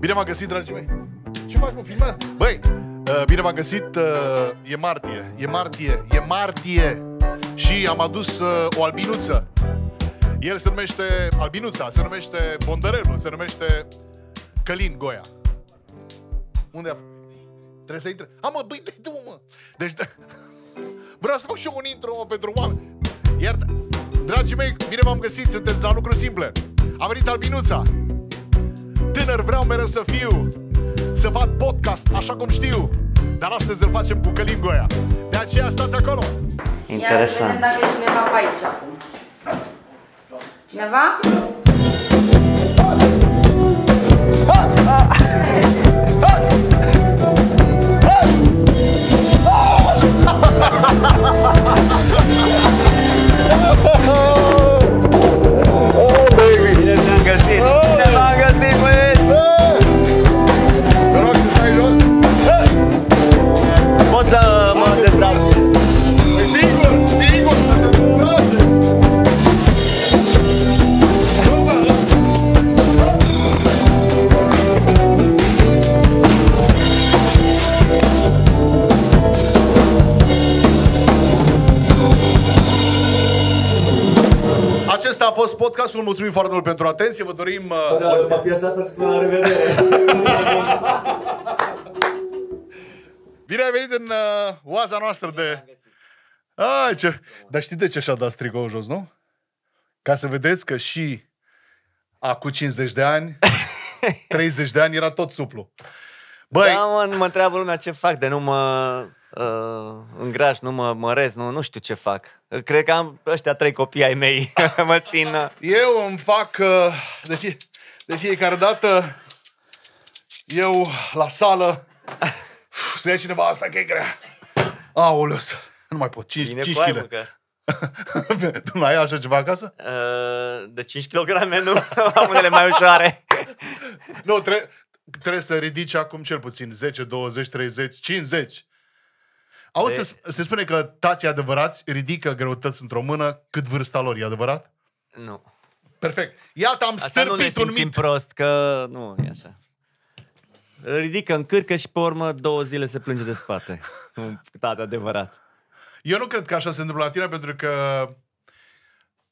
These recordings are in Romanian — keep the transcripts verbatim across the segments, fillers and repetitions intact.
Bine v-am găsit, dragii mei! Ce faci, mă, filmează? Băi, uh, bine v-am găsit, uh, e martie, e martie, e martie! Și am adus uh, o albinuță. El se numește, albinuța, se numește Bondărelul, se numește Călin Goia. Unde a... Trebuie să intre. A, mă, băi, dă-i, mă! Deci, vreau să fac și eu un intro, mă, pentru oameni. Iartă, dragii mei, bine v-am găsit, sunteți la lucruri simple. A venit albinuța. Tânăr vreau mereu să fiu, să fac podcast așa cum știu, dar astăzi îl facem cu Călin Goia. De aceea stați acolo. Interesant. Ia să vedem dacă e cineva pe aici acum. Cineva? Oh, baby! Bine te-am găsit! Te-am găsit, băieți! Vă rog să stai jos! Poți să mă dezdat? E singur! Singur să se bucureze! Acesta a fost podcastul, mulțumim foarte mult pentru atenție, vă dorim... Da, o... piesa asta se spune la revedere! Bine ai venit în uh, oaza noastră de... Ai, ce... Dar știi de ce și-a dat strigoul jos, nu? Ca să vedeți că și acum cincizeci de ani, treizeci de ani, era tot suplu. Băi... Da, mă, mă întreabă lumea ce fac, de nu mă... Uh, îngraș, nu mă măresc, nu, nu știu ce fac. Cred că am ăștia trei copii ai mei. Mă țin... Uh... Eu îmi fac... Uh, de, fie, de fiecare dată... Eu, la sală... Uf, să ia cineva asta, că e grea. Aoleu, nu mai pot. cinci, cinci kilograme. Tu nu ai așa ceva acasă? Uh, de cinci kilograme nu. Am unele mai ușoare. Nu, tre trebuie să ridici acum cel puțin zece, douăzeci, treizeci, cincizeci. Auzi, de... se, se spune că tații adevărați ridică greutăți într-o mână cât vârsta lor, e adevărat? Nu. Perfect. Iată, am stârpit un mit prost, că nu e așa. Ridică în cârcă și pe urmă două zile se plânge de spate. Tată adevărat. Eu nu cred că așa se întâmplă la tine, pentru că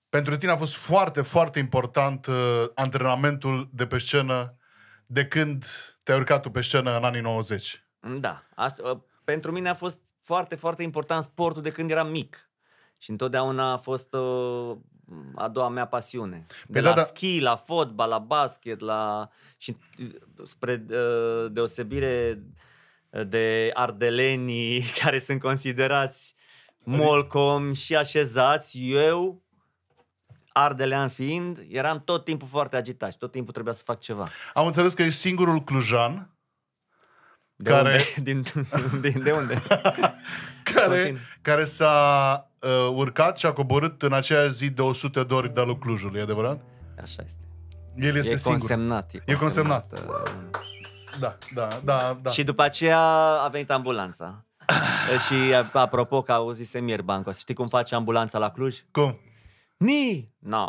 pentru tine a fost foarte, foarte important uh, antrenamentul de pe scenă de când te-ai urcat tu pe scenă în anii nouăzeci. Da. Asta, uh, pentru mine a fost foarte, foarte important sportul de când eram mic. Și întotdeauna a fost uh, a doua mea pasiune. De la schi, la fotbal, la basket, la... Și spre uh, deosebire de ardelenii care sunt considerați molcomi și așezați, eu, ardelean fiind, eram tot timpul foarte agitat și tot timpul trebuia să fac ceva. Am înțeles că ești singurul clujan De care... unde? Din, din, de unde? care care s-a uh, urcat și a coborât în aceeași zi de o sută de ori de la Clujul, e adevărat? Așa este. El este e singur. Consemnat, e, e consemnat. consemnat. Da, da, da, da. Și după aceea a venit ambulanța. Și apropo că auzisem ieri Banco, știi cum face ambulanța la Cluj? Cum? Ni! No.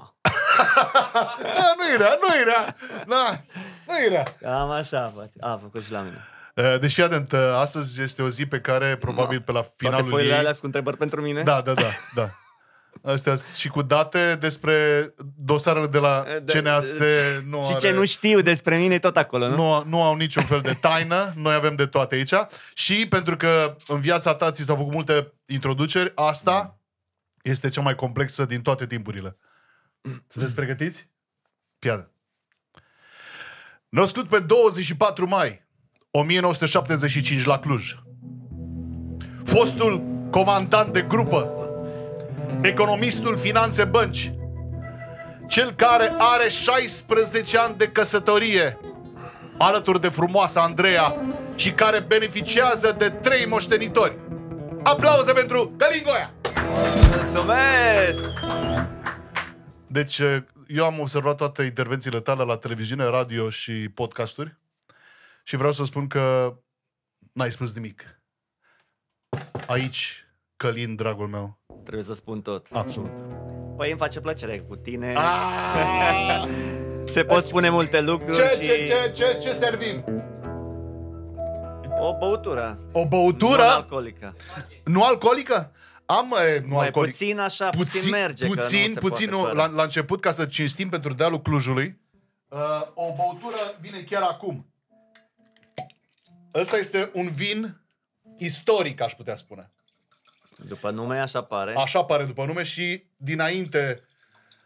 Da, nu era, nu era. Da, nu era. Cam așa, a, a făcut și la mine. Deci fii atent, astăzi este o zi pe care probabil no, pe la finalul ei... Toate foile alea cu întrebări pentru mine? Da, da, da, da. Astea și cu date despre dosarele de la de, C N A S. De, nu și are... ce nu știu despre mine tot acolo, nu? Nu, nu au niciun fel de taină, noi avem de toate aici. Și pentru că în viața ta ți s-au făcut multe introduceri, asta mm. este cea mai complexă din toate timpurile. Mm. Sunteți pregătiți? Piară. Născut pe douăzeci și patru mai o mie nouă sute șaptezeci și cinci la Cluj. Fostul comandant de grupă, economistul finanțe bănci, cel care are șaisprezece ani de căsătorie, alături de frumoasa Andreea și care beneficiază de trei moștenitori. Aplauze pentru Călin Goia! Mulțumesc! Deci, eu am observat toate intervențiile tale la televiziune, radio și podcasturi. Și vreau să spun că n-ai spus nimic. Aici, Călin, dragul meu. Trebuie să spun tot. Absolut. Păi îmi face plăcere cu tine. Se pot spune multe lucruri. Ce, și... ce, ce, ce, ce servim? O băutură. O băutură? Nu alcoolică. Nu alcoolică? Am, e, nu mai alcoolic. Puțin așa, puțin, puțin merge. Puțin, că nu puțin, nu, la, la început, ca să cinstim pentru dealul Clujului. Uh, o băutură vine chiar acum. Ăsta este un vin istoric, aș putea spune. După nume, așa pare. Așa pare după nume și dinainte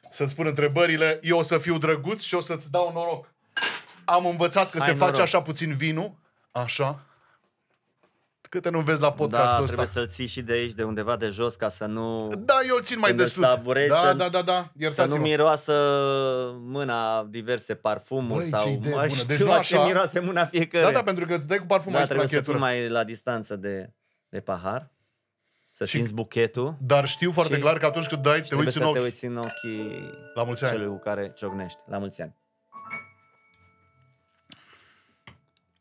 să-ți pun întrebările, eu o să fiu drăguț și o să-ți dau noroc. Am învățat că Ai se noroc. face așa puțin vinul. Așa. Câte nu vezi la podcastul ăsta. Da, trebuie să-l ții și de aici, de undeva de jos, ca să nu... Da, eu țin mai de sus. Savurezi, da, să, da, da, da, iertați-mă. Să nu miroasă mâna diverse parfumuri. Băi, sau... Bă, știu deci la așa... ce miroase mâna fiecare. Da, da, pentru că îți dai cu parfum, da, aici. Da, trebuie să fii mai la distanță de, de pahar. Să simți buchetul. Dar știu foarte clar că atunci când dai, te uiți în ochi. Trebuie să te uiți în ochii la mulți ani. Celui cu care ciocnești. La mulți ani.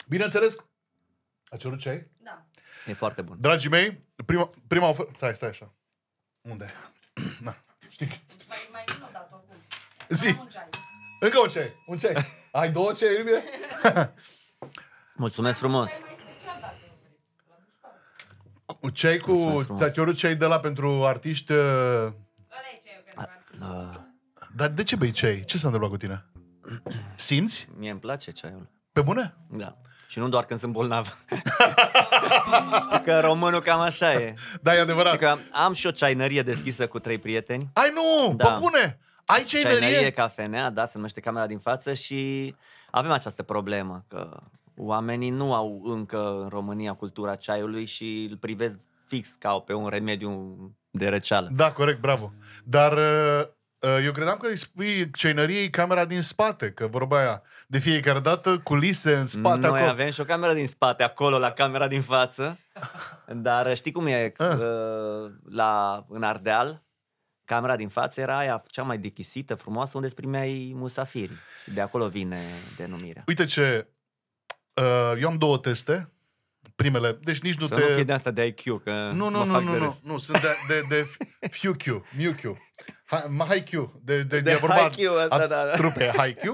Bineînțeles. A cerut ceai? Da. E foarte bun. Dragii mei, prima, prima ofertă... Stai, stai așa. Unde? Na, știi. Mai, mai nu o dată, oricum. Zi. Mai am un ceai. Încă un ceai. Un ceai. Ai două ceai, iubire? Mulțumesc frumos. Ceai cu... Ți-a cerut ceai de la pentru artiști... Ăla e ceaiul pentru artiști. Dar de ce bei ceai? Ce s-a întâmplat cu tine? Simți? Mie îmi place ceaiul. Pe bune? Da. Și nu doar când sunt bolnav. Știu că românul cam așa e. Da, e adevărat. Că am și o ceainărie deschisă cu trei prieteni. Ai nu! Da. Bă, bune! Ai ceainărie? Ceainărie, cafenea, da, se numește camera din față și avem această problemă, că oamenii nu au încă în România cultura ceaiului și îl privesc fix ca pe un remediu de răceală. Da, corect, bravo. Dar... eu credeam că îi spui ceinăriei camera din spate, că vorba aia, de fiecare dată culise în spate. Noi acolo avem și o cameră din spate, acolo la camera din față. Dar știi cum e? Ah. La, în Ardeal, camera din față era aia cea mai dechisită, frumoasă, unde îți primeai musafiri. De acolo vine denumirea. Uite ce, eu am două teste. Primele, deci nici nu să te... Să nu fie de asta de I Q, că nu, nu, mă nu, fac nu, de râs. Nu, nu, sunt de, de, de F Q, M Q, H Q, de, de, de vorba a da, da. trupe H Q.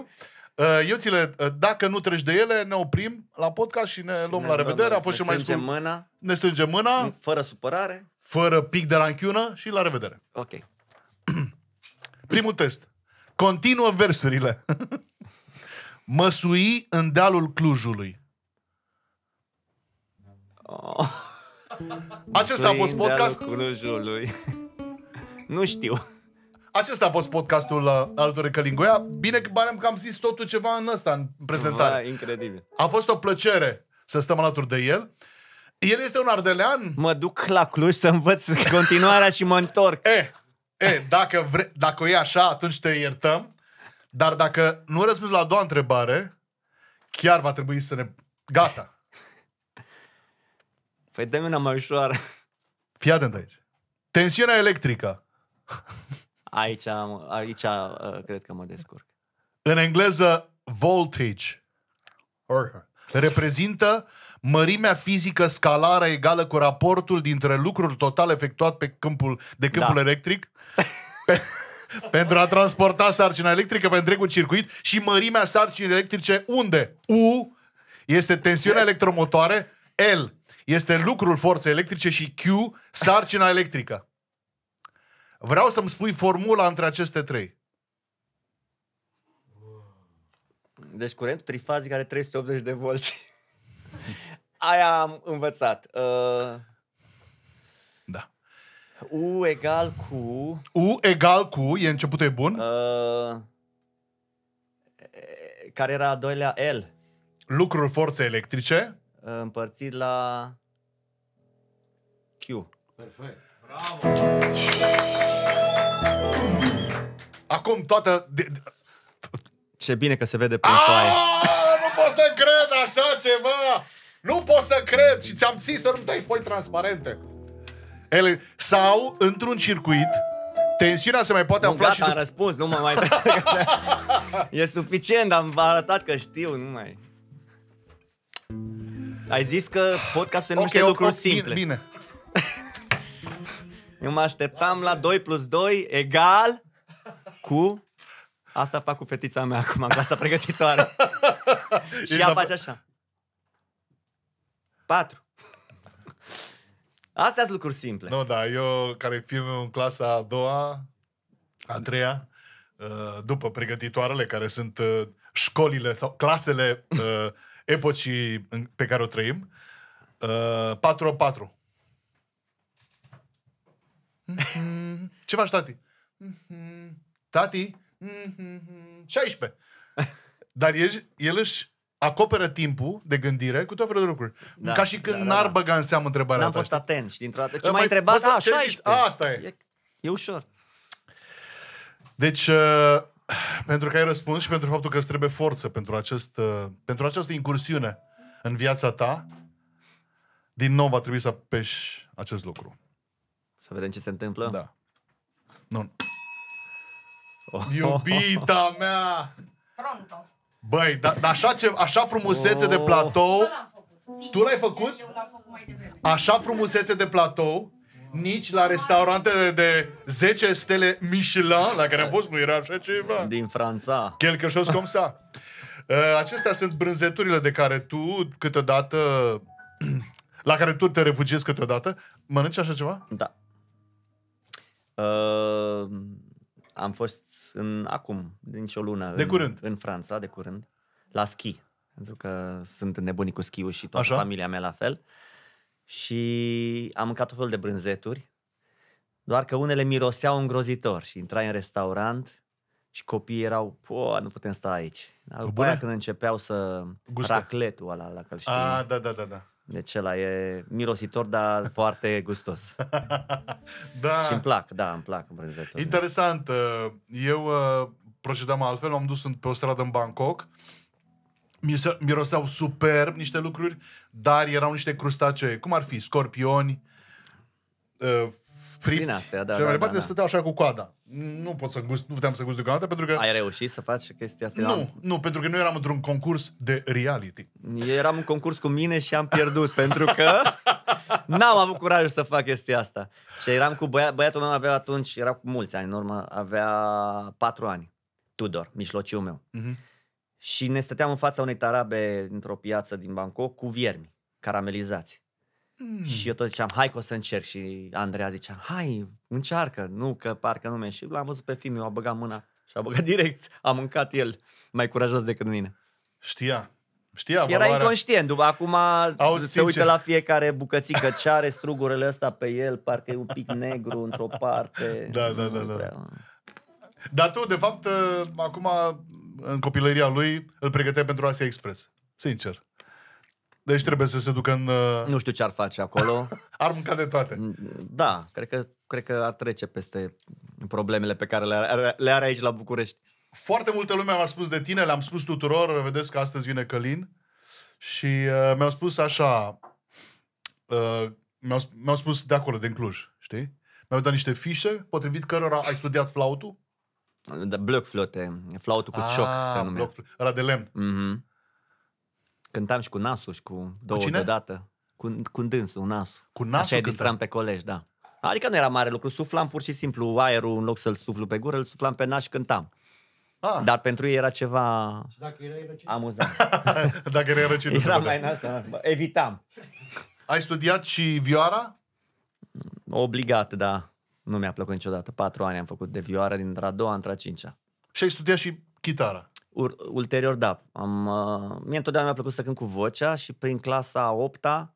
Eu ți le, dacă nu treci de ele, ne oprim la podcast și ne și luăm ne la revedere. A fost ne mai strângem mâna. Ne strângem mâna. Fără supărare. Fără pic de ranchiună și la revedere. Ok. Primul test. Continuă versurile. Măsui în dealul Clujului. Oh. Acesta a fost podcastul. Nu știu. Acesta a fost podcastul Alături Călingoia. Bine că barem că am zis totul ceva în ăsta, în prezentare. Va, incredibil. A fost o plăcere să stăm alături de el. El este un ardelean. Mă duc la Cluj să învăț continuarea și mă întorc. E, e, dacă, vre, dacă o e așa, atunci te iertăm. Dar dacă nu răspunzi la a doua întrebare, chiar va trebui să ne... Gata. Păi dă-mi una mai ușoară. Fii atent aici. Tensiunea electrică. Aici, aici cred că mă descurc. În engleză, voltage reprezintă mărimea fizică scalară egală cu raportul dintre lucrul total efectuat pe câmpul, de câmpul da. electric pe, pentru a transporta sarcina electrică pe întregul circuit și mărimea sarcinii electrice unde U este tensiunea electromotoare, L este lucrul forței electrice și Q, sarcina electrică. Vreau să-mi spui formula între aceste trei. Deci curentul trifazic are trei sute optzeci de volți. Aia am învățat. Uh... Da. U egal cu... U egal cu, e începutul, e bun. Uh... Care era a doilea L? Lucrul forței electrice... împărțit la Q. Perfect. Bravo! Acum toată... De... Ce bine că se vede prin foaie. Nu pot să cred așa ceva! Nu pot să cred! Și ți-am zis să nu-mi dai foi transparente. Ele... Sau, într-un circuit, tensiunea se mai poate nu, afla gata, și... Gata, am răspuns, nu mă mai... E suficient, am arătat că știu, nu mai... Ai zis că podcastul nu okay, lucruri okay, simple. Bine, bine. Eu mă așteptam la doi plus doi egal cu Asta fac cu fetița mea acum, în clasa pregătitoare. Și ea face așa. Patru. Astea sunt lucruri simple. Nu, no, da, eu care film în clasa a doua, a treia, după pregătitoarele, care sunt școlile sau clasele epocii pe care o trăim, patru patru. Ce faci, tati? Tati? șaisprezece. Dar el, el își acoperă timpul de gândire cu tot felul de lucruri. Da, ca și când da, n-ar da, băga da. în seamă întrebarea. N-am fost atent și dintr-o dată ce m-ai întrebat? A, șaisprezece. A, asta e. e. E ușor. Deci, uh, pentru că ai răspuns și pentru faptul că îți trebuie forță pentru, acest, uh, pentru această incursiune în viața ta, din nou va trebui să apeși acest lucru. Să vedem ce se întâmplă? Da. Nu. Oh. Iubita mea! Pronto. Băi, dar da, așa, așa frumusețe oh. de platou... Făcut. Tu l-ai făcut? Eu l-am făcut mai devreme. Așa frumusețe de platou, nici la restaurantele de zece stele Michelin, la care am fost, nu era așa ceva. Din Franța. Quelque chose comme ça. Acestea sunt brânzeturile de care tu câteodată... La care tu te refugiezi câteodată. Mănânci așa ceva? Da. Uh, am fost în, acum, nici o lună. De în, curând. În Franța, de curând. La schi. Pentru că sunt nebunii cu schiul și toată așa? Familia mea la fel. Și am mâncat tot felul de brânzeturi. Doar că unele miroseau îngrozitor. Și intrai în restaurant și copiii erau... Po, nu putem sta aici. După când începeau să... Gustă. Racletul ăla, la că-l știi. Ah, da, da, da, da. Deci ăla e mirositor, dar foarte gustos. Da. Și îmi plac, da, îmi plac brânzeturile. Interesant. Eu procedam altfel, m-am dus pe o stradă în Bangkok. Miroseau superb niște lucruri, dar erau niște crustacee. Cum ar fi? Scorpioni, fripți. Din astea, da, și da, da, da. Stăteau așa cu coada. Nu, pot să gust, nu puteam să gust deocamdată pentru că... Ai reușit să faci chestia asta? Nu, am... nu, pentru că nu eram într-un concurs de reality. Eu eram în concurs cu mine și am pierdut pentru că n-am avut curajul să fac chestia asta. Și eram cu băia... băiatul meu avea atunci, era cu mulți ani în urmă, avea patru ani. Tudor, mijlociul meu. Uh-huh. Și ne stăteam în fața unei tarabe într-o piață din Bangkok cu viermi caramelizați. Hmm. Și eu tot ziceam, hai că o să încerc. Și Andreea zicea, hai, încearcă. Nu, că parcă nu mi-e. Și l-am văzut pe filmul, a băgat mâna și a băgat direct. A mâncat el, mai curajos decât mine. Știa, știa valoarea. Era inconștient, după acum au, se uită la fiecare bucățică. Ce are strugurele ăsta pe el? Parcă e un pic negru într-o parte. Da, da, da, da. Dar tu, de fapt, acum în copilăria lui îl pregăteai pentru Asia Express. Sincer. Deci trebuie să se ducă în... Nu știu ce ar face acolo. Ar mânca de toate. Da, cred că, cred că ar trece peste problemele pe care le are, le are aici la București. Foarte multă lume mi-a spus de tine, le-am spus tuturor, vedeți că astăzi vine Călin. Și uh, mi-au spus așa, uh, mi-au mi-au spus de acolo, din Cluj, știi? Mi-au dat niște fișe, potrivit cărora ai studiat flautul. Da, blöckflöte, flautul cu cioc se numea. Ăla de lemn. Mhm. Cântam și cu nasul și cu două cu deodată. Cu, cu dânsul, nasul. Cu nasul așa îi distram pe colegi, da. Adică nu era mare lucru, suflam pur și simplu aerul, în loc să-l suflu pe gură, îl suflam pe nas și cântam. Ah. Dar pentru ei era ceva și dacă era amuzant. Dacă era răcinut. Era mai nasul, evitam. Ai studiat și vioara? Obligat, da. Nu mi-a plăcut niciodată. Patru ani am făcut de vioară, din a doua, într-a cincea. Și ai studiat și chitara? Ulterior, da. Am, uh, mie întotdeauna mi-a plăcut să cânt cu vocea și prin clasa a opta,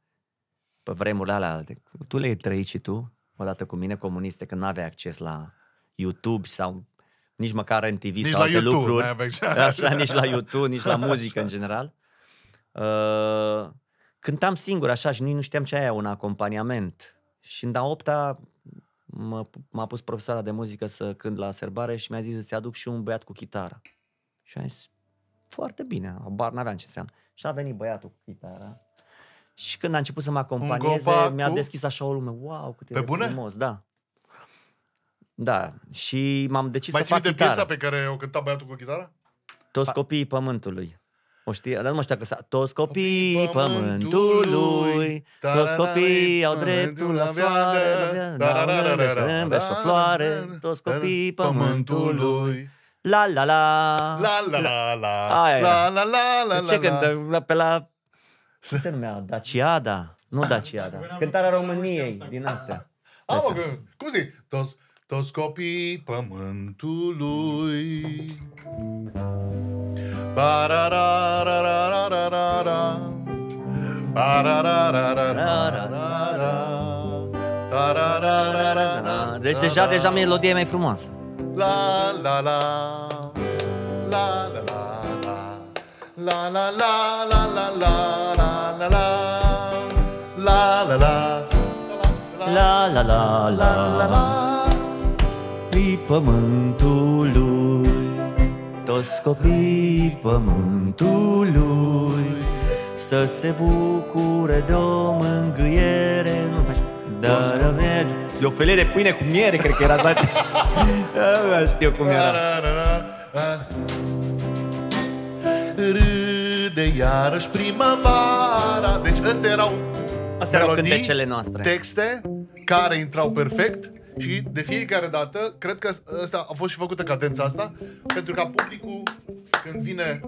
pe vremurile alea, tu le-ai trăit și tu, odată cu mine, comuniste, când n-aveai acces la YouTube sau nici măcar N T V nici sau alte YouTube, lucruri. Așa, nici la YouTube, nici la muzică așa. În general. Uh, cântam singur așa și nici nu știam ce aia, un acompaniament. Și în a opta m-a pus profesoara de muzică să cânt la serbare și mi-a zis să-ți aduc și un băiat cu chitară. Și am zis, foarte bine, abar n-aveam ce înseamnă. Și a venit băiatul cu chitara. Și când a început să mă acompanieze, mi-a cu... deschis așa o lume. Wow, cât e frumos, da. Da, și m-am decis mai să fac de chitară. Piesa pe care o cânta băiatul cu chitara? Toți copiii pământului. O știa, dar nu mă știa că s-a... Toți copiii pământului, toți copiii au dreptul la soare, dar o floare, toți copiii pământului. la la la la la la la la la. Ce cântă? Pe la... Ce se numea? Daciada? Nu Daciada. Cântarea României din astea. Cum zici? Toți copiii pământului. Pararararararara. Pararararararara. Deci deja, deja melodie mai frumoasă. La la la la la la la la la la la la la la la la la la la la. Copiii pământului, toți copiii pământului, să se bucure de o mângâiere. Dar de o felie de pâine cu miere, cred că era zace. Nu știu cum era. Râde iarăși primăvara. Deci astea erau Astea erau cântecele noastre. Texte care intrau perfect. Și de fiecare dată, cred că asta a fost și făcută cadența asta, pentru ca publicul, când vine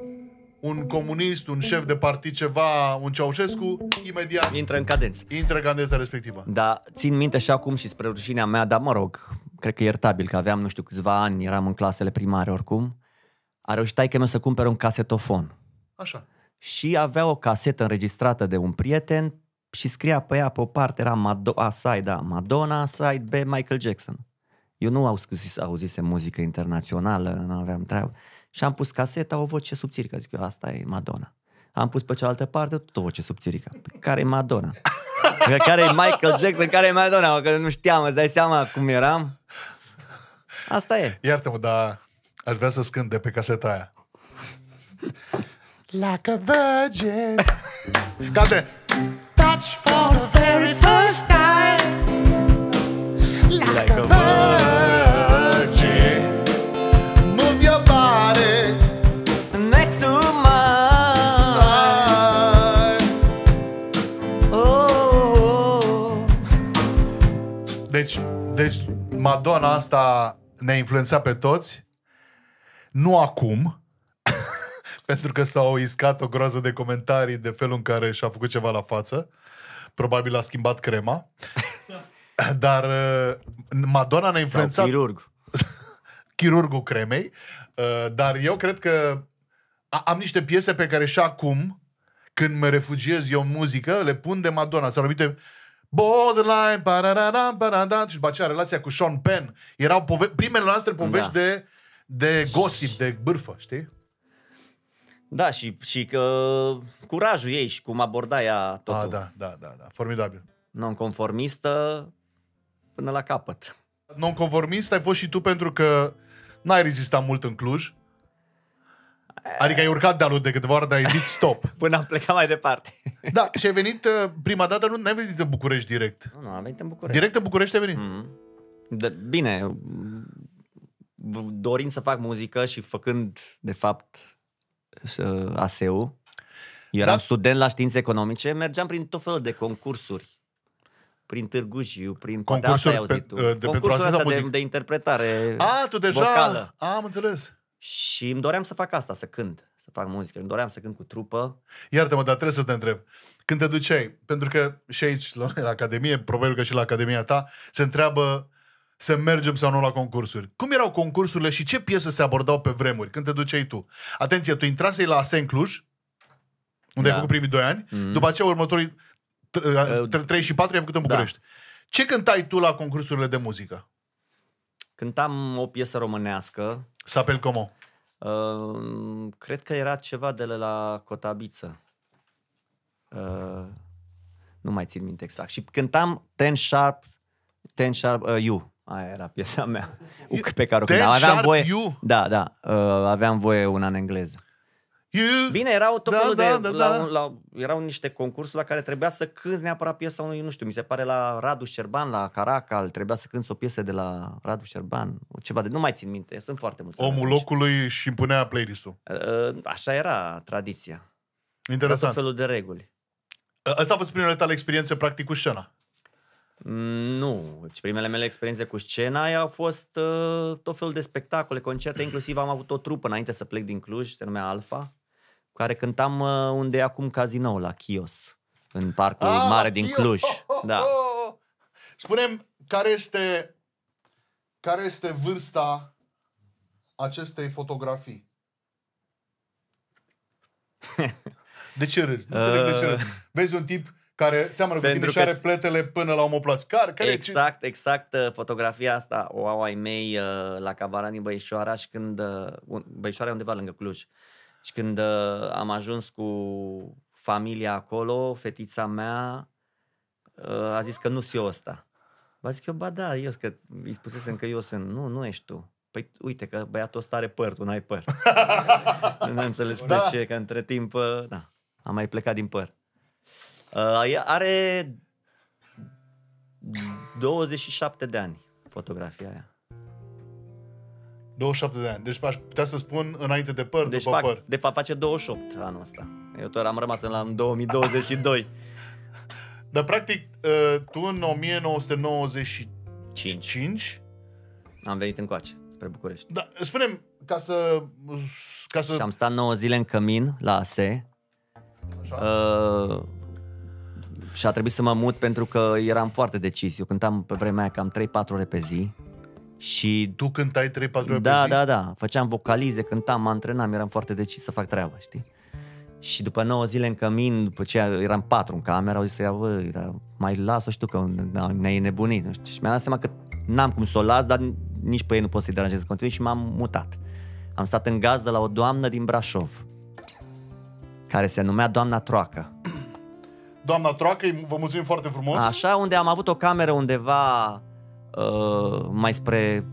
un comunist, un șef de partid, ceva, un Ceaușescu, imediat intră în cadență. Intră în cadența respectivă. Da, țin minte și acum și spre rușinea mea, dar mă rog, cred că e iertabil că aveam, nu știu, câțiva ani, eram în clasele primare oricum, a reușit taică meu să cumpere un casetofon. Așa. Și avea o casetă înregistrată de un prieten și scria pe ea, pe o parte era Madonna, side A, Madonna, side B, Michael Jackson. Eu nu auzis, auzisem muzică internațională, nu aveam treabă. Și am pus caseta, o voce subțirică, zic eu, asta e Madonna. Am pus pe cealaltă parte, tot o voce subțirică. Care e Madonna? Care e Michael Jackson? Care e Madonna? Că nu știam, îți dai seama cum eram. Asta e. Iartă-mă, dar aș vrea să-ți cânt de pe caseta aia. Like a virgin. Cante! Touch for the very first time. Like, like a virgin. Move your body next to mine. Oh, oh. Deci, deci Madonna asta ne-a influențat pe toți. Nu acum, pentru că s-au iscat o groază de comentarii de felul în care și-a făcut ceva la față. Probabil a schimbat crema. Dar Madonna ne-a influențat... chirurg. Chirurgul cremei. Dar eu cred că am niște piese pe care și acum, când mă refugiez eu în muzică, le pun de Madonna. S-au numite Borderline, pararadam, pararadam. Și după aceea relația cu Sean Penn. Erau primele noastre povești de, de gossip, de bârfă, știi? Da, și, și că curajul ei și cum aborda ea totul. Ah, da, da, da, da, formidabil. Non-conformistă până la capăt. Non-conformist ai fost și tu pentru că n-ai rezistat mult în Cluj. Adică ai urcat de-a lui de câteva ori, dar ai zis stop. Până am plecat mai departe. Da, și ai venit prima dată, nu ai venit în București direct. Nu, nu, am venit în București. Direct în București ai venit? Mm-hmm. De, bine, dorind să fac muzică și făcând, de fapt... A S E U. Eu eram da. student la științe economice, mergeam prin tot felul de concursuri, prin Târgu Jiu, prin concursuri, asta pe, tu. De, concursuri asta de, de interpretare A, tu deja... vocală. A, am înțeles. Și îmi doream să fac asta, să cânt, să fac muzică, îmi doream să cânt cu trupă. Iartă-mă, dar trebuie să te întreb, când te duceai, pentru că și aici la, la Academie, probabil că și la Academia ta, se întreabă să mergem sau nu la concursuri. Cum erau concursurile și ce piese se abordau pe vremuri când te duceai tu? Atenție, tu intrasei la A S E Cluj, unde da. ai făcut primii doi ani, mm-hmm. după aceea următorii trei și patru ai făcut în București. Da. Ce cântai tu la concursurile de muzică? Cântam o piesă românească. S'apel Como. Uh, cred că era ceva de la Cotabiță. Uh, nu mai țin minte exact. Și cântam Ten Sharp, Ten Sharp uh, You. Aia era piesa mea pe care o cântam. Aveam voie, da, da, uh, aveam voie una în engleză. You. Bine, erau tot da, felul da, de da, la, da. La, erau niște concursuri la care trebuia să cânți neapărat piesa unui, nu știu, mi se pare la Radu Șerban, la Caracal, trebuia să cânți o piesă de la Radu Șerban, ceva de, nu mai țin minte, sunt foarte mulți. Omul locului și impunea playlist-ul. Uh, așa era tradiția. Interesant. Era tot felul de reguli. Asta a fost prima tale experiență practic cu scena. Nu. Primele mele experiențe cu scena au fost uh, tot felul de spectacole, concerte, inclusiv am avut o trupă înainte să plec din Cluj, se numea Alfa, cu care cântam uh, unde e acum Cazinoul, la Chios, în parcul ah, mare din Chios. Cluj. Da. Spune-mi, care este, care este vârsta acestei fotografii? De ce râzi? Nu înțeleg de ce râzi. Vezi un tip care seamănă cu tine și are pletele până la omoplați. Care, care exact, ce... exact. Fotografia asta o au ai mei la Cavara din Băișoara și când... Băișoara e undeva lângă Cluj. Și când am ajuns cu familia acolo, fetița mea a zis că nu-s eu ăsta. V-a zis că eu, ba da, eu, că îi spusesem că eu sunt. Nu, nu ești tu. Păi uite că băiatul ăsta are păr, tu n-ai păr. Nu înțeles da. de ce, că între timp, da, am mai plecat din păr. Uh, are douăzeci și șapte de ani fotografia aia. douăzeci și șapte de ani, deci aș putea să spun înainte de păr, deci după fac, păr. De fapt face douăzeci și opt anul ăsta. Eu tot am rămas la două mii douăzeci și doi. Dar practic, tu în o mie nouă sute nouăzeci și cinci Cinci. Am venit încoace, spre București. Da, spune-mi, ca să, ca să... Și am stat nouă zile în cămin la A S E. Așa. Uh, și a trebuit să mă mut pentru că eram foarte decis. Eu cântam pe vremea aia cam trei patru ore pe zi. Și... Tu cântai trei patru ore da, pe zi? Da, da, da. Făceam vocalize, cântam, mă antrenam, eram foarte decis să fac treaba, știi? Și după nouă zile în cămin, după ce eram patru în cameră, au zis să ia, bă, mai las-o și tu că ne-ai nebunit, nu știu. Și mi-am dat seama că n-am cum să o las, dar nici pe ei nu pot să-i deranjez în continuu și m-am mutat. Am stat în gazdă la o doamnă din Brașov, care se numea Doamna Troacă. Doamna Troacă, vă mulțumim foarte frumos. Așa, unde am avut o cameră undeva uh, mai spre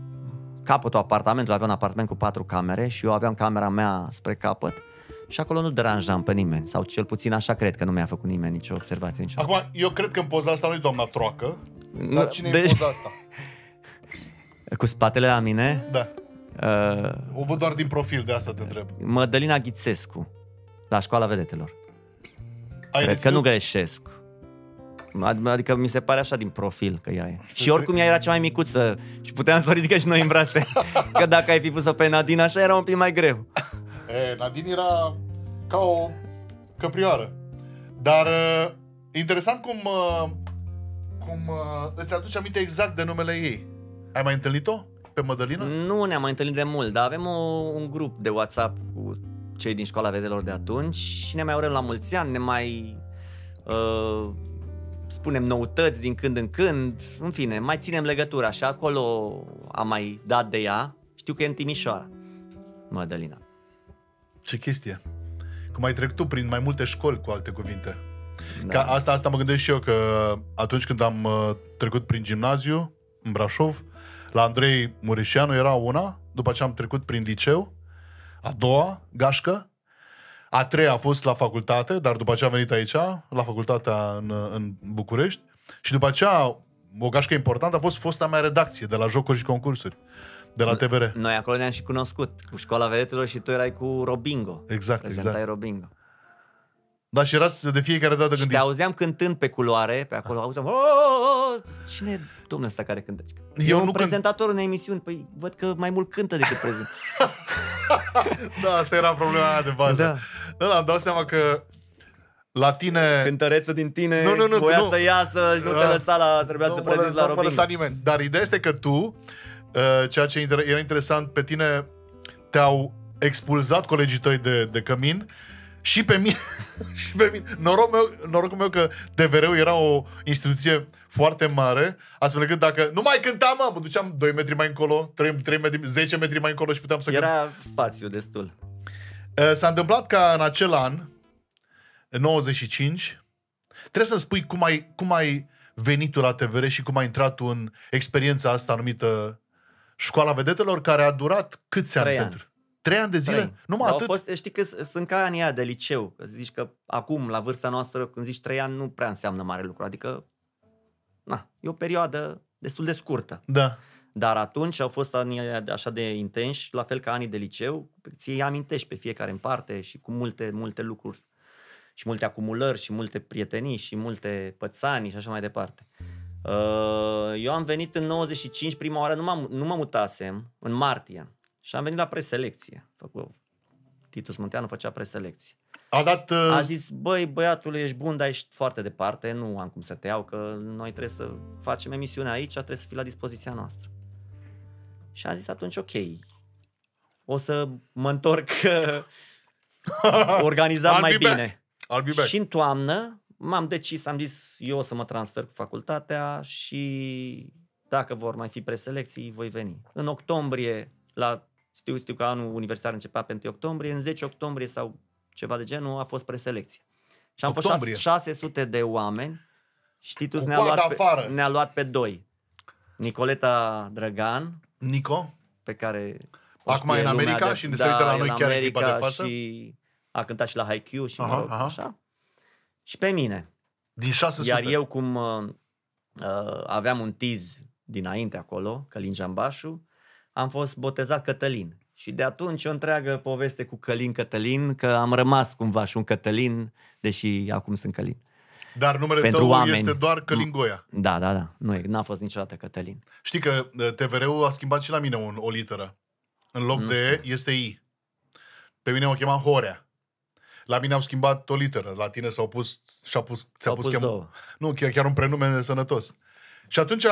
capătul apartamentului, aveam un apartament cu patru camere și eu aveam camera mea spre capăt. Și acolo nu deranjam pe nimeni, sau cel puțin așa cred că nu mi-a făcut nimeni nicio observație niciodată. Acum, eu cred că în poza asta nu-i Doamna Troacă, dar cine deci... e poza asta? Cu spatele la mine? Da. Uh... O văd doar din profil, de asta te întreb. Mădălina Ghițescu, la Școala Vedetelor. Ai cred că tu? Nu greșesc. Adică mi se pare așa din profil că ea e. Se și oricum ea era cea mai micuță și puteam să o ridicăm și noi în brațe. Că dacă ai fi pus-o pe Nadine așa era un pic mai greu. E, Nadine era ca o căprioară. Dar uh, interesant cum, uh, cum uh, îți aduce aminte exact de numele ei. Ai mai întâlnit-o pe Mădălina? Nu ne-am mai întâlnit de mult, dar avem o, un grup de WhatsApp cu cei din Școala Vedelor de atunci și ne mai urăm la mulți ani, ne mai uh, spunem noutăți din când în când, în fine, mai ținem legătura și acolo am mai dat de ea. Știu că e în Timișoara, Mădălina. Ce chestie. Cum ai trecut tu prin mai multe școli, cu alte cuvinte. Da. Ca asta, asta mă gândesc și eu, că atunci când am trecut prin gimnaziu, în Brașov, la Andrei Mureșianu era una, după ce am trecut prin liceu, a doua, gașcă, a treia a fost la facultate, dar după ce am venit aici, la facultatea în, în București, și după aceea, o gașcă importantă a fost fosta mea redacție, de la Jocuri și Concursuri. De la T V R. Noi acolo ne-am și cunoscut cu Școala Vedetelor și tu erai cu Robingo. Exact, prezentai exact. Robingo. Da, și erați de fiecare dată când... Și te auzeam cântând pe culoare, pe acolo, auzeam... O, o, o, cine e domnul ăsta care cântă? Eu, Eu nu un prezentator cânt... în emisiuni, păi văd că mai mult cântă decât prezent. Da, asta era problema aia de bază. Da. Da, am dat seama că la tine... Cântăreță din tine, nu, nu, nu, voia nu. să iasă și nu te lăsa la... Trebuia nu, să prezinți la Robingo. Nu lăsa nimeni. Dar ideea este că tu... Ceea ce era interesant pe tine, te-au expulzat colegii tăi de, de cămin și pe mine, și pe mine. Noroc meu, norocul meu că T V R-ul era o instituție foarte mare, astfel încât dacă nu mai cântam, mă, mă duceam doi metri mai încolo, trei, trei metri, zece metri mai încolo și puteam să... Era cânt. Spațiu destul. S-a întâmplat ca în acel an, în nouăzeci și cinci, trebuie să-mi spui cum ai, cum ai venit tu la T V R și cum ai intrat tu în experiența asta numită Școala Vedetelor, care a durat câți ani? Trei ani. Pentru? Trei ani de zile? Trei. Numai dar atât? Fost, știi că sunt ca anii aia de liceu. Zici că acum, la vârsta noastră, când zici trei ani, nu prea înseamnă mare lucru. Adică, na, e o perioadă destul de scurtă. Da. Dar atunci au fost anii așa de intenși, la fel ca anii de liceu. Ți-i amintești pe fiecare în parte și cu multe, multe lucruri. Și multe acumulări, și multe prietenii, și multe pățani, și așa mai departe. Eu am venit în nouăzeci și cinci, prima oară nu, nu mă mutasem, în martie. Și am venit la preselecție. Făcu, Titus Munteanu făcea preselecție. A, dat, uh... a zis, băi, băiatul, ești bun, dar ești foarte departe, nu am cum să te iau, că noi trebuie să facem emisiunea aici, trebuie să fii la dispoziția noastră. Și am zis atunci, ok, o să mă întorc organizat mai bine. Și în toamnă m-am decis, am zis, eu o să mă transfer cu facultatea și dacă vor mai fi preselecții, voi veni. În octombrie, la, știu, știu că anul universitar începea pe întâi octombrie, în zece octombrie sau ceva de genul, a fost preselecție. Și am octombrie. Fost șase sute de oameni și Titus ne-a luat, ne luat pe doi. Nicoleta Drăgan, Nico, pe care... Acum e în America de, și ne se uită la noi chiar în clipa de față. Și a cântat și la Haikyuu și, aha, mă rog, așa. Și pe mine. Din șase sute. Iar eu, cum uh, aveam un tiz dinainte acolo, Călin Jambașu, am fost botezat Cătălin. Și de atunci o întreagă poveste cu Călin Cătălin, că am rămas cumva și un Cătălin, deși acum sunt Călin. Dar numele Pentru tău oameni. Este doar Călin Goia. Da, da, da. Nu, n-a fost niciodată Cătălin. Știi că T V R-ul a schimbat și la mine un, o literă. În loc nu de știu. Este I. Pe mine o chema Horea. La mine au schimbat o literă. La tine s-au pus... Și-a pus... S-a pus, pus chem... Nu, chiar, chiar un prenume sănătos. Și atunci...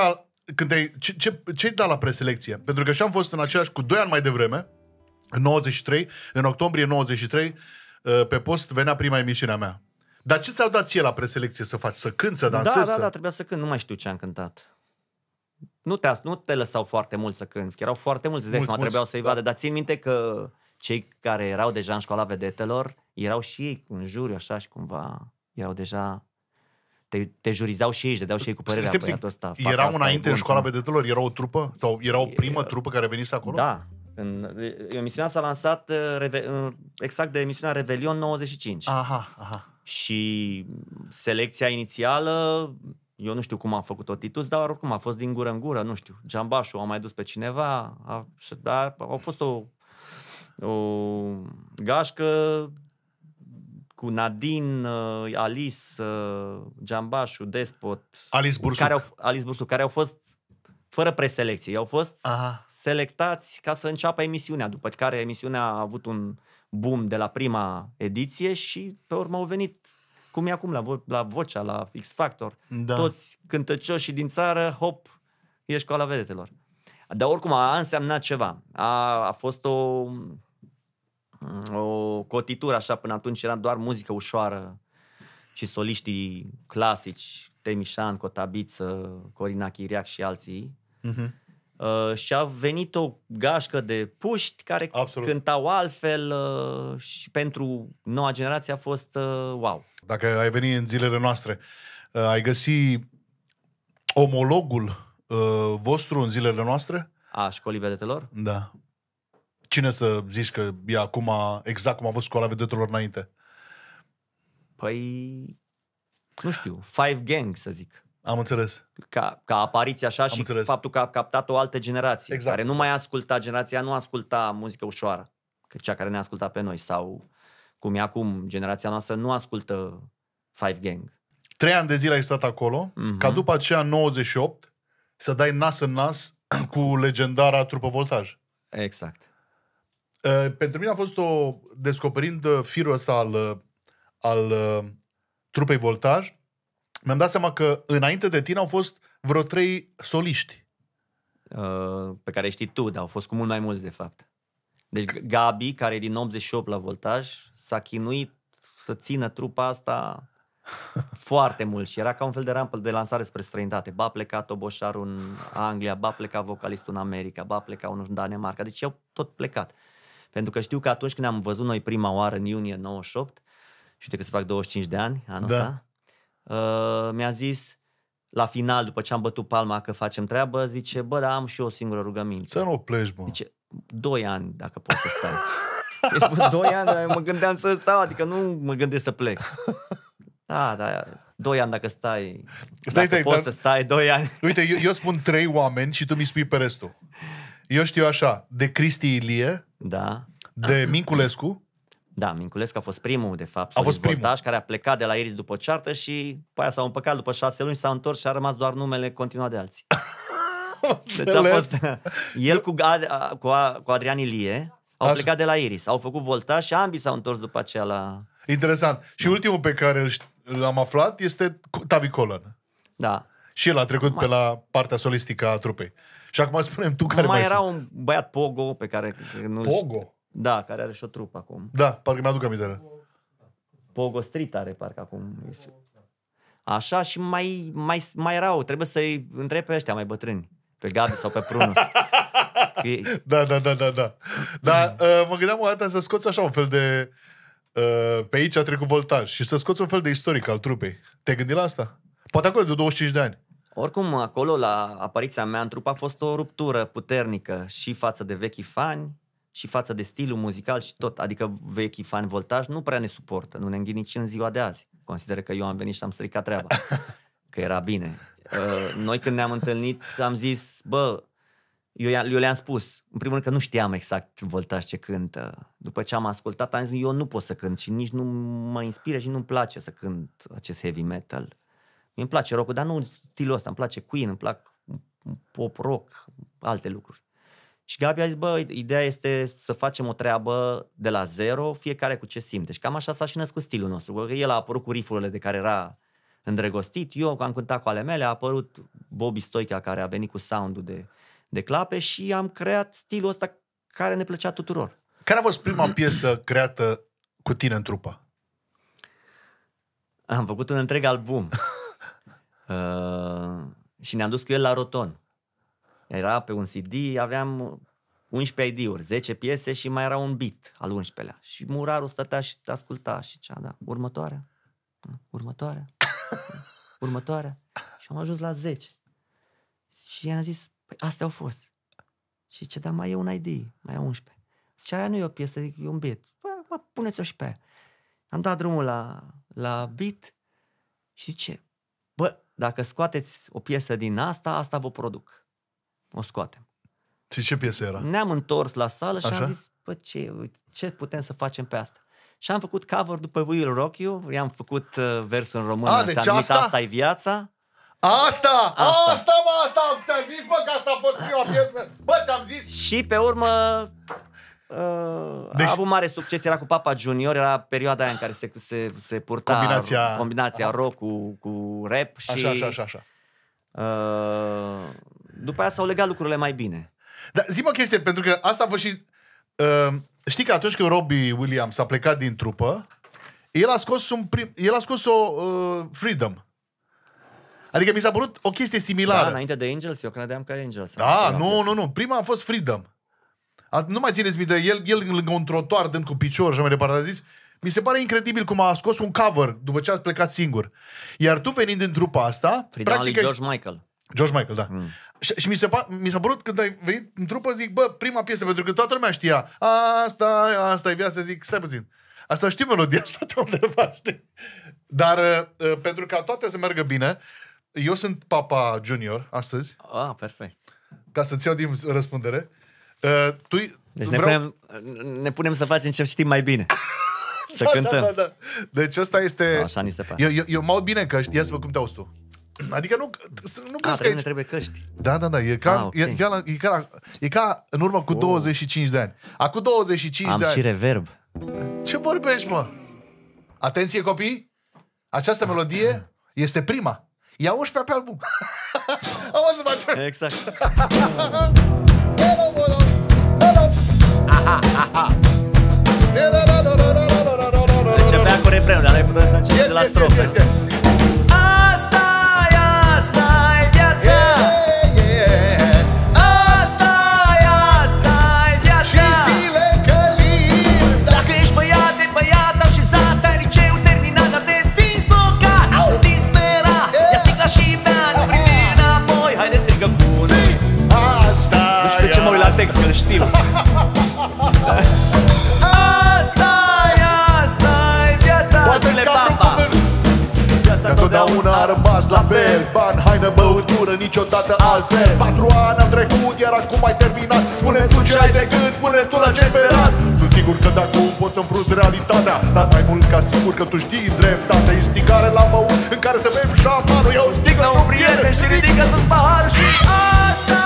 Când te, ce, ce, ce-i dat la preselecție? Pentru că și-am fost în același... Cu doi ani mai devreme, în nouăzeci și trei, în octombrie nouăzeci și trei, pe post venea prima emisiunea mea. Dar ce s-au dat ție la preselecție să faci? Să cânti, să dansezi? Da, da, da, trebuia să cânt. Nu mai știu ce am cântat. Nu te, nu te lăsau foarte mult să cânti. Erau foarte mulți, mulți, mulți. Trebuiau să-i vadă. Dar țin minte că cei care erau deja în școala vedetelor erau și ei în juriu, așa, și cumva erau deja... Te, te jurizau și ei, își dădeau și ei cu părerea băiatul ăsta. Erau înainte în școala vedetelor? Era o trupă? Sau era o primă trupă care venise acolo? Da. Emisiunea s-a lansat exact de emisiunea Revelion nouăzeci și cinci. Aha, aha. Și selecția inițială, eu nu știu cum a făcut-o Titus, dar oricum a fost din gură în gură, nu știu. Jambașu a mai dus pe cineva, a, da, a fost o, o gașcă cu Nadine, Alice, Jambașu, Despot, Alice Bursuc. Care au, Alice Bursuc, care au fost fără preselecție, au fost, aha, selectați ca să înceapă emisiunea, după care emisiunea a avut un boom de la prima ediție și pe urmă au venit, cum e acum, la, vo la Vocea, la X-Factor, da, toți cântăcioșii din țară, hop, e școala vedetelor. Dar oricum a însemnat ceva, a, a fost o... o cotitură, așa, până atunci era doar muzică ușoară și soliștii clasici, Temișan, Cotabiță, Corina Chiriac și alții. Uh-huh. Uh, și a venit o gașcă de puști care, absolut, cântau altfel uh, și pentru noua generație a fost uh, wow. Dacă ai venit în zilele noastre, uh, ai găsit omologul uh, vostru în zilele noastre? A școlii vedetelor? Da. Cine să zici că e acum exact cum a fost școala vedetelor înainte? Păi, nu știu, Five Gang, să zic. Am înțeles. Ca, ca apariție așa. Am și înțeles. Faptul că a captat o altă generație, exact, care nu mai asculta, generația nu asculta muzică ușoară, că cea care ne asculta pe noi, sau cum e acum, generația noastră nu ascultă Five Gang. Trei ani de zile ai stat acolo, mm-hmm, ca după aceea în nouăzeci și opt să dai nas în nas cu legendara trupă Voltaj. Exact. Pentru mine a fost o... Descoperind firul ăsta al, al trupei Voltaj, mi-am dat seama că înainte de tine au fost vreo trei soliști. Pe care știi tu, dar au fost cu mult mai mulți, de fapt. Deci Gabi, care e din optzeci și opt la Voltaj, s-a chinuit să țină trupa asta foarte mult și era ca un fel de rampă de lansare spre străinătate. Ba pleca Toboșarul în Anglia, ba pleca vocalistul în America, ba pleca unul în Danemarca. Deci au tot plecat. Pentru că știu că atunci când am văzut noi prima oară, în iunie nouăzeci și opt, știu că se fac douăzeci și cinci de ani anul ăsta, da, mi-a zis, la final, după ce am bătut palma că facem treabă, zice, bă, dar am și eu o singură rugăminte. Să nu pleci, mă. Zice, doi ani, dacă pot să stau. Deci, bă, doi ani, mă gândeam să stau, adică nu mă gândesc să plec. Da, da, doi ani dacă stai, stai, dacă stai, poți dar... să stai, doi ani. Uite, eu, eu spun trei oameni și tu mi spui pe restul. Eu știu așa, de Cristi Ilie, da, de Minculescu, Da, Minculescu a fost primul, de fapt, a fost primul care a plecat de la Iris după ceartă și pe aia s-au împăcat după șase luni, s-au întors și a rămas doar numele continuat de alții. Deci a fost el cu, cu, cu Adrian Ilie, au Așa. plecat de la Iris, au făcut Volta și ambii s-au întors după aceea la... Interesant. Și da. ultimul pe care l-am aflat este Tavi Colan. Da. Și el a trecut mai... pe la partea solistică a trupei. Și acum spunem tu care mai, mai era un băiat Pogo pe care... Nu Pogo? Da, care are și o trupă acum. Da, parcă mi-aduc aminte. Pogo Street are parcă acum. Așa și mai, mai, mai erau. Trebuie să-i întrebi pe ăștia mai bătrâni. Pe Gabi sau pe Prunus. Da, da, da, da, da. Dar mă gândeam o dată să scoți așa un fel de... Pe aici a trecut Voltaj. Și să scoți un fel de istoric al trupei. Te-ai gândit la asta? Poate acolo de douăzeci și cinci de ani. Oricum, acolo, la apariția mea în trupă, a fost o ruptură puternică și față de vechii fani, și față de stilul muzical și tot. Adică vechii fani Voltaj nu prea ne suportă, nu ne înghini nici în ziua de azi. Consideră că eu am venit și am stricat treaba. Că era bine. Noi când ne-am întâlnit am zis, bă, eu, eu le-am spus. În primul rând că nu știam exact Voltaj ce cântă. După ce am ascultat am zis, eu nu pot să cânt și nici nu mă inspire și nu-mi place să cânt acest heavy metal. Mi-mi place rock-ul, dar nu stilul ăsta, îmi place Queen, îmi plac pop rock, alte lucruri. Și Gabi a zis, bă, ideea este să facem o treabă de la zero, fiecare cu ce simte. Și cam așa s-a și născut stilul nostru. Că el a apărut cu rifurile de care era îndrăgostit, eu am cântat cu ale mele, a apărut Bobby Stoica care a venit cu sound-ul de, de clape și am creat stilul ăsta care ne plăcea tuturor. Care a fost prima piesă creată cu tine în trupă? Am făcut un întreg album. Uh, și ne-am dus cu el la Roton. Era pe un C D, aveam unsprezece I D-uri, zece piese și mai era un beat al unsprezelea. Și Muraru stătea și asculta și cea, da, următoarea, următoarea, următoarea. Și am ajuns la zece. Și i-am zis, păi, astea au fost. Și ce, dar mai e un I D, mai e unsprezece. Și aia nu e o piesă, e un beat. Păi, puneți-o și pe aia. Am dat drumul la, la beat și ce? Bă, dacă scoateți o piesă din asta, asta vă produc. O scoatem. Și ce piesă era? Ne-am întors la sală și Așa? am zis, bă, ce, ce putem să facem pe asta? Și am făcut cover după We'll Rock You, i-am făcut uh, versul în română, a, deci s-a numit asta? Asta e viața. Asta! Asta, asta mă, asta! Ți-am zis, bă, că asta a fost prima piesă. Bă, ți-am zis! Și pe urmă uh, deci... a avut mare succes, era cu Papa Junior, era perioada aia în care se, se, se purta combinația, combinația rock cu, cu rap. Așa, și... așa, așa, așa. Uh, după aia s-au legat lucrurile mai bine. Dar zi-mă chestie, pentru că asta a fost și... Uh, știi că atunci când Robbie Williams a plecat din trupă, el a scos, un prim, el a scos o uh, Freedom. Adică mi s-a părut o chestie similară. Da, înainte de Angels, eu credeam că Angels. Da, nu, nu, nu. Prima a fost Freedom. A, nu mai țineți minte, el, el lângă un trotuar, dând cu picior și mai departe, a zis... Mi se pare incredibil cum a scos un cover după ce a plecat singur. Iar tu venind din trupa asta... Freedom lui George Michael. George Michael, da. Mm. Și, și mi, se, mi s-a părut când ai venit în trupă, zic, bă, prima piesă, pentru că toată lumea știa. Asta, asta e viața, zic, stai puțin. Asta știu melodia asta de undeva, știi? Dar uh, pentru ca toate să meargă bine, eu sunt Papa Junior astăzi. Ah, perfect. Ca să-ți iau din răspundere. Uh, tu, deci vreau... ne, punem, ne punem să facem ce știm mai bine. Să da, cântăm. Da, da. Deci ăsta este... No, așa ni se pare. Eu, eu, eu mă aud bine că știați cum te auzi tu. Adică nu, nu A, crezi că aici... ne trebuie căști. Da, da, da. E ca, A, okay. e, ca la, e, ca la, e ca în urmă cu oh. douăzeci și cinci de ani. Acum douăzeci și cinci Am de ani. Am și reverb. Ce vorbești, mă? Atenție, copii! Această melodie este prima. Ia unsprezecea pe album. Am o să facem. Exact. Începeam cu refrenul, dar noi putem să începem de la strofă. Asta-i, asta-i viața. Asta-i, asta-i viața. Și zile călin. Dacă ești băiat, e băiata și zat. Ai liceu terminat, dar te simți bogat. Nu dispera, ia sticla și bea. Nu primi înapoi, hai ne strigăm cu noi. Asta-i, nu știu pe ce mă uit la text, că-l știu. Asta-i, asta-i viața. Asta-i viața. întotdeauna rămas la fel. Bani, haină, băutură, niciodată altfel. Patru ani am trecut, iar acum ai terminat. Spune tu ce ai de gând, spune tu la ce-ai sperat. Sunt sigur că de acum pot să-mi frunzi realitatea, dar mai mult ca sigur că tu știi dreptate. E sticare la băut în care să bem șampanul. Eu stic la un prieten și ridică sus paharul și asta.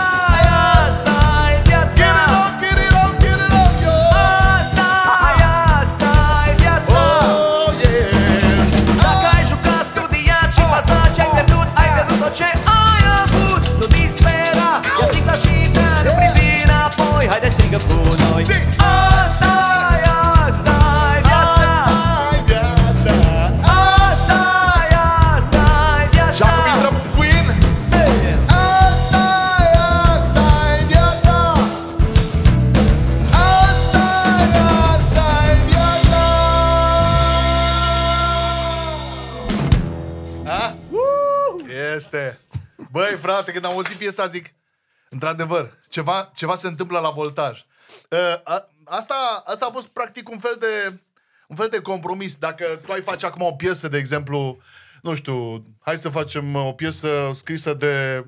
Este. Băi, frate, când am auzit piesa, zic, într-adevăr, ceva, ceva se întâmplă la Voltaj. A, asta, asta a fost practic un fel de un fel de compromis. Dacă tu ai face acum o piesă, de exemplu, nu știu, hai să facem o piesă scrisă de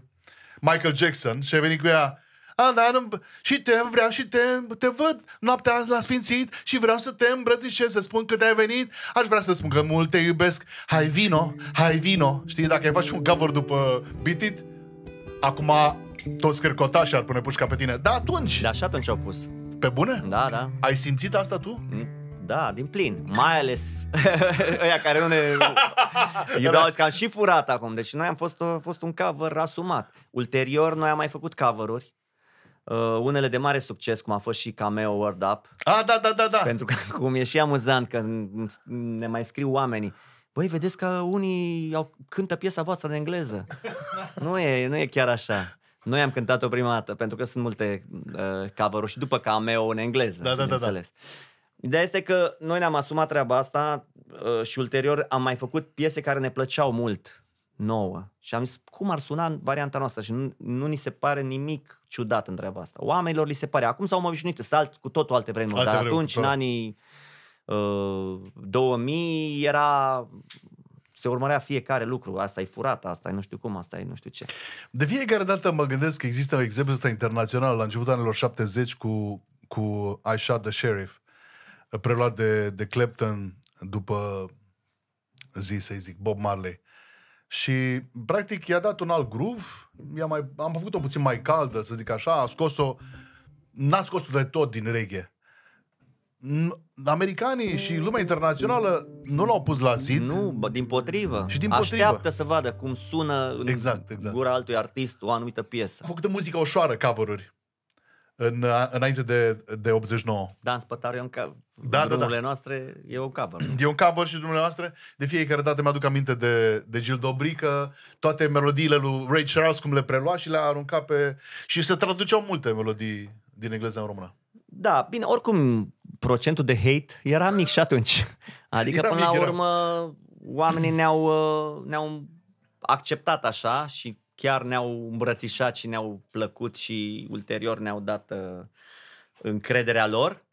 Michael Jackson și ai venit cu ea, a, da, și te vreau și te, te văd noaptea la sfințit și vreau să te îmbrățișez, să spun că te-ai venit. Aș vrea să spun că mult te iubesc. Hai vino, hai vino. Știi, dacă ai faci un cover după Beat It, acum toți scârcotașii ar pune pușca pe tine. Da, atunci. Da, și atunci au pus. Pe bune? Da, da. Ai simțit asta tu? Da, din plin. Mai ales ăia care nu ne iubeau, că am și furat acum. Deci noi am fost, fost un cover asumat. Ulterior, noi am mai făcut cover-uri. Uh, unele de mare succes, cum a fost și Cameo World Up. Ah, da, da, da, da. Pentru că cum e și amuzant că ne mai scriu oamenii, băi, vedeți că unii au, cântă piesa voastră în engleză. Nu e, nu e chiar așa. Noi am cântat-o prima dată, pentru că sunt multe uh, cover-uri și după Cameo în engleză. Da, da, da, da. Ideea este că noi ne-am asumat treaba asta uh, și ulterior am mai făcut piese care ne plăceau mult nouă. Și am zis, cum ar suna în varianta noastră? Și nu, nu ni se pare nimic ciudat în treaba asta. Oamenilor li se pare. Acum s-au obișnuit, sunt alt, cu totul alte vremuri. Alte dar vremuri, atunci, în anii uh, două mii, era... se urmărea fiecare lucru. Asta e furat, asta e nu știu cum, asta e nu știu ce. De fiecare dată mă gândesc că există un exemplu ăsta internațional, la începutul anilor șaptezeci, cu, cu I Shot the Sheriff, preluat de, de Clapton după zi, să zic, Bob Marley. Și, practic, i-a dat un alt groove, mai, am făcut-o puțin mai caldă, să zic așa, a scos-o, n-a scos-o de tot din reggae. Americanii și lumea internațională nu l-au pus la zid. Nu, din potrivă. Și din potrivă. Așteaptă să vadă cum sună în exact, exact. gura altui artist o anumită piesă. A făcut muzică ușoară, cover-uri, în, înainte de, de optzeci și nouă. Dan Spătaru e un cover. Da, da, da. noastre e un cover. E un cover și drumurile noastre. De fiecare dată mi-aduc aminte de, de Gil Dobrică, toate melodiile lui Ray Charles, cum le prelua și le-a aruncat pe... Și se traduceau multe melodii din engleză în română. Da, bine, oricum procentul de hate era mic și atunci. Adică era până mic, la urmă era. Oamenii ne-au ne-au acceptat așa și chiar ne-au îmbrățișat și ne-au plăcut și ulterior ne-au dat uh, încrederea lor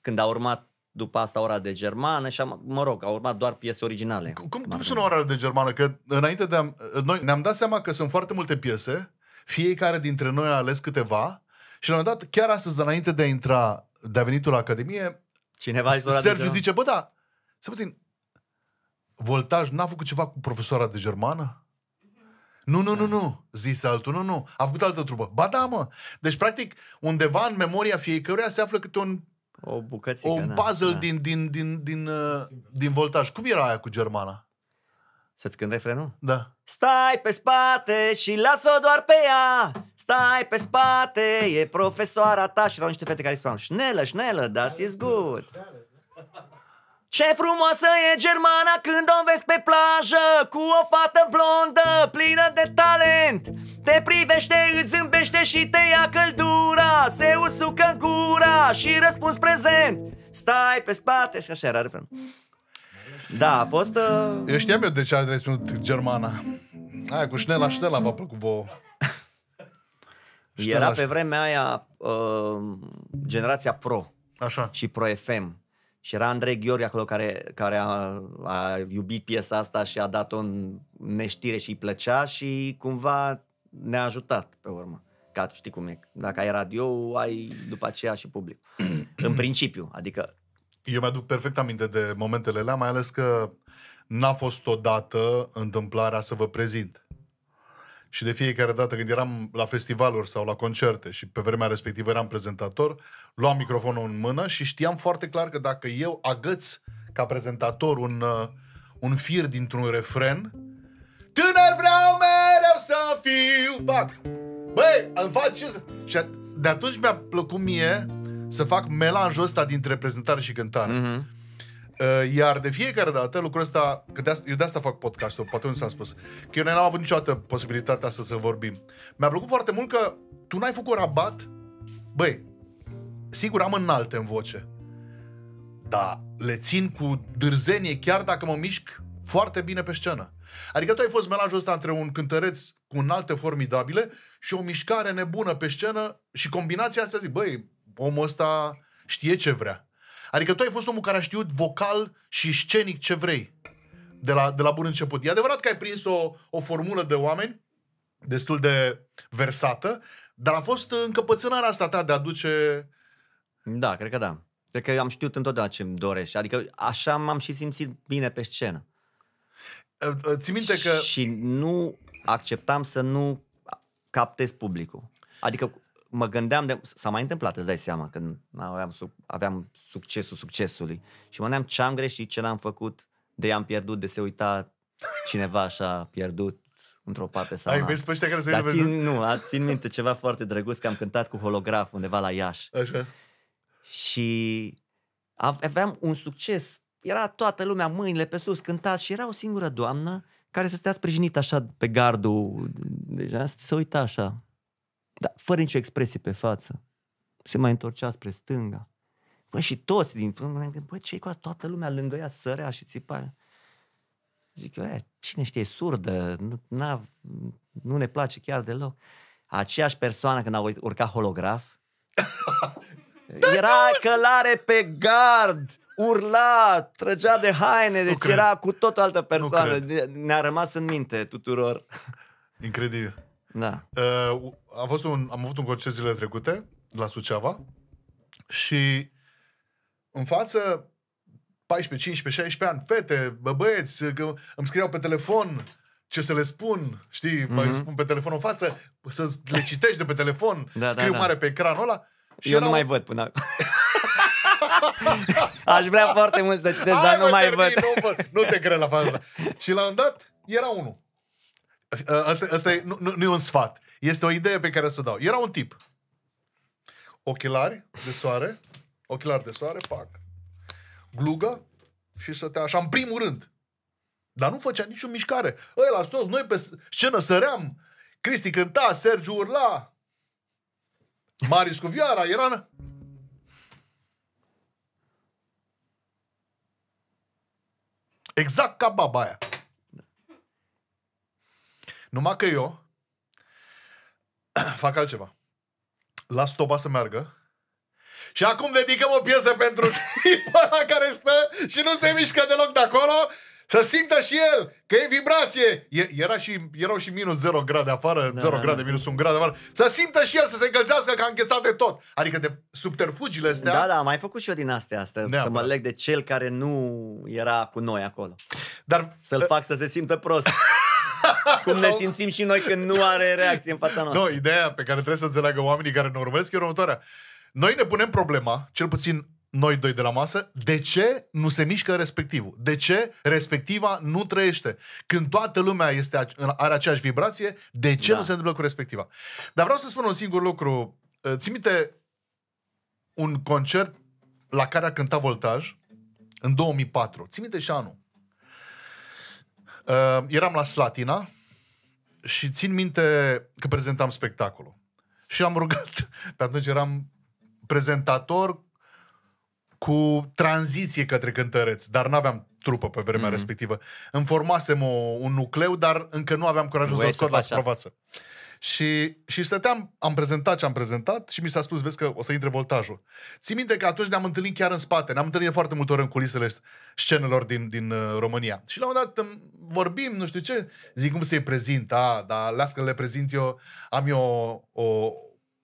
când a urmat după asta Ora de Germană și am, mă rog, au urmat doar piese originale. Cum, cum sună Ora de Germană? Că înainte de a, noi ne-am dat seama că sunt foarte multe piese, fiecare dintre noi a ales câteva și la un moment dat, chiar astăzi, înainte de a intra, de a veni tu la Academie, cineva Sergiu zice, bă, da, să puțin, Voltaj n-a făcut ceva cu profesoara de germană? Nu, nu, nu, nu, zise altul, nu, nu, a făcut altă trupă. Ba da, mă. Deci, practic, undeva în memoria fiecăruia se află câte un, o bucățică, un puzzle da. din, din, din, din, uh, din Voltaj. Cum era aia cu germana? Să-ți cânt refrenul? Da. Stai pe spate și las-o doar pe ea, stai pe spate, e profesoara ta. Și erau niște fete care spuneau, șnelă, șnelă, das is good. Ce frumoasă e germana când o vezi pe plajă, cu o fată blondă, plină de talent. Te privește, îți zâmbește și te ia căldura, se usucă gura și răspuns prezent. Stai pe spate și așa era refrenul. Da, a fost... Uh... Eu știam eu de ce a reținut germana. Aia cu șnela, șnela v-a plăcut vouă. Era șnela, pe vremea aia uh, generația Pro. Așa. Și Pro F M. Și era Andrei Gheorghe acolo care, care a, a iubit piesa asta și a dat-o în neștire și îi plăcea și cumva ne-a ajutat pe urmă. Ca tu știi cum e, dacă ai radio, ai după aceea și public. În principiu, adică... Eu mi-aduc perfect aminte de momentele alea, mai ales că n-a fost odată întâmplarea să vă prezint. Și de fiecare dată când eram la festivaluri sau la concerte și pe vremea respectivă eram prezentator, luam microfonul în mână și știam foarte clar că dacă eu agăț ca prezentator un, un fir dintr-un refren, tânăr vreau mereu să fiu, pac! Băi, îmi fac ce să... Și de atunci mi-a plăcut mie să fac melanjul ăsta dintre prezentare și cântare. Mm-hmm. Iar de fiecare dată lucrul ăsta, că de asta, eu de asta fac podcastul, poate nu s-am spus, că eu n-am avut niciodată posibilitatea să să vorbim. Mi-a plăcut foarte mult că tu n-ai făcut rabat. Băi, sigur am înalte în voce, dar le țin cu dârzenie chiar dacă mă mișc foarte bine pe scenă. Adică tu ai fost melanjul ăsta între un cântăreț cu înalte formidabile și o mișcare nebună pe scenă și combinația asta, zic, băi, omul ăsta știe ce vrea. Adică tu ai fost omul care a știut vocal și scenic ce vrei de la, de la bun început. E adevărat că ai prins o, o formulă de oameni destul de versată, dar a fost încăpățânarea asta ta de a duce... Da, cred că da. Cred că am știut întotdeauna ce-mi dorești. Adică așa m-am și simțit bine pe scenă. Ți minte că... Și nu acceptam să nu captez publicul. Adică... Mă gândeam, de... s-a mai întâmplat, îți dai seama, când aveam, sub... aveam succesul succesului și mă gândeam ce am greșit, ce n-am făcut, de i-am pierdut, de se uita cineva așa pierdut într-o parte sau ai vezi pe ăștia care s-au văzut? Nu, țin minte ceva foarte drăguț, că am cântat cu Holograf undeva la Iași. Așa. Și aveam un succes, era toată lumea mâinile pe sus, cânta și era o singură doamnă care să stea sprijinită așa pe gardul, deja se uita așa. Dar fără nicio expresie pe față. Se mai întorcea spre stânga. Bă, și toți din... Bă, ce-i cu asta? Toată lumea lângă ea sărea și țipa. Zic eu, e, cine știe, e surdă, nu, nu ne place chiar deloc. Aceeași persoană, când a urcat Holograf, era călare pe gard, urla, trăgea de haine, deci era cu tot o altă persoană. Ne-a rămas în minte tuturor. Incredibil. Da. Uh, a fost un, am avut un concert zilele trecute la Suceava și în față paisprezece, cincisprezece, șaisprezece ani, fete, bă, băieți, îmi scriau pe telefon ce să le spun, știi, mai mm-hmm. spun pe telefon în față, să le citești de pe telefon, da, scriu da, mare da. Pe ecranul ăla. Și eu nu o... mai văd până acum. Aș vrea foarte mult să citesc, hai, dar nu mă, mai termin, văd. Nu, mă, nu te cred la faza. Și la un dat era unul. Asta, asta e, nu, nu e un sfat. Este o idee pe care să o dau. Era un tip. Ochelari de soare. Ochelari de soare, pac. Glugă și să te așa, în primul rând. Dar nu făcea nicio mișcare. Ăla, toți noi pe scenă săream. Cristi cânta, Sergiu urla. Marius cu Viara, era... Exact ca baba aia. Numai că eu fac altceva. Las toba să meargă și acum dedicăm o piesă pentru tipul care stă și nu se mișcă deloc de acolo, să simtă și el că e vibrație. Era și, erau și minus zero grade afară, da, zero grade, minus un grad afară. Să simtă și el, să se încălzească că a înghețat de tot. Adică de subterfugiile astea. Da, da, am mai făcut și eu din astea, astea să mă leg de cel care nu era cu noi acolo. Dar să-l fac să se simtă prost. Cum ne simțim și noi când nu are reacție în fața noastră. Nu, ideea pe care trebuie să înțeleagă oamenii care ne urmăresc e următoarea. Noi ne punem problema, cel puțin noi doi de la masă, de ce nu se mișcă respectivul? De ce respectiva nu trăiește? Când toată lumea este, are aceeași vibrație, de ce da. Nu se întâmplă cu respectiva? Dar vreau să spun un singur lucru. Ții minte un concert la care a cântat Voltaj în două mii patru. Ții minte și anul. Uh, eram la Slatina și țin minte că prezentam spectacolul. Și am rugat, pe atunci eram prezentator cu tranziție către cântăreți, dar n-aveam trupă pe vremea mm-hmm. respectivă. Îmi formasem o, un nucleu, dar încă nu aveam curajul să-l scot la suprafață. Și, și stăteam, am prezentat ce am prezentat și mi s-a spus, vezi că o să intre voltajul. Ții minte că atunci ne-am întâlnit chiar în spate, ne-am întâlnit foarte multe ori în culisele scenelor din, din uh, România. Și la un dat vorbim, nu știu ce, zic cum să-i prezint, a, dar las că le prezint eu, am eu o, o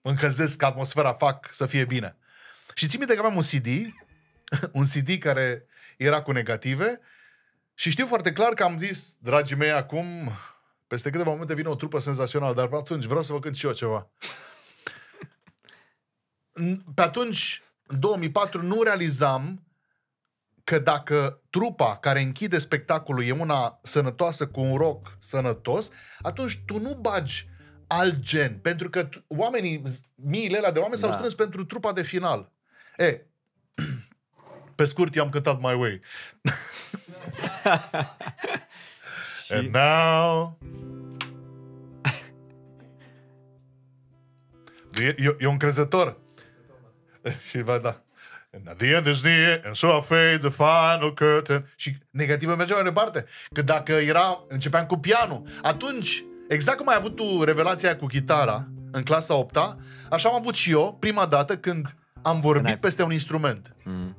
încălzesc atmosfera, fac să fie bine. Și ții minte că aveam un C D, un C D care era cu negative și știu foarte clar că am zis, dragii mei, acum... Peste câteva momente vine o trupă senzațională, dar pe atunci vreau să vă cânt și eu ceva. Pe atunci, în două mii patru, nu realizam că dacă trupa care închide spectacolul e una sănătoasă cu un rock sănătos, atunci tu nu bagi alt gen. Pentru că oamenii, miile alea de oameni s-au da. strâns pentru trupa de final. E, pe scurt, i-am cântat My Way. And now... e, e, e un crezător. Și va da. And the end is the end, and so I fade the final curtain. Și negativă mergea mai departe. Că dacă era, începeam cu pianul. Atunci, exact cum ai avut tu revelația cu chitara în clasa a opta, așa am avut și eu prima dată când am vorbit I... peste un instrument. Mm.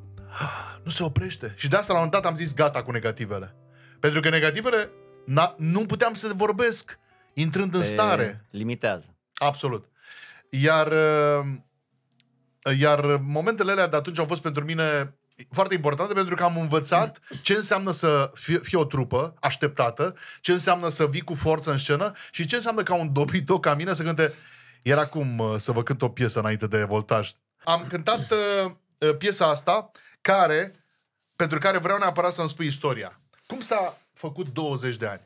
Nu se oprește. Și de asta la un moment dat am zis gata cu negativele. Pentru că negativele... Na, nu puteam să vorbesc intrând în stare. Limitează. Absolut. Iar, iar momentele alea de atunci au fost pentru mine foarte importante pentru că am învățat ce înseamnă să fie, fie o trupă așteptată, ce înseamnă să vii cu forță în scenă și ce înseamnă ca un dobitoc ca mine să cânte. Iar acum să vă cânt o piesă înainte de voltaj. Am cântat uh, piesa asta care, pentru care vreau neapărat să-mi spui istoria. Cum s-a făcut douăzeci de ani?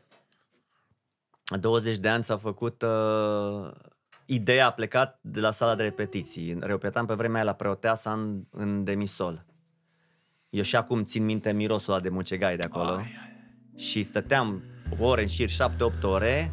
douăzeci de ani s-a făcut... Uh, ideea a plecat de la sala de repetiții. Repetam pe vremea aia la Preoteasa în, în demisol. Eu și acum țin minte mirosul ăla de mucegai de acolo. Ai, ai. Și stăteam ore în șir, șapte opt ore.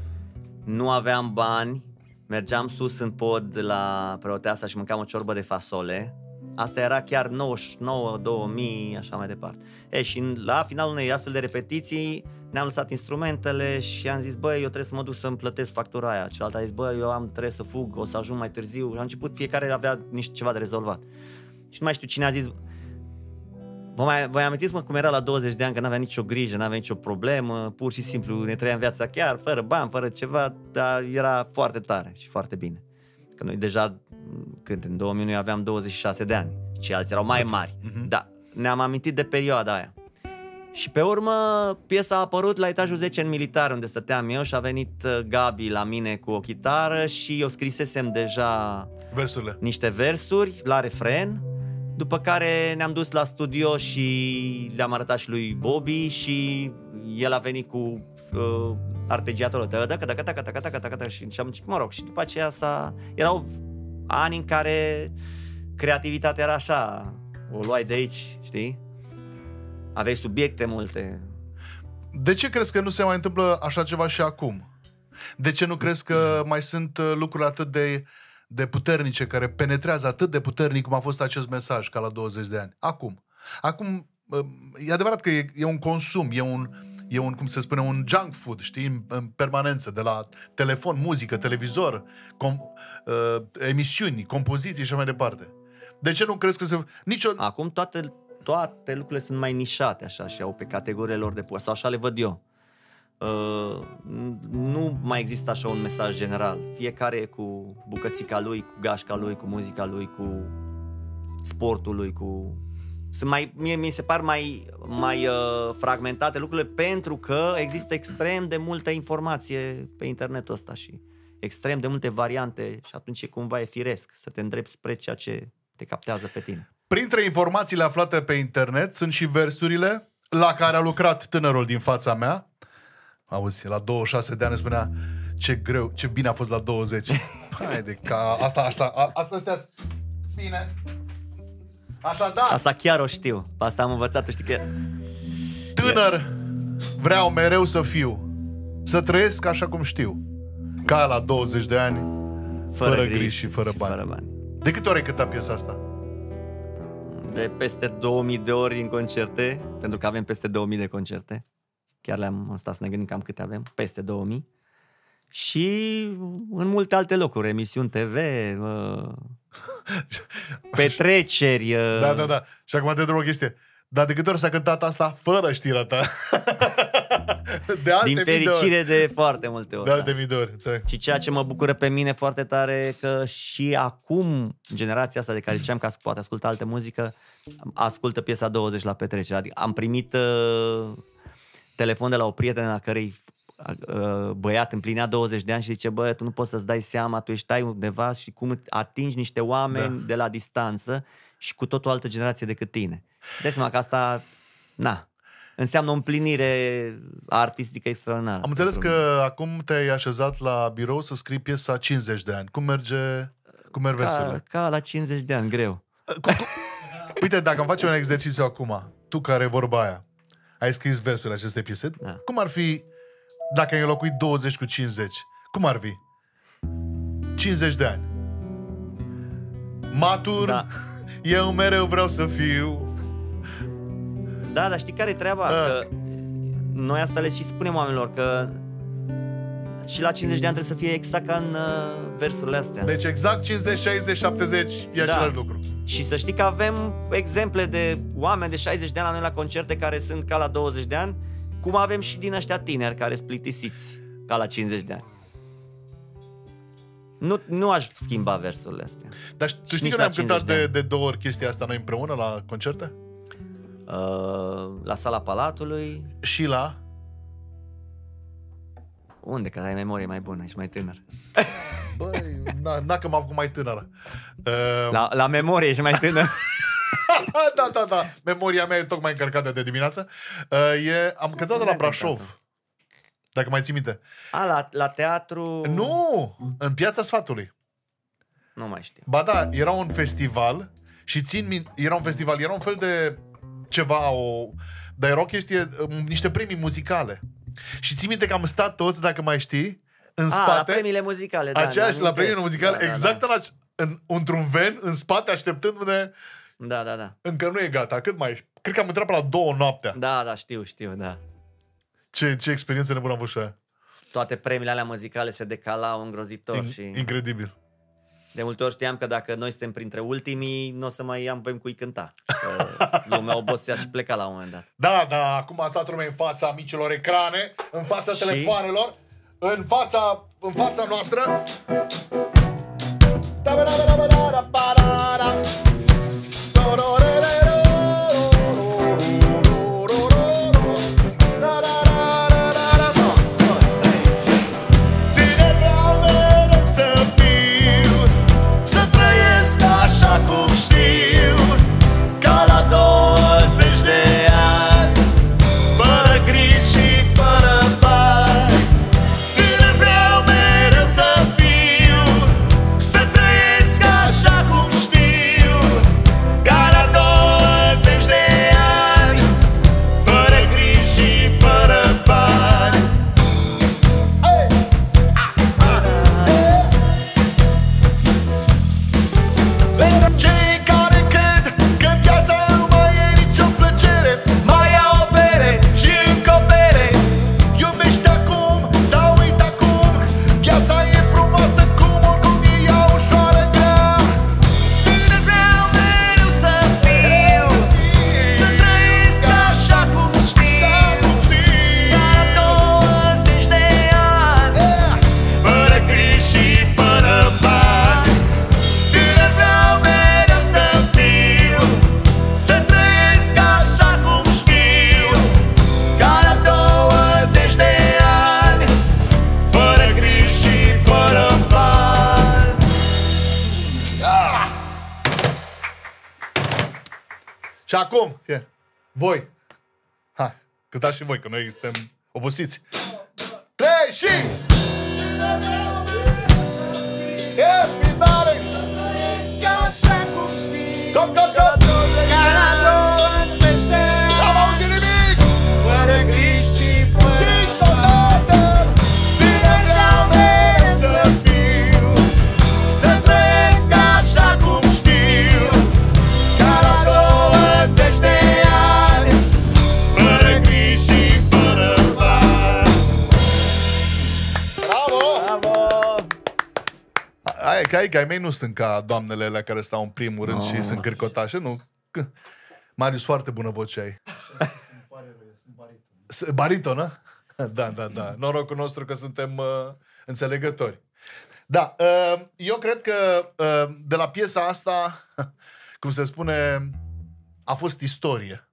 Nu aveam bani. Mergeam sus în pod la Preoteasa și mâncam o ciorbă de fasole. Asta era chiar nouăzeci și nouă, două mii, așa mai departe. E, și la finalul unei astfel de repetiții ne-am lăsat instrumentele și am zis, băi, eu trebuie să mă duc să-mi plătesc factura aia. Celălalt a zis, băi, eu am, trebuie să fug, o să ajung mai târziu. Și a început, fiecare avea niște ceva de rezolvat. Și nu mai știu cine a zis, vă mai, vă amintiți, mă, cum era la douăzeci de ani, că n-avea nicio grijă, n-avea nicio problemă, pur și simplu ne trăiam viața chiar, fără bani, fără ceva, dar era foarte tare și foarte bine. Că noi deja, când în două mii unu aveam douăzeci și șase de ani, ceilalți erau mai mari, uh-huh. Da, ne-am amintit de perioada aia. Și pe urmă piesa a apărut la etajul zece în Militar, unde stăteam eu, și a venit Gabi la mine cu o chitară și eu scrisesem deja versurile. Niște versuri la refren, după care ne-am dus la studio și le-am arătat și lui Bobby și el a venit cu... Uh, arpegiatorul, da, da, da, da, da, da, da, da, și am, mă rog, și după aceea s-a... erau ani în care creativitatea era așa, o luai de aici, știi? Aveai subiecte multe. De ce crezi că nu se mai întâmplă așa ceva și acum? De ce nu crezi că mai sunt lucruri atât de, de puternice, care penetrează atât de puternic cum a fost acest mesaj, ca la douăzeci de ani? Acum. Acum, e adevărat că e, e un consum, e un... E un, cum se spune, un junk food, știi, în permanență, de la telefon, muzică, televizor, com, uh, emisiuni, compoziții și mai departe. De ce nu crezi că se... Nicio... Acum toate, toate lucrurile sunt mai nișate, așa, și au pe categoriile lor de post, sau așa le văd eu. Uh, nu mai există așa un mesaj general. Fiecare e cu bucățica lui, cu gașca lui, cu muzica lui, cu sportul lui, cu... Sunt mai, mie mi se par mai, mai uh, fragmentate lucrurile pentru că există extrem de multă informație pe internetul ăsta și extrem de multe variante și atunci cumva e firesc să te îndrepți spre ceea ce te captează pe tine. Printre informațiile aflate pe internet sunt și versurile la care a lucrat tânărul din fața mea. Auzi, la douăzeci și șase de ani spunea ce greu, ce bine a fost la douăzeci. Hai de ca asta, asta, a, asta, astea, bine. Așa, da. Asta chiar o știu. Asta am învățat, tu știi că... Tânăr, vreau mereu să fiu. Să trăiesc așa cum știu. Ca la douăzeci de ani, fără, fără griji și, fără, și bani. fără bani. De câte ori ai cântat piesa asta? De peste două mii de ori în concerte, pentru că avem peste două mii de concerte. Chiar le-am stat să ne gândim cam câte avem, peste două mii. și în multe alte locuri, emisiuni T V, uh, petreceri. Uh... Da, da, da. Și acum te întreb o chestie. Dar de câte ori s-a cântat asta fără știrea ta? De alte Din fericire de foarte multe ori. De alte mii de ori. Da. Și ceea ce mă bucură pe mine foarte tare că și acum generația asta de care ziceam că poate ascultă altă muzică, ascultă piesa douăzeci la petrecere. Adică am primit uh, telefon de la o prietenă la care uh, băiat împlinea douăzeci de ani și zice: bă, tu nu poți să-ți dai seama, tu ești ai undeva și cum atingi niște oameni da. de la distanță și cu tot o altă generație decât tine. Dă-ți seama că asta, na, înseamnă o împlinire artistică extraordinară. Am înțeles că acum te-ai așezat la birou să scrii piesa cincizeci de ani. Cum merge, cum merg versurile? Ca la cincizeci de ani, greu. Uite, dacă am face un exercițiu acum, tu care vorba aia, ai scris versurile acestei piese, da. cum ar fi, dacă ai înlocuit douăzeci cu cincizeci, cum ar fi? cincizeci de ani. Matur, da. eu mereu vreau să fiu. Da, dar știi care e treaba? Da. Că noi asta le și spunem oamenilor, că și la cincizeci de ani trebuie să fie exact ca în uh, versurile astea. Deci exact cincizeci, șaizeci, șaptezeci e da. același lucru. Și să știi că avem exemple de oameni de șaizeci de ani la noi la concerte care sunt ca la douăzeci de ani, cum avem și din ăștia tineri care sunt plictisiți ca la cincizeci de ani. Nu, nu aș schimba versurile astea. Dar tu știi că ne-am cântat de, de două ori chestia asta noi împreună la concerte? La Sala Palatului. Și la? Unde? Că ai memorie mai bună, ești mai tânăr. Băi, n-a că m-am făcut mai tânăr. La, la memorie ești mai tânăr. Da, da, da. Memoria mea e tocmai încărcată de dimineață. E, am cântat la Brașov, dacă mai ții minte. A, la, la teatru... Nu! În Piața Sfatului. Nu mai știu. Ba da, era un festival și țin minte... Era un festival, era un fel de... ceva, o... dar era o chestie, niște premii muzicale. Și ții minte că am stat toți, dacă mai știi, în A, spate. la premiile muzicale, da. Aceeași, la premiile muzicale, da, exact da, da. În, într-un ven, în spate, așteptându-ne. Da, da, da. Încă nu e gata, cât mai... Cred că am intrat până la două noaptea. Da, da, știu, știu, da. Ce, ce experiență nebună am avut și aia. Toate premiile alea muzicale se decalau îngrozitor. In, și... Incredibil. De multe ori știam că dacă noi suntem printre ultimii, nu o să mai am voim cu-i cânta. Lumea obosea și pleca la un moment dat. Da, da, acum toată lumea în fața micilor ecrane, în fața și... telefoanelor, în fața, în fața noastră. Și acum, fie, voi, ha, cântați și voi, că noi suntem obosiți. Trei și... E filmare! Ca așa cum știi, cop, cop, cop! Ca la douăzeci de ani, n-am auzit nimic! Fără griji și fără pată, tine vreau mereu să fiu, să trăiesc așa cum știu, ca la douăzeci de ani, fără griji și fără pată. e că ai, că ai mei nu sunt ca doamnele alea care stau în primul rând no. și sunt cârcotașe, nu. Marius, foarte bună voce ai. Sunt baritonă? Da, da, da. Norocul nostru că suntem uh, înțelegători. Da, uh, eu cred că uh, de la piesa asta, cum se spune, a fost istorie.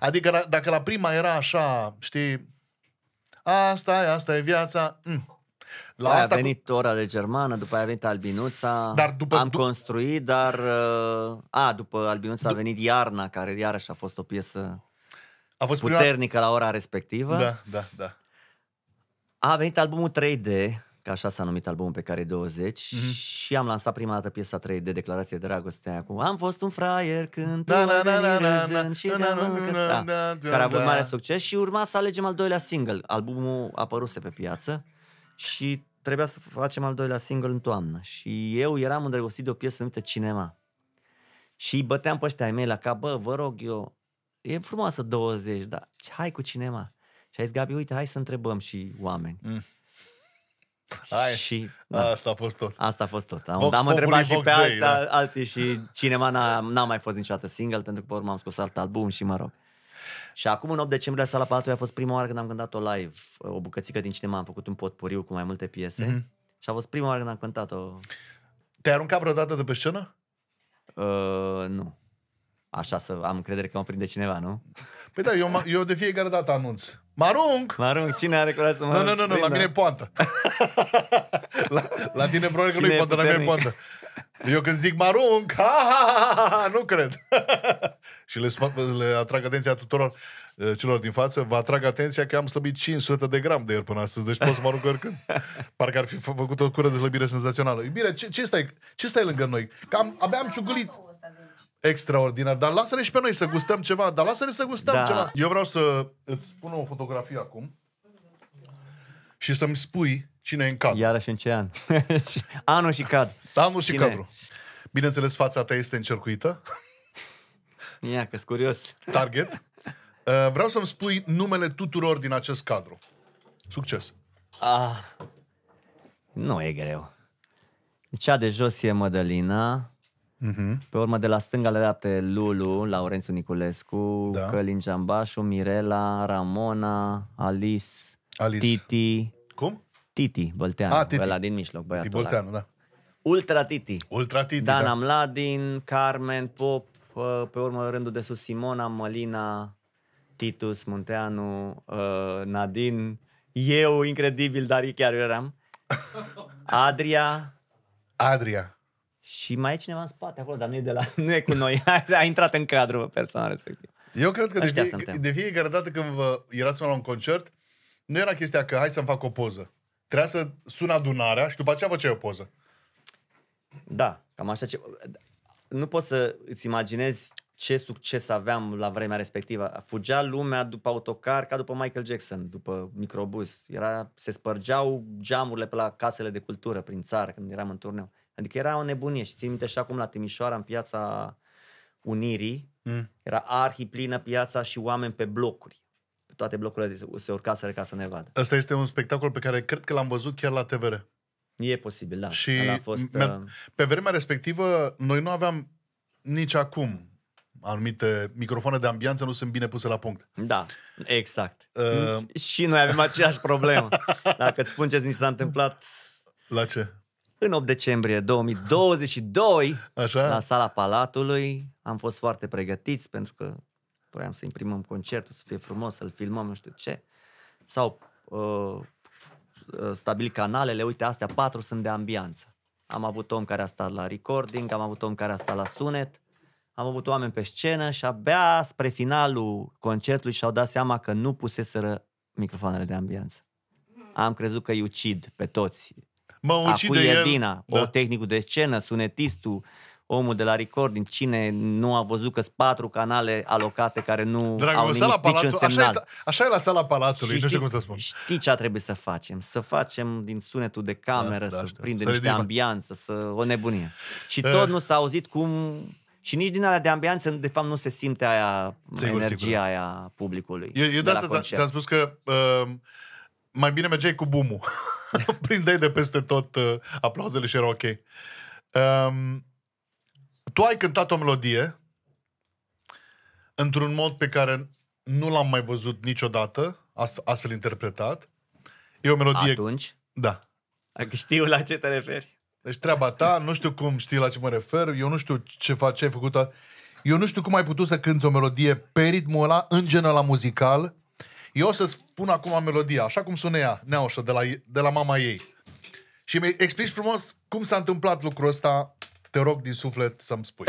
Adică dacă la prima era așa, știi, asta e, asta e viața... Mm. La aia asta a venit Ora de Germană, după aia a venit Albinuța, dar după, am construit, dar... Uh, a, după Albinuța a venit Iarna, care iarăși a fost o piesă a fost puternică prima... la ora respectivă. Da, da, da. A venit albumul trei D, că așa s-a numit albumul pe care e douăzeci, mm-hmm. și am lansat prima dată piesa trei D, Declarație de Dragoste, acum Am fost un fraier când tu și care a avut mare succes și urma să alegem al doilea single. Albumul apăruse pe piață. Și trebuia să facem al doilea single în toamnă. Și eu eram îndrăgostit de o piesă numită Cinema. Și băteam pe ăștia ai mei la cap, bă, vă rog eu, e frumoasă douăzeci, dar hai cu Cinema. Și a zis, Gabi, uite, hai să întrebăm și oameni. Mm. Hai. Și, da, asta a fost tot. Asta a fost tot. Am, Vox, am întrebat și pe alții, da. alții și Cinema n-a mai fost niciodată single, pentru că pe urmă am scos alt album și mă rog. Și acum, în opt decembrie, la Sala Palatului a fost prima oară când am cântat-o live. O bucățică din Cinema, am făcut un potpuriu cu mai multe piese. Mm-hmm. Și a fost prima oară când am cântat-o. Te-ai aruncat vreodată de pe scenă? Uh, nu. Așa să am încredere că mă prinde cineva, nu? Păi da, eu, eu de fiecare dată anunț. Mă arunc! Mă arunc, cine are curaj să mă arunc? Nu, nu, nu, la mine e poantă. la, la tine probabil că nu e poantă, la mine e poantă. Eu când zic mă arunc, ha, ha, ha, ha, nu cred. Și le, le atrag atenția tuturor uh, celor din față. Vă atrag atenția că am slăbit cinci sute de grame de ieri până astăzi. Deci pot să mă arunc oricând. Parcă ar fi făcut o cură de slăbire senzațională. Iubire, ce, ce, stai, ce stai lângă noi? Că am, abia am ciugulit. Extraordinar. Dar lasă-ne și pe noi să gustăm ceva. Dar lasă-ne să gustăm da. ceva. Eu vreau să îți spun o fotografie acum și să-mi spui cine e în cadru. Iarăși în ce an? Anul și cadru. Anul și cadru. Bineînțeles, fața ta este încercuită. Ia, că-s curios. Target. Vreau să-mi spui numele tuturor din acest cadru. Succes. Ah, nu e greu. Cea de jos e Mădălina. Uh-huh. Pe urmă, de la stânga la dreapta, Lulu, Laurențiu Niculescu, da. Călin Giambașu, Mirela, Ramona, Alice, Alice. Titi. Cum? Titi Bălteanu, ah, Titi. Ăla din mijloc, băiatul Titi Bălteanu, da. Ultra Titi, Ultra Titi Dana da. Mladin, Carmen, Pop, pe urmă rândul de sus Simona, Mălina, Titus, Munteanu, Nadine, eu, incredibil, dar chiar eu eram, Adria, Adria. Și mai e cineva în spate acolo, dar nu e, de la, nu e cu noi. A intrat în cadru persoana respectivă. Eu cred că de, fie, de fiecare dată când vă erați la un concert, nu era chestia că hai să-mi fac o poză. Trebuia să sun adunarea și după aceea făceai o poză. Da, cam așa. Ce... Nu poți să îți imaginezi ce succes aveam la vremea respectivă. Fugea lumea după autocar ca după Michael Jackson, după microbus. Era, se spărgeau geamurile pe la casele de cultură prin țară când eram în turneu. Adică era o nebunie și țin minte și acum la Timișoara, în Piața Unirii, mm. era arhiplină piața și oameni pe blocuri. Pe toate blocurile se urcaseră ca să ne vadă. Asta este un spectacol pe care cred că l-am văzut chiar la T V R. E posibil, da. Și a fost, uh... pe vremea respectivă, noi nu aveam nici acum anumite microfoane de ambianță, nu sunt bine puse la punct. Da, exact. Uh... Și noi avem aceeași problemă. Dacă îți spun ce ni s-a întâmplat... La ce? În opt decembrie două mii douăzeci și doi, așa? La Sala Palatului, am fost foarte pregătiți pentru că vroiam să imprimăm concertul, să fie frumos, să-l filmăm, nu știu ce. S-au uh, stabilit canalele, uite, astea patru sunt de ambianță. Am avut om care a stat la recording, am avut om care a stat la sunet, am avut oameni pe scenă și abia spre finalul concertului și-au dat seama că nu puseseră microfoanele de ambianță. Am crezut că îi ucid pe toți. Acu Ierdina, da. O tehnicul de scenă, sunetistul, omul de la recording, cine nu a văzut că-s patru canale alocate care nu Dragul, au nimic, niciun semnal. Așa e, așa e la Sala Palatului, nu știu știi, cum să spun. Știi ce a trebuit să facem? Să facem din sunetul de cameră, da, da, să prindem niște ambianță, să o nebunie. Și e. tot nu s-a auzit cum... Și nici din alea de ambianță, de fapt, nu se simte aia sigur, energia sigur. aia publicului. Eu, eu de asta ți-am spus că... Uh, mai bine mergeai cu bumul. Prindeai de peste tot uh, aplauzele și era ok. Um, tu ai cântat o melodie într-un mod pe care nu l-am mai văzut niciodată, ast astfel interpretat. E o melodie... Atunci? Da. Dacă știu la ce te referi. Deci treaba ta, nu știu cum știi la ce mă refer, eu nu știu ce, faci, ce ai făcut... A... Eu nu știu cum ai putut să cânti o melodie pe ritmul ăla, în genul ăla muzical. Eu o să spun acum melodia, așa cum sună ea, Neaușă, de la, de la mama ei. Și mi explici frumos cum s-a întâmplat lucrul ăsta, te rog din suflet să-mi spui.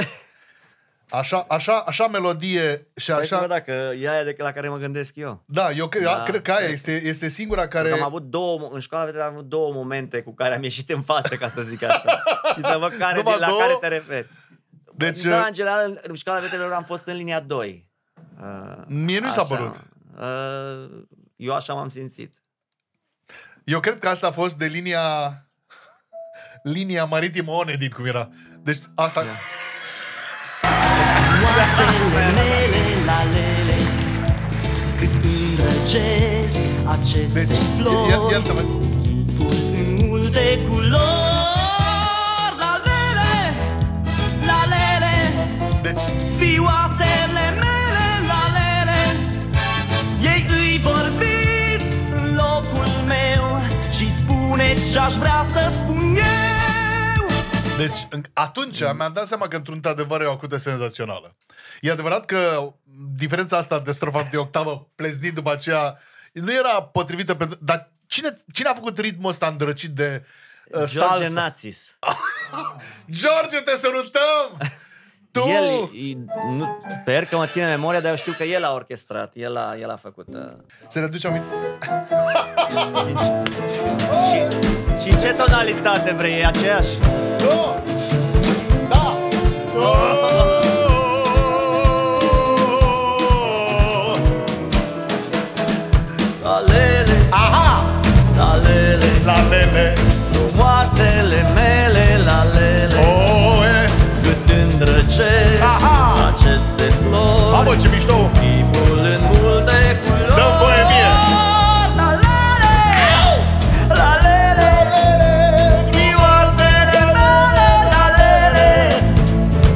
Așa, așa, așa melodie și așa... Hai să văd dacă e aia de la care mă gândesc eu. Da, eu cred, da, cred că aia este, este singura care... Am avut două, în școală am avut două momente cu care am ieșit în față, ca să zic așa. Și să văd care, de, la două... care te referi. Deci, da, în general, în școala vetelor am fost în linia doi. Uh, mie nu s-a părut. Uh, eu așa m-am simțit. Eu cred că asta a fost de linia... linia maritimă Onedit, cum era. Deci asta... Yeah. Deci, iartă-mă. Deci... Fioasele mele, lalele, ei îi vorbit în locul meu și spune ce-aș vrea să spun eu. Deci atunci mi-am dat seama că într-adevăr e o acută senzațională. E adevărat că diferența asta de strofa de octavă pleznit după aceea nu era potrivită pentru... Dar cine, cine a făcut ritmul ăsta îndrăcit de uh, salsa? George Națis. George, te sărutăm! Tu? El, nu, sper că mă ține memoria, dar eu știu că el a orchestrat, el a, el a făcut... Uh... Se reduce aminte. și, și, și ce tonalitate vrei? E aceeași? Do! Da! Do! Dalele! Aha! Dalele! Lalele! Frumoasele mele, lalele! Oh, eh. Îndrăcesc aceste flori. Mamă, ce mișto! Tipul în multe culori. Dă-mi voie mie! Lalele, fioasele mele, lalele,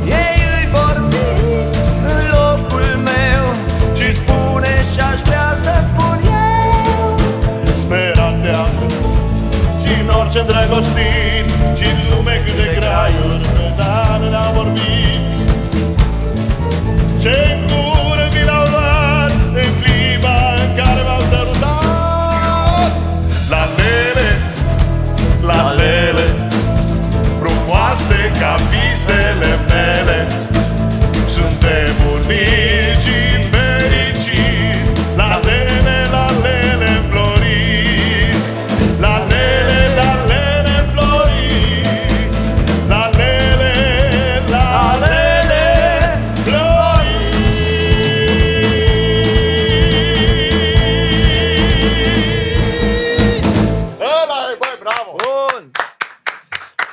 ei îi vorbi în locul meu și spune ce-aș vrea să spun eu. Speranța și în orice îndrăgostit și în lume cât de graiuri, dar n-am vorbit. Ce cur mi l-au luat în clipa în care m-au sărutat. Lalele, lalele, frumoase ca visele mele, suntem uniți și fericiți. Lalele, lalele, floriți. Lalele, lalele, floriți. Lalele, lalele, floriți. Ăla-i, băi, bravo! Bun!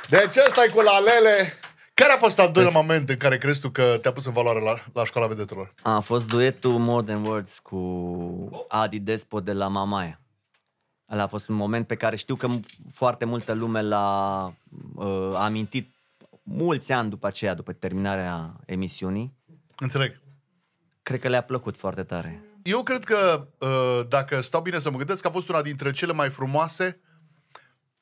Deci ăsta-i cu lalele. Care a fost al doilea moment în care crezi tu că te-a pus în valoare la, la școala vedetelor? A fost duetul More Than Words cu Adi Despo de la Mamaia. Ăla a fost un moment pe care știu că foarte multă lume l-a uh, amintit mulți ani după aceea, după terminarea emisiunii. Înțeleg. Cred că le-a plăcut foarte tare. Eu cred că, uh, dacă stau bine să mă gândesc, a fost una dintre cele mai frumoase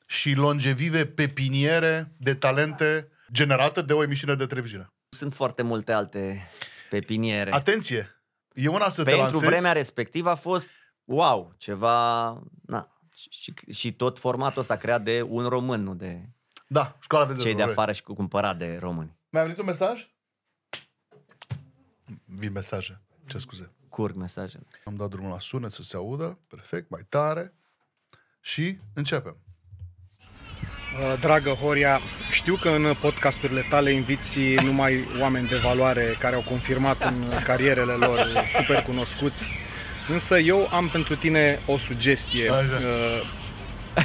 și longevive pepiniere de talente generată de o emisiune de televiziune. Sunt foarte multe alte pepiniere. Atenție! E una să te lansezi. Pentru vremea respectivă a fost, wow, ceva... Na, și, și tot formatul ăsta creat de un român, nu de... Da, școala de cei de afară și cumpărat de români. Mi-a venit un mesaj? Vin mesaje. Ce scuze. Curg mesaje. Am dat drumul la sunet să se audă. Perfect, mai tare. Și începem. Dragă Horia, știu că în podcasturile tale inviți numai oameni de valoare care au confirmat în carierele lor, super cunoscuți, însă eu am pentru tine o sugestie.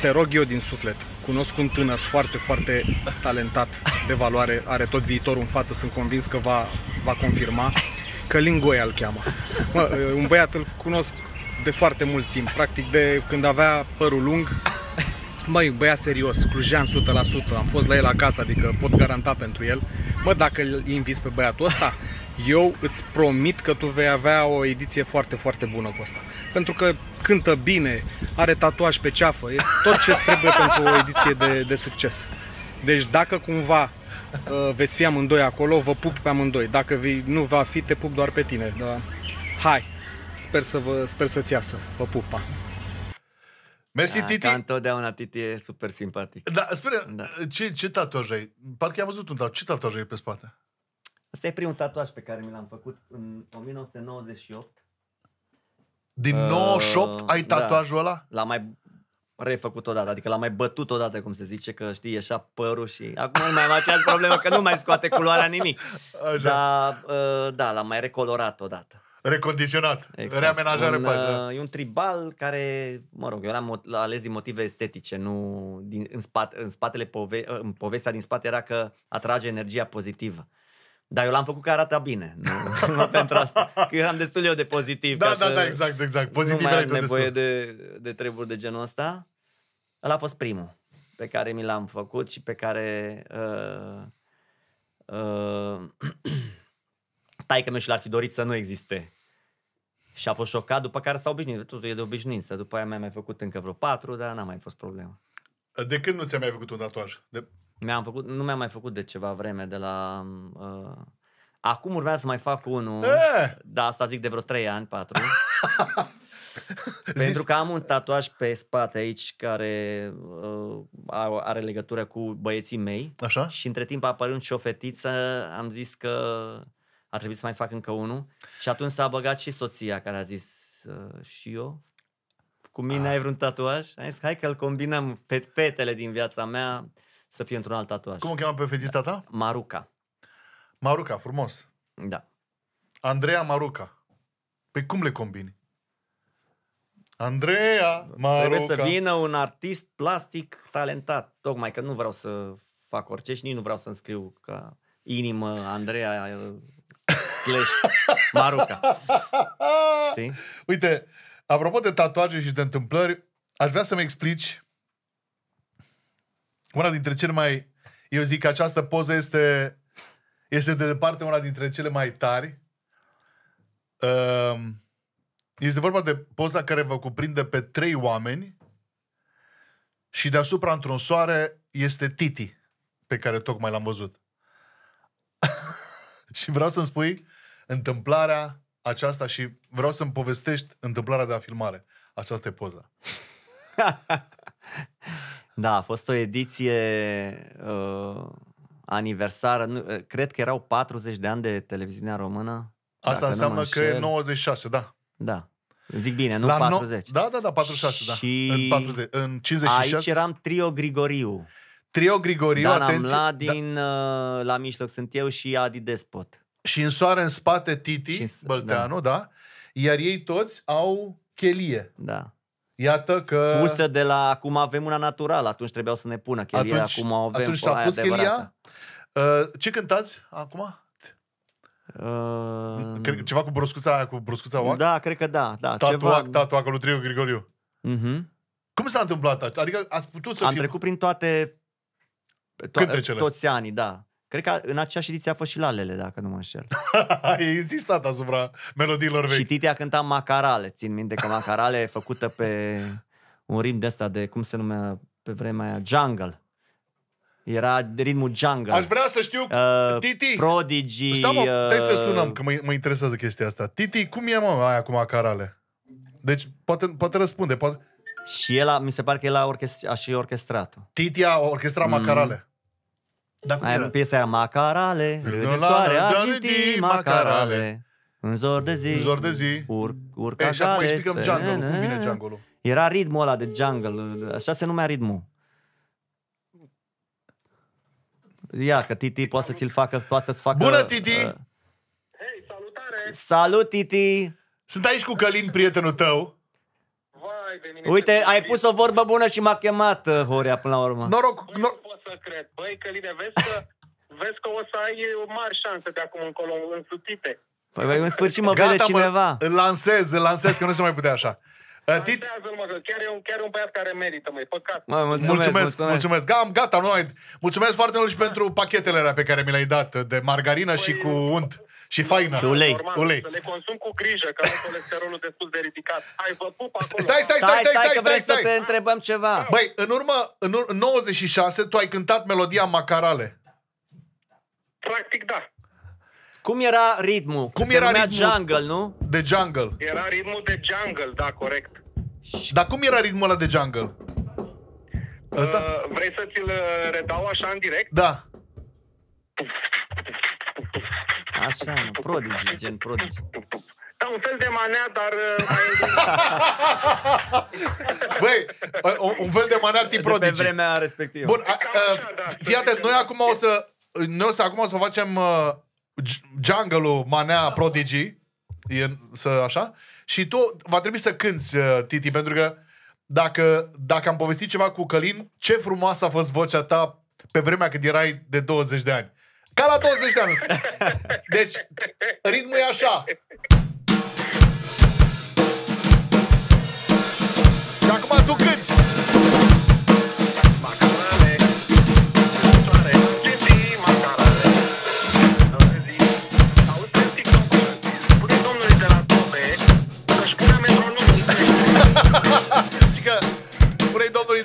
Te rog eu din suflet, cunosc un tânăr foarte, foarte talentat, de valoare, are tot viitorul în față, sunt convins că va, va confirma, Călin Goia îl cheamă. Mă, un băiat îl cunosc de foarte mult timp, practic de când avea părul lung. Măi, băiat serios, clujean o sută la sută, am fost la el acasă, adică pot garanta pentru el. Mă, dacă îl inviți pe băiatul ăsta, eu îți promit că tu vei avea o ediție foarte, foarte bună cu asta. Pentru că cântă bine, are tatuaj pe ceafă, e tot ce trebuie pentru o ediție de, de succes. Deci dacă cumva uh, veți fi amândoi acolo, vă pup pe amândoi. Dacă vei, nu va fi, te pup doar pe tine. Da? Hai, sper să vă, sper să-ți iasă, vă pup, pa. Mersi, da, Titi. Ca întotdeauna, Titi e super simpatic. Da, spune, da. ce, ce tatuaj ai? Parcă am văzut un tatuaj. Ce tatuaj ai pe spate? Asta e primul tatuaj pe care mi l-am făcut în o mie nouă sute nouăzeci și opt. Din uh, nouăzeci și opt ai tatuajul ăla? Da. L-am mai refăcut odată, adică l-am mai bătut odată, cum se zice, că știi, ieșea părul și acum nu mai am aceeași problemă, că nu mai scoate culoarea nimic. Așa. Dar uh, da, l-am mai recolorat odată. Recondiționat, exact. Reamenajare un, uh, e un tribal care, mă rog, eu l-am ales din motive estetice, nu din, în, spate, în spatele pove în povestea din spate era că atrage energia pozitivă. Dar eu l-am făcut că arată bine, nu, nu pentru asta, că eu eram destul eu de pozitiv. Da, ca da, să da, exact, exact. Pozitiv nu mai am nevoie de, de treburi de genul ăsta. Ăla a fost primul pe care mi l-am făcut și pe care... Uh, uh, taică-meu și l-ar fi dorit să nu existe. Și a fost șocat, după care s-a obișnuit. Totul e de obișnuință. După aia mi-a mai făcut încă vreo patru, dar n-a mai fost problemă. De când nu ți-a mai făcut un tatuaj? De... Mi-am făcut, nu mi-am mai făcut de ceva vreme, de la... Uh... Acum urmează să mai fac unul, e! Da, asta zic de vreo trei ani, patru. Pentru că am un tatuaj pe spate aici care uh, are legătură cu băieții mei. Așa? Și între timp apărând și o fetiță, am zis că... ar trebui să mai fac încă unul. Și atunci s-a băgat și soția, care a zis uh, și eu, cu mine ah. ai vreun tatuaj? Am zis, hai că-l combinăm, fetele din viața mea să fie într-un alt tatuaj. Cum o cheamă pe fetița ta? Maruca. Maruca, frumos. Da. Andreea Maruca. Păi cum le combini? Andreea Maruca. Trebuie să vină un artist plastic talentat. Tocmai că nu vreau să fac orice și nici nu vreau să-mi scriu ca inimă Andreea... Maruca. Știi? Uite, apropo de tatuaje și de întâmplări, aș vrea să-mi explici una dintre cele mai... Eu zic că această poză este, este de departe una dintre cele mai tari. Este vorba de poza care vă cuprinde pe trei oameni și deasupra, într-un soare, este Titi, pe care tocmai l-am văzut. Și vreau să-mi spui întâmplarea aceasta și vreau să-mi povestești întâmplarea de la filmare. Aceasta e poza. Da, a fost o ediție uh, aniversară. Nu, cred că erau patruzeci de ani de televiziunea română. Asta înseamnă că e nouăzeci și șase, da. Da. Zic bine, nu la patruzeci. No... Da, da, da, patruzeci și șase, da. Și... În, patruzeci, în cincizeci și șase. Aici eram Trio Grigoriu. Trio Grigoriu, Dan atenție. Amla din, da. La mijloc sunt eu și Adi Despot. Și în soare în spate Titi în, Bălteanu, da. da. Iar ei toți au chelie. Da. Iată că... Pusă de la... Acum avem una naturală, atunci trebuiau să ne pună chelia. Atunci, acum avem atunci s-a pus adevărată. Chelia. Ce cântați acum? Uh... Cred, ceva cu broscuța aia, cu broscuța wax? Da, cred că da. da tatuac, ceva... tatuac, lui Trio Grigoriu. Uh-huh. Cum s-a întâmplat? Adică ați putut să Am fi... trecut prin toate... To toți ani, da. Cred că în aceeași ediție a fost și Lalele, dacă nu mă înșel. E insistat asupra melodiilor vechi. Și Titi a cântat Macarale. Țin minte că Macarale e făcută pe un ritm de ăsta de, cum se numea pe vremea aia, Jungle. Era ritmul Jungle. Aș vrea să știu, uh, Titi. Prodigy. Stai, mă, trebuie să sunăm, că mă, mă interesează chestia asta. Titi, cum e, mă, aia cu Macarale? Deci, poate, poate răspunde, poate... Și el, a, mi se pare că el a, orchest, a și orchestrat-o. Titi a orchestrat mm. Macarale. Dar cum era? Piesa aia, Macarale, râde soarea, Titi, Macarale, în zor de zi, în zor de zi. Urc, urca și acum explicăm jungle-ul, cum vine jungle-ul. Era ritmul ăla de jungle, așa se numea ritmul. Ia, că Titi poate să-ți-l facă, poate să-ți facă... Bună, Titi! Uh... Hei, salutare! Salut, Titi! Sunt aici cu Călin, prietenul tău. Uite, ai pus o vorbă bună și m-a chemat, uh, Horea, până la urmă. Noroc, nor... Nu pot să cred. Băi, Căline, vezi că, vezi că o să ai mari șanse de acum încolo, însuțite. Păi, băi, în sfârșit mă vede cineva. Îl lansez, îl lansez, că nu se mai putea așa. Contează-l, mă, chiar e un, chiar un băiat care merită, măi, păcat. Mă, mulțumesc, mulțumesc, mulțumesc. Gam, gata, noi. Mulțumesc foarte mult și pentru pachetele alea pe care mi le-ai dat, de margarină păi, și cu unt și faină. Și ulei. Normal, ulei. Să le consum cu grijă, că am colesterolul destul de ridicat. Hai, vă pup acolo. Stai, stai, stai, stai, stai, că vrei să te întrebăm ceva. Băi, în urmă, în nouăzeci și șase, tu ai cântat melodia Macarale. Practic, da. Cum era ritmul? Cum era ritmul? Jungle, nu? De jungle. Era ritmul de jungle, da, corect. Dar cum era ritmul ăla de jungle? Uh, Asta? Vrei să ți-l redau așa în direct? Da. Așa, Prodigy, gen Prodigy. Da, un fel de manea, dar... Băi, un fel de manea tip Prodigy. De pe vremea respectivă. Bun, a, a, fii atent, noi acum o să... Noi o să, acum o să facem... Uh, jungle-ul, manea, Prodigy e, să, așa. Și tu va trebui să cânți, Titi. Pentru că dacă, dacă am povestit ceva cu Călin, ce frumoasă a fost vocea ta pe vremea când erai de douăzeci de ani. Ca la douăzeci de ani. Deci ritmul e așa. Și acum tu cânti.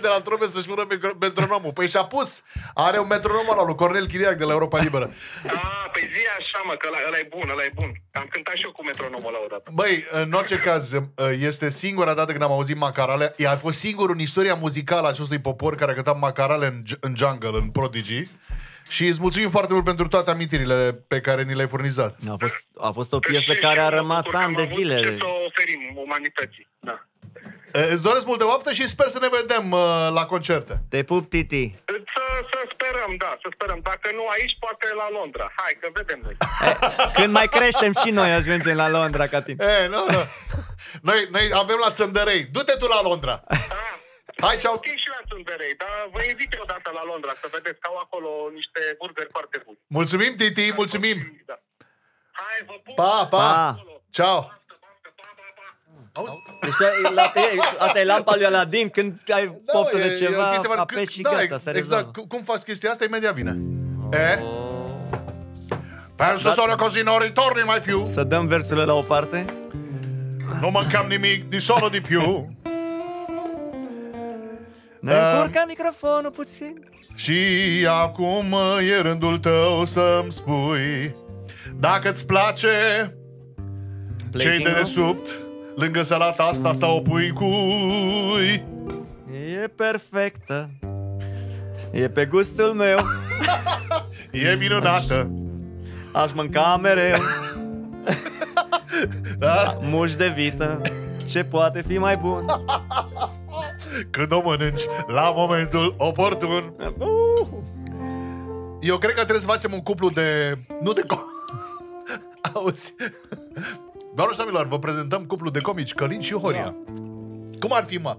De la trobe să-și pună metronomul. Păi și-a pus. Are un metronom al lui Cornel Chiriac de la Europa Liberă. A, păi zi așa, mă, că ăla e bun, ăla e bun. Am cântat și eu cu metronomul la o dată. Băi, în orice caz, este singura dată când am auzit Macarale. A fost singurul în istoria muzicală a acestui popor care a cântat Macarale în, în jungle, în Prodigy. Și îți mulțumim foarte mult pentru toate amintirile pe care ni le-ai furnizat. A fost, a fost o piesă care a rămas ani de zile. Ce să oferim umanității, da. Îți doresc multă oaftă și sper să ne vedem uh, la concerte. Te pup, Titi. Să, să sperăm, da, să sperăm. Dacă nu aici, poate la Londra. Hai, că vedem noi. Când mai creștem și noi ajungem la Londra, ca tine. E, nu, nu. Noi, noi avem la Țândărei. Du-te tu la Londra. Da. Hai, ceau. Ok, și la Țândărei, dar vă invit eu odată la Londra să vedeți că au acolo niște burgeri foarte buni. Mulțumim, Titi, mulțumim. Da. Hai, vă pup. Pa, pa. Pa. Ceau. Asta e lampa lui Aladin. Când ai poftă de ceva, apeși și gata, se rezolvă. Exact, cum faci chestia asta, imediat vine. Penso solo così non ritorni mai più. Să dăm versurile la o parte. Nu mâncam nimic, nici solo de più. Ne încurcă microfonul puțin. Și acum e rândul tău să-mi spui dacă-ți place ce-i dedesubt. Lângă salata asta sau o pui cui. E perfectă. E pe gustul meu. E minunată. Aș, aș mânca mereu. Da? Muș de vită. Ce poate fi mai bun? Când o mănânci la momentul oportun. Eu cred că trebuie să facem un cuplu de... Nu de... Auzi... Doamne și domnilor, vă prezentăm cuplul de comici, Călin și Horia. Da. Cum ar fi, mă?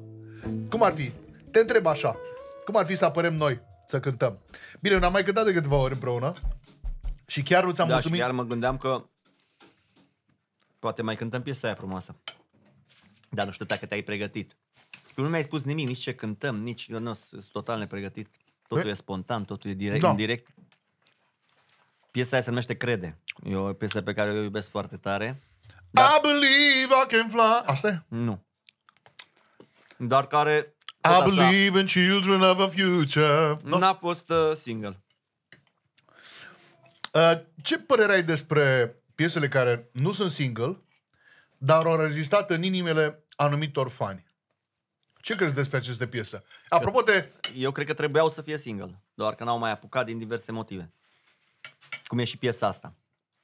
Cum ar fi? Te întreb așa. Cum ar fi să apărem noi, să cântăm? Bine, n-am mai cântat de câteva ori împreună. Și chiar nu ți-am da, mulțumit. Da, chiar mă gândeam că poate mai cântăm piesa aia frumoasă. Dar nu știu dacă te-ai pregătit. Tu nu mi-ai spus nimic, nici ce cântăm, nici... Eu nu sunt total nepregătit. Totul e, e spontan, totul e direct, da. Indirect. Piesa aia se numește Crede. E o piesă pe care eu o iubesc foarte tare. Dar... I believe I can fly. Asta e? Nu. Dar care I believe așa, in children of a future. N-a fost uh, single. uh, Ce părere ai despre piesele care nu sunt single, dar au rezistat în inimile anumitor fani? Ce crezi despre aceste piese? Apropo de... Eu cred că trebuiau să fie single, doar că n-au mai apucat din diverse motive. Cum e și piesa asta,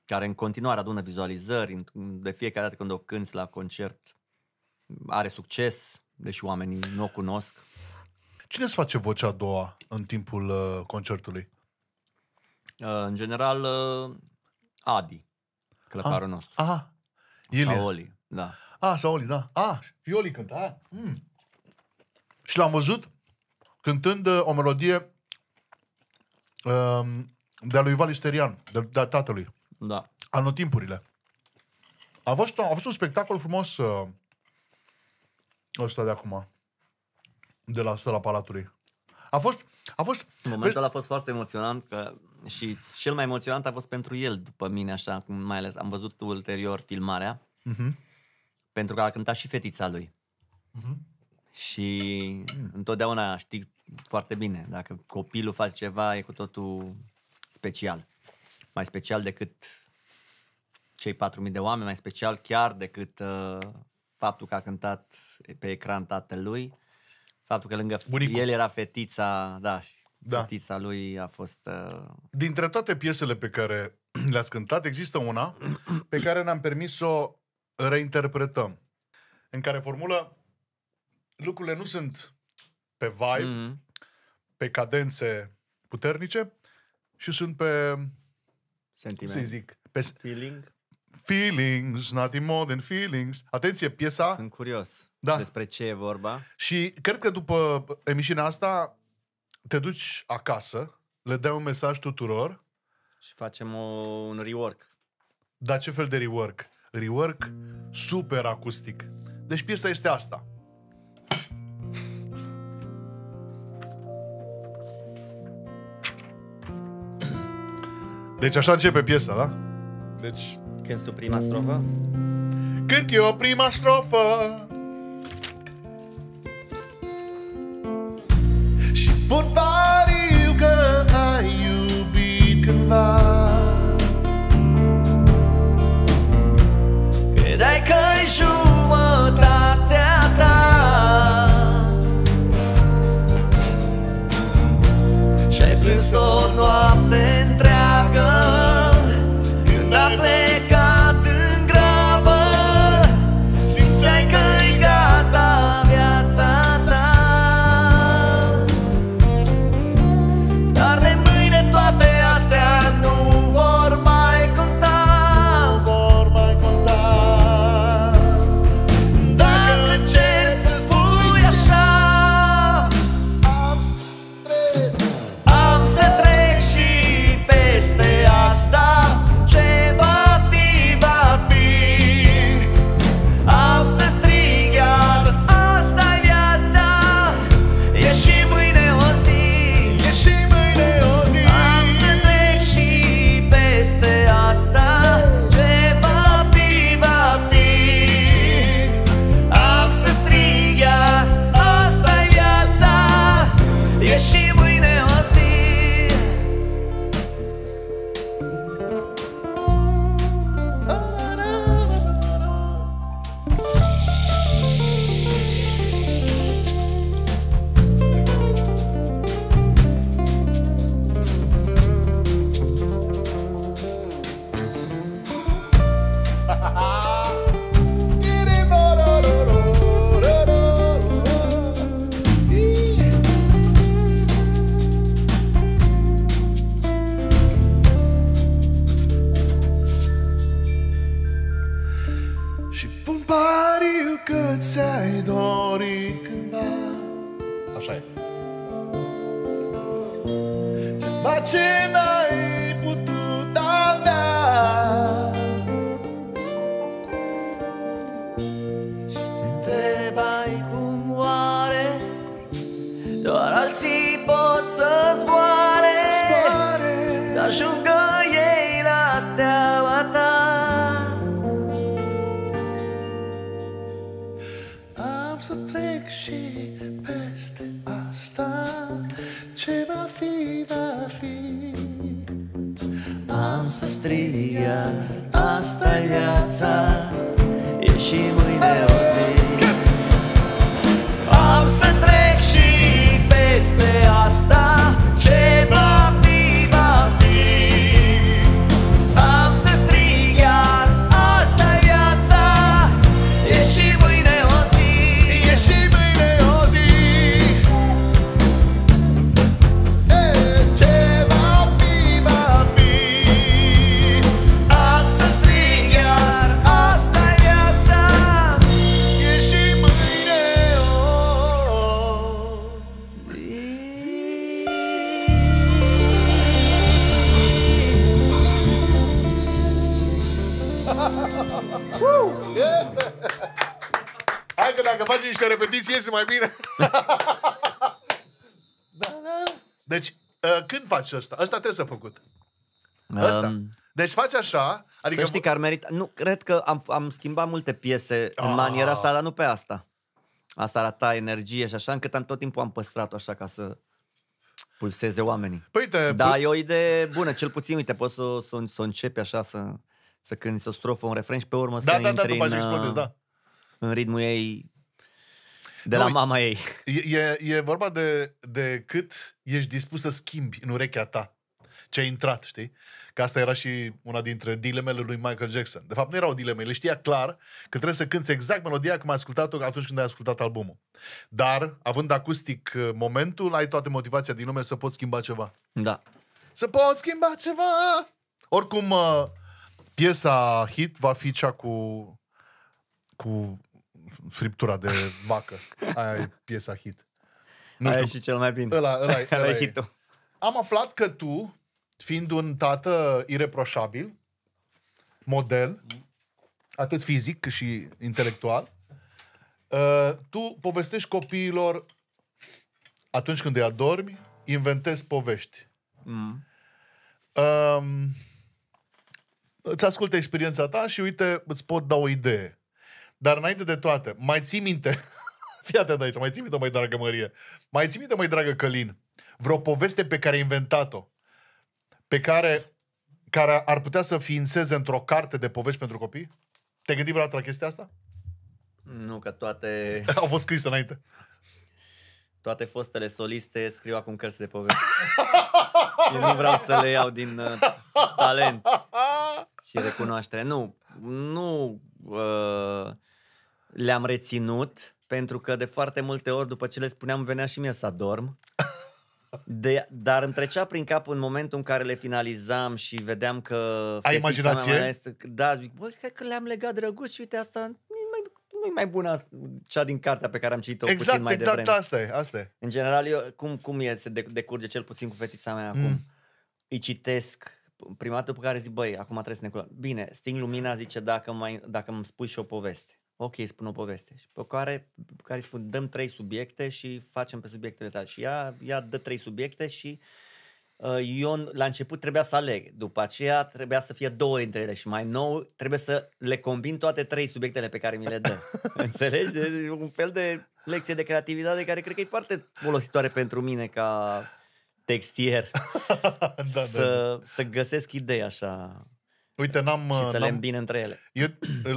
care în continuare adună vizualizări, de fiecare dată când o cânti la concert, are succes, deși oamenii nu o cunosc. Cine îți face vocea a doua în timpul uh, concertului? Uh, în general, uh, Adi, clăparul ah, nostru. Aha, el sau Oli, da. Ah, sau Oli, da. Ah, și Oli cântă. Mm. Și l-am văzut cântând uh, o melodie uh, de-a lui Vali Sterian, de-a de tatălui. Da. Anotimpurile. A fost, a fost un spectacol frumos. ăsta de acum, de la sala Palatului. A fost... A fost momentul vezi... ăla a fost foarte emoționant, că și cel mai emoționant a fost pentru el, după mine, așa, cum mai ales am văzut ulterior filmarea, uh-huh. pentru că a cântat și fetița lui. Uh-huh. Și uh-huh. întotdeauna știi foarte bine, dacă copilul face ceva, e cu totul special. Mai special decât cei patru mii de oameni, mai special chiar decât uh, faptul că a cântat pe ecran tatălui. Faptul că lângă Bunicul. El era fetița, da, da, fetița lui a fost... Uh... Dintre toate piesele pe care le-ați cântat, există una pe care ne-am permis să o reinterpretăm. În care formulă, lucrurile nu sunt pe vibe, mm-hmm. pe cadențe puternice, și sunt pe... Sentiment. Să zic, pe feeling. Feelings, nothing more than feelings. Atenție, piesa... Sunt curios. Da. Despre ce e vorba. Și cred că după emisiunea asta te duci acasă, le dai un mesaj tuturor. Și facem o, un rework. Da, ce fel de rework? Rework super acustic. Deci piesa este asta. Deci așa începe piesa, da? Deci... Cânti tu prima strofă? Cânt eu prima strofă. Bun pariu că ai iubit cândva, credeai că-i jumătatea ta și-ai plâns o noapte întreagă când a plecat în grabă. Simțeai că-i gata viața, dacă faci niște repetiții, iese mai bine. Deci, când faci asta? Asta trebuie să făcut. Asta. Um, deci faci așa. Adică să știi că ar merita. Nu, cred că am, am schimbat multe piese ah. în maniera asta, dar nu pe asta. Asta arata energie și așa, încât am, tot timpul am păstrat-o așa ca să pulseze oamenii. Păi te, da, e o idee bună, cel puțin, uite, poți să, să, să începi așa, să, să cânti o strofă, un refren și pe urmă da, să da, intri da, în, explodezi, da. în ritmul ei de nu, la mama ei. E, e, e vorba de, de cât ești dispus să schimbi în urechea ta ce ai intrat, știi? Că asta era și una dintre dilemele lui Michael Jackson. De fapt, nu erau dileme, le știa clar că trebuie să cânți exact melodia cum ai ascultat-o atunci când ai ascultat albumul. Dar, având acustic momentul, ai toată motivația din lume să poți schimba ceva. Da. Să poți schimba ceva! Oricum, piesa hit va fi cea cu, cu friptura de vacă. Aia e piesa hit. Nu Aia știu. și cel mai bine. Ăla, ăla, ăla, ăla e hit-ul. Am aflat că tu, fiind un tată ireproșabil, model, atât fizic cât și intelectual, tu povestești copiilor, atunci când îi adormi, inventezi povești. Mm. Um, îți ascultă experiența ta și uite, îți pot da o idee. Dar înainte de toate, mai ții minte, fii atent aici, mai ții minte, mai dragă Marie, mai ții minte, mai dragă Călin, vreo poveste pe care ai inventat-o, pe care, care ar putea să ființeze într-o carte de povești pentru copii? Te-ai gândit vreodată la chestia asta? Nu, că toate... Au fost scrise înainte. Toate fostele soliste scriu acum cărți de povești. Eu nu vreau să le iau din uh, talent și recunoaștere. Nu, nu uh, le-am reținut, pentru că de foarte multe ori, după ce le spuneam, venea și mie să adorm. De, dar îmi trecea prin cap în momentul în care le finalizam și vedeam că... Ai imaginație? Mea mea este, da, zic, bă, cred că le-am legat drăguț și uite, asta nu-i mai, nu-i mai bună cea din cartea pe care am citit-o exact, puțin mai exact devreme. Exact, exact, asta e. În general, eu, cum, cum e, se decurge cel puțin cu fetița mea acum? Mm. Îi citesc prima dată, pe care zic, băi, acum trebuie să ne culăm. Bine, sting lumina, zice, dacă, mai, dacă îmi spui și o poveste. Ok, spun o poveste. Și pe care, pe care îi spun, dăm trei subiecte și facem pe subiectele tale. Și ea, ea dă trei subiecte și uh, eu la început trebuia să aleg. După aceea trebuia să fie două dintre ele și mai nou trebuie să le combin toate trei subiectele pe care mi le dă. Înțelegi? De, un fel de lecție de creativitate care cred că e foarte folositoare pentru mine ca textier. da, să, da, da. să găsesc idei așa. Uite, n-am, și să le îmbin între ele. Eu,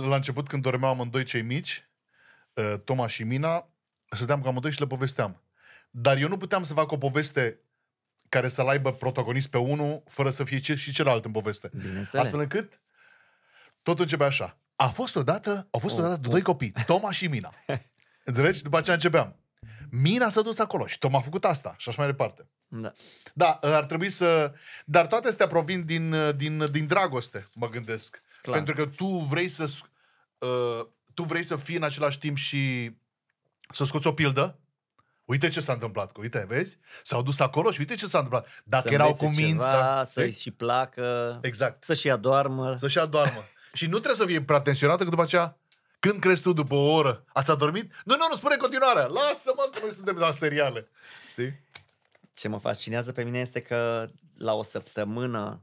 la început, când dormeam amândoi cei mici, Toma și Mina, stăteam cu amândoi și le povesteam. Dar eu nu puteam să fac o poveste care să-l aibă protagonist pe unul, fără să fie și celălalt în poveste. Bineînțeles. Astfel încât tot începe așa. A fost odată, au fost odată oh, doi oh. copii, Toma și Mina. Înțelegi? După aceea începeam. Mina s-a dus acolo și Toma a făcut asta și așa mai departe. Da. Da, ar trebui să... Dar toate astea provin din, din, din dragoste, mă gândesc. Clar. Pentru că tu vrei să uh, tu vrei să fii în același timp și să scoți o pildă. Uite ce s-a întâmplat cu, uite, vezi? S-au dus acolo și uite ce s-a întâmplat. Dacă să erau cuminți... Dacă... Să-i și placă, exact. Să și adoarmă. Să și adoarmă. Și nu trebuie să fie prea tensionată, că după aceea... Când crezi tu, după o oră, ați adormit? Nu, nu, nu, spune continuarea. Lasă-mă că noi suntem la seriale. Știi? Ce mă fascinează pe mine este că la o săptămână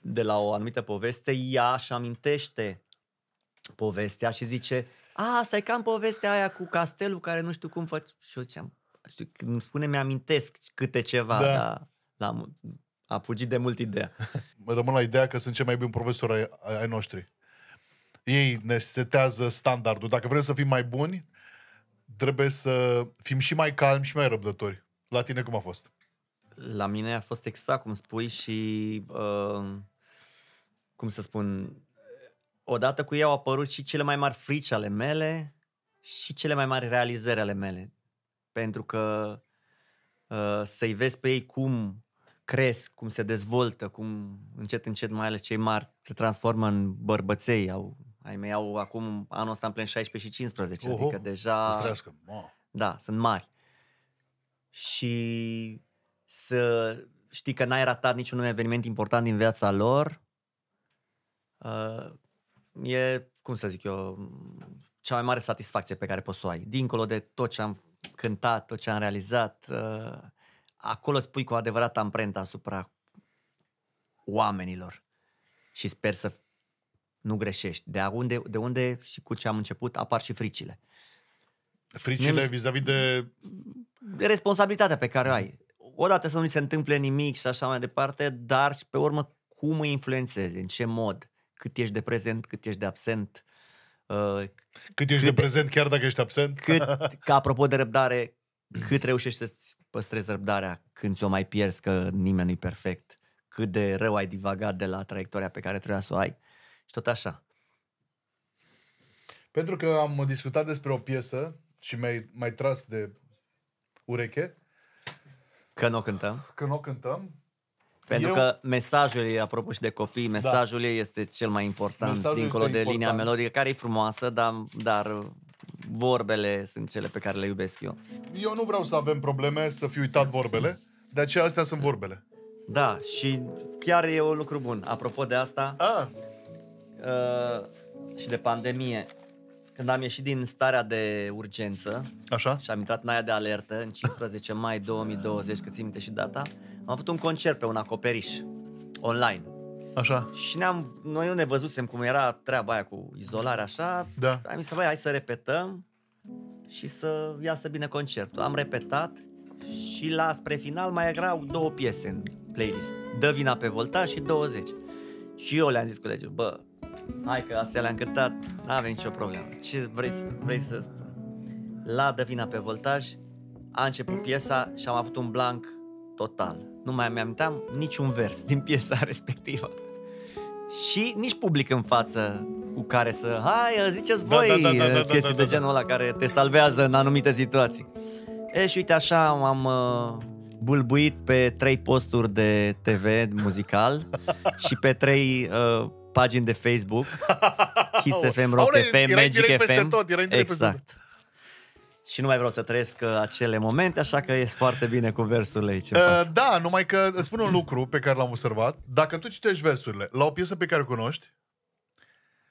de la o anumită poveste, ea își amintește povestea și zice, a, asta e cam povestea aia cu castelul care nu știu cum faci. Și eu ziceam, îmi spune, mi-amintesc câte ceva, da. dar la, a fugit de mult ideea. Rămân la ideea că sunt cei mai buni profesori ai, ai noștri. Ei ne setează standardul. Dacă vrem să fim mai buni, trebuie să fim și mai calmi și mai răbdători. La tine cum a fost? La mine a fost exact cum spui și, uh, cum să spun, odată cu ei au apărut și cele mai mari frici ale mele și cele mai mari realizări ale mele. Pentru că uh, să-i vezi pe ei cum cresc, cum se dezvoltă, cum încet, încet, mai ales cei mari, se transformă în bărbăței. Au, ai mei au acum, anul ăsta, în plen șaisprezece și cincisprezece, uh-huh. adică deja... Da, sunt mari. Și să știi că n-ai ratat niciun eveniment important din viața lor, uh, e, cum să zic eu, cea mai mare satisfacție pe care poți să o ai. Dincolo de tot ce am cântat, tot ce am realizat, uh, acolo îți pui cu adevărat amprenta asupra oamenilor. Și sper să nu greșești. De unde, de unde și cu ce am început apar și fricile. Fricile vis-a-vis de... de responsabilitatea pe care o ai. Odată să nu se întâmple nimic și așa mai departe, dar și pe urmă cum îi influențezi, în ce mod, cât ești de prezent, cât ești de absent. Uh, cât ești cât de prezent chiar dacă ești absent. Cât, ca apropo de răbdare, cât reușești să-ți păstrezi răbdarea când ți-o mai pierzi, că nimeni nu-i perfect. Cât de rău ai divagat de la traiectoria pe care trebuia să o ai și tot așa. Pentru că am discutat despre o piesă și mi-ai mai tras de ureche. Că nu o cântăm. Că nu o cântăm. Pentru Eu... că mesajul ei, apropo și de copii, mesajul da. ei este cel mai important, mesajul dincolo de important. linia melodică, care e frumoasă, dar, dar vorbele sunt cele pe care le iubesc eu. Eu nu vreau să avem probleme, să fiu uitat vorbele, de aceea astea sunt vorbele. Da, și chiar e un lucru bun. Apropo de asta ah. uh, și de pandemie, când am ieșit din starea de urgență Așa? și am intrat în aia de alertă, în cincisprezece mai două mii douăzeci, că țin minte și data, am avut un concert pe un acoperiș, online. Așa. Și ne-am, noi nu ne văzusem cum era treaba aia cu izolarea așa. Da. Am zis, băi, hai să repetăm și să iasă bine concertul. Am repetat și la spre final mai erau două piese în playlist. Dă vina pe Volta și douăzeci. Și eu le-am zis colegilor, bă, hai că astea le-am cântat, n-avem nicio problemă. Ce vrei, vrei să spun? La Dă vina pe Voltaj a început piesa și am avut un blank total. Nu mai mi-aminteam niciun vers din piesa respectivă. Și nici public în față cu care să... Hai, ziceți voi da, da, da, da, chestii da, da, da, de genul ăla care te salvează în anumite situații. E, și uite așa am... Uh... bulbuit pe trei posturi de T V muzical și pe trei uh, pagini de Facebook, Kiss F M, Rock F M, Magic F M, tot, exact. Și nu mai vreau să trăiesc uh, acele momente, așa că e foarte bine cu versurile aici. Uh, da, numai că îți spun un lucru pe care l-am observat. Dacă tu citești versurile la o piesă pe care o cunoști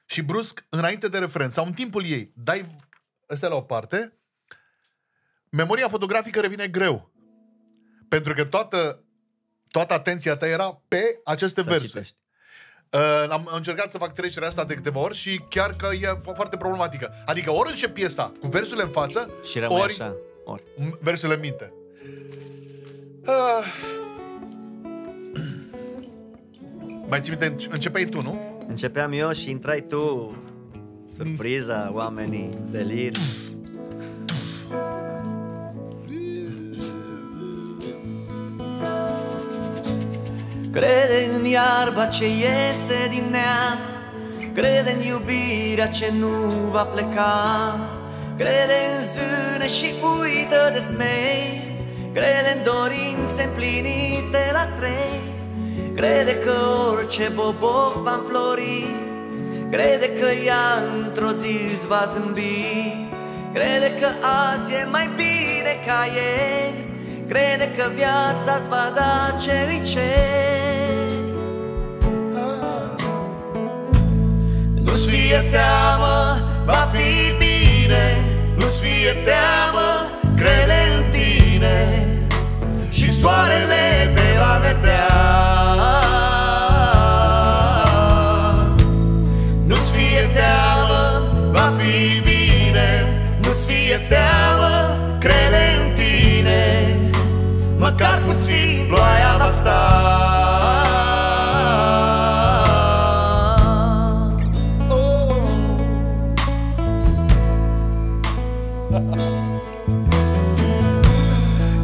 și brusc, înainte de refren sau în timpul ei, dai astea la o parte, memoria fotografică revine greu. Pentru că toată, toată atenția ta era pe aceste să versuri. Uh, am încercat să fac trecerea asta de câteva ori și chiar că e foarte problematică. Adică ori începe piesa cu versurile în față, și ori, așa, ori versurile în minte. Uh. Mai ții minte, începeai tu, nu? Începeam eu și intrai tu. Surpriza, mm. oamenii, delir. Crede în iarba ce iese din neam, crede în iubirea ce nu va pleca, crede în zâne și uită de smei, crede în dorințe împlinite la trei, crede că orice boboc va înflori, crede că ea într-o zi îți va zâmbi, crede că azi e mai bine ca ieri, crede că viața-ți va da ce-i ceri. Nu-ți fie teamă, va fi bine, nu-ți fie teamă, crede în tine și soarele te va vedea. Nu-ți fie teamă, va fi bine, nu-ți fie teamă, crede în tine. Măcar puțin ploaia va sta. Oh.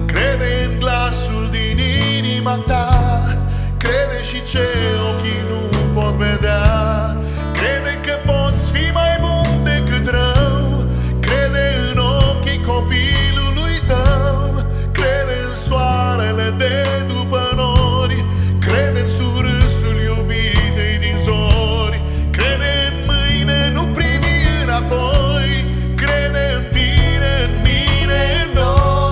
Crede în glasul din inima ta, crede și ce ochii nu pot vedea, crede că poți fi mai bun decât rău, crede în ochii copilului tău, crede în soarele de după nori, crede în surâsul iubitei din zori, crede în mâine, nu privi înapoi, crede în tine, în mine, în noi.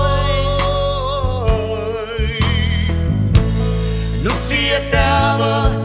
Nu-ți fie teamă.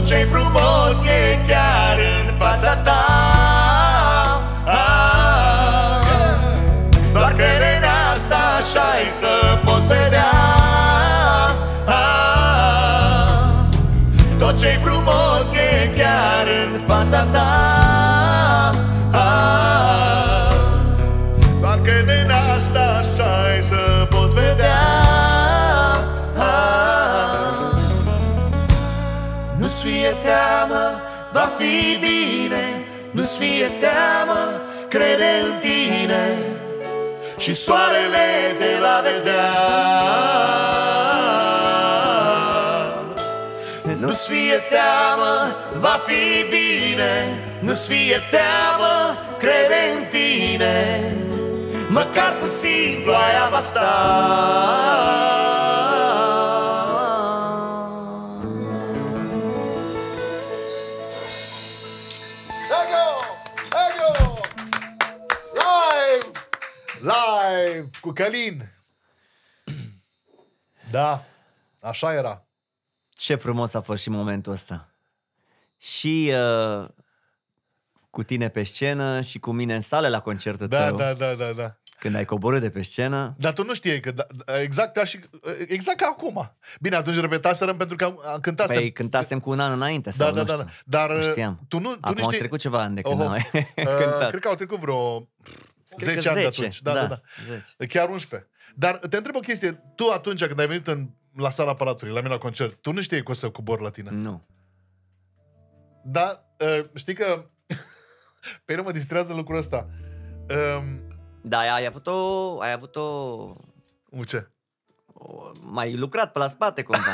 Tot ce-i frumos e chiar în fața ta. ah, Doar că în asta așa-i să poți vedea. ah, Tot ce-i frumos e chiar în fața ta. ah, Doar că în asta așa-i să poți vedea. Nu-ți fie teamă, va fi bine. Nu-ți fie teamă, crede în tine și soarele te va vedea. Nu-ți fie teamă, va fi bine. Nu-ți fie teamă, crede în tine. Măcar puțin ploaia va sta. Live cu Călin. Da, așa era. Ce frumos a fost și momentul ăsta. Și uh, cu tine pe scenă și cu mine în sală la concertul da, tău. Da, da, da, da. Când ai coborât de pe scenă. Dar tu nu știi că da, exact, ca și, exact ca acum. Bine, atunci repetaserăm pentru că cântasem. Păi cântasem cu un an înainte sau da, da, da, da. Dar nu știam. Tu nu, tu acum nu știi... au trecut ceva ani de când oh, am uh, cântat. Cred că au trecut vreo... zece ani de atunci, da, da, da. zece. Chiar unsprezece. Dar te întreb o chestie. Tu atunci când ai venit în, la sala Aparatului, la mine la concert, tu nu știi că o să cobor la tine? Nu. Dar știi că pe mine mă distrează lucrul ăsta. Da, ai avut o... Ai avut o... Ce? M-ai lucrat pe la spate cumva.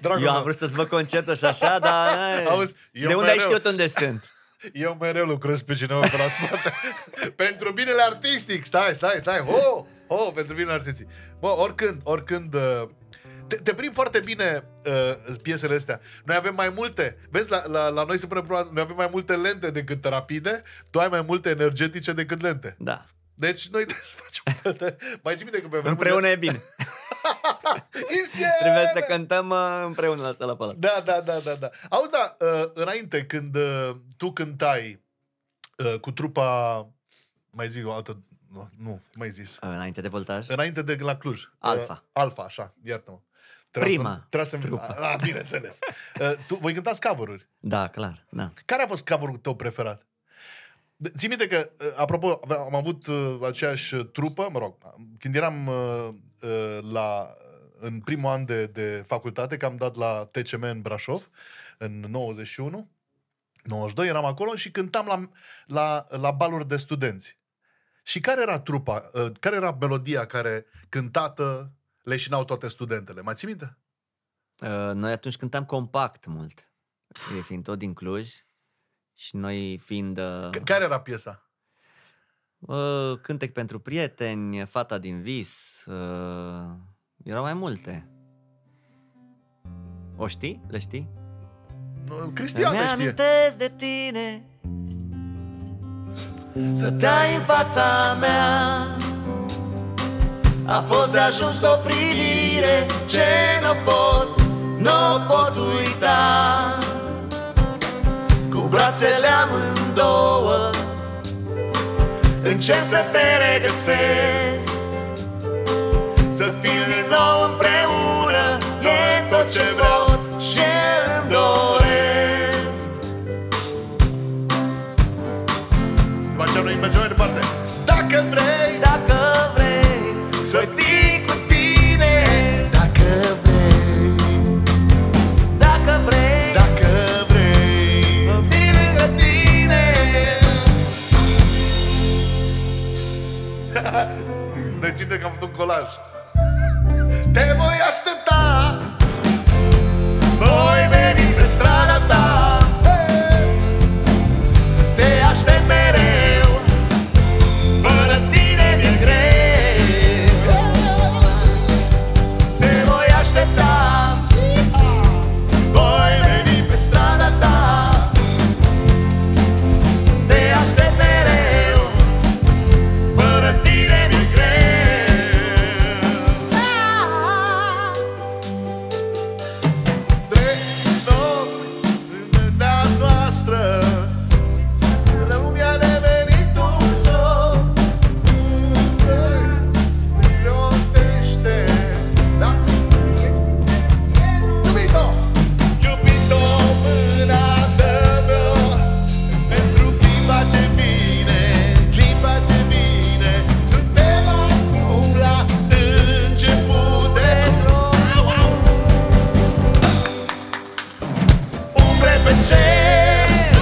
Dragul eu am vrut să-ți văd concertul și așa, dar... Auzi, de unde ai știut unde sunt? Eu mereu lucrez pe cineva pe la spate. Pentru binele artistic. Stai, stai, stai oh, oh, pentru binele artistic. Bă, oricând, oricând uh, te, te prind foarte bine uh, piesele astea. Noi avem mai multe. Vezi, la, la, la noi se pune problema. Noi avem mai multe lente decât rapide. Tu ai mai multe energetice decât lente. Da. Deci noi facem de... Mai ții minte că pe vremuri... Împreună e bine. Trebuie să cântăm uh, împreună la sala Palatului. Da, da, da, da, da. Auzi, da, uh, înainte când uh, tu cântai uh, cu trupa, mai zic o altă, nu, nu mai zis. Înainte de Voltaj? Înainte de la Cluj. Alfa. Uh, Alfa, așa, iartă-mă. Prima să, trupa. La, bineînțeles. Uh, tu, voi cântați cover-uri? Da, clar, da. Care a fost cover-ul tău preferat? Ții minte că, apropo, am avut aceeași trupă, mă rog, când eram la, în primul an de, de facultate, că am dat la T C M în Brașov, în nouăzeci și unu, nouăzeci și doi, eram acolo și cântam la, la, la baluri de studenți. Și care era trupa, care era melodia care cântată leșinau toate studentele? Mai ții minte? Noi atunci cântam compact mult, eu fiind tot din Cluj. Și noi fiind... Uh, care era piesa? Uh, Cântec pentru prieteni, Fata din vis, uh, erau mai multe. O știi? Le știi? Uh, Cristian le știe. Mi-amintesc de tine, stăteai în fața mea. A fost de ajuns o privire ce n-o pot, n-o pot uita. Brațele amândouă încerc să te regăsesc, să fim din nou împreună. E tot ce vreau și îmi doresc. După aceea noi mergem mai departe. Dacă vrei, dacă vrei, să fii cu tine. Dacă vrei, dacă vrei, ne ține că am făcut un colaj. Te voi aștepta, voi veni pe strada ta. Te aștept mereu, fără tine mi-e greu. Te voi aștepta, voi veni pe strada ta. Te aștept mereu, fără tine mi-e greu. pe cer,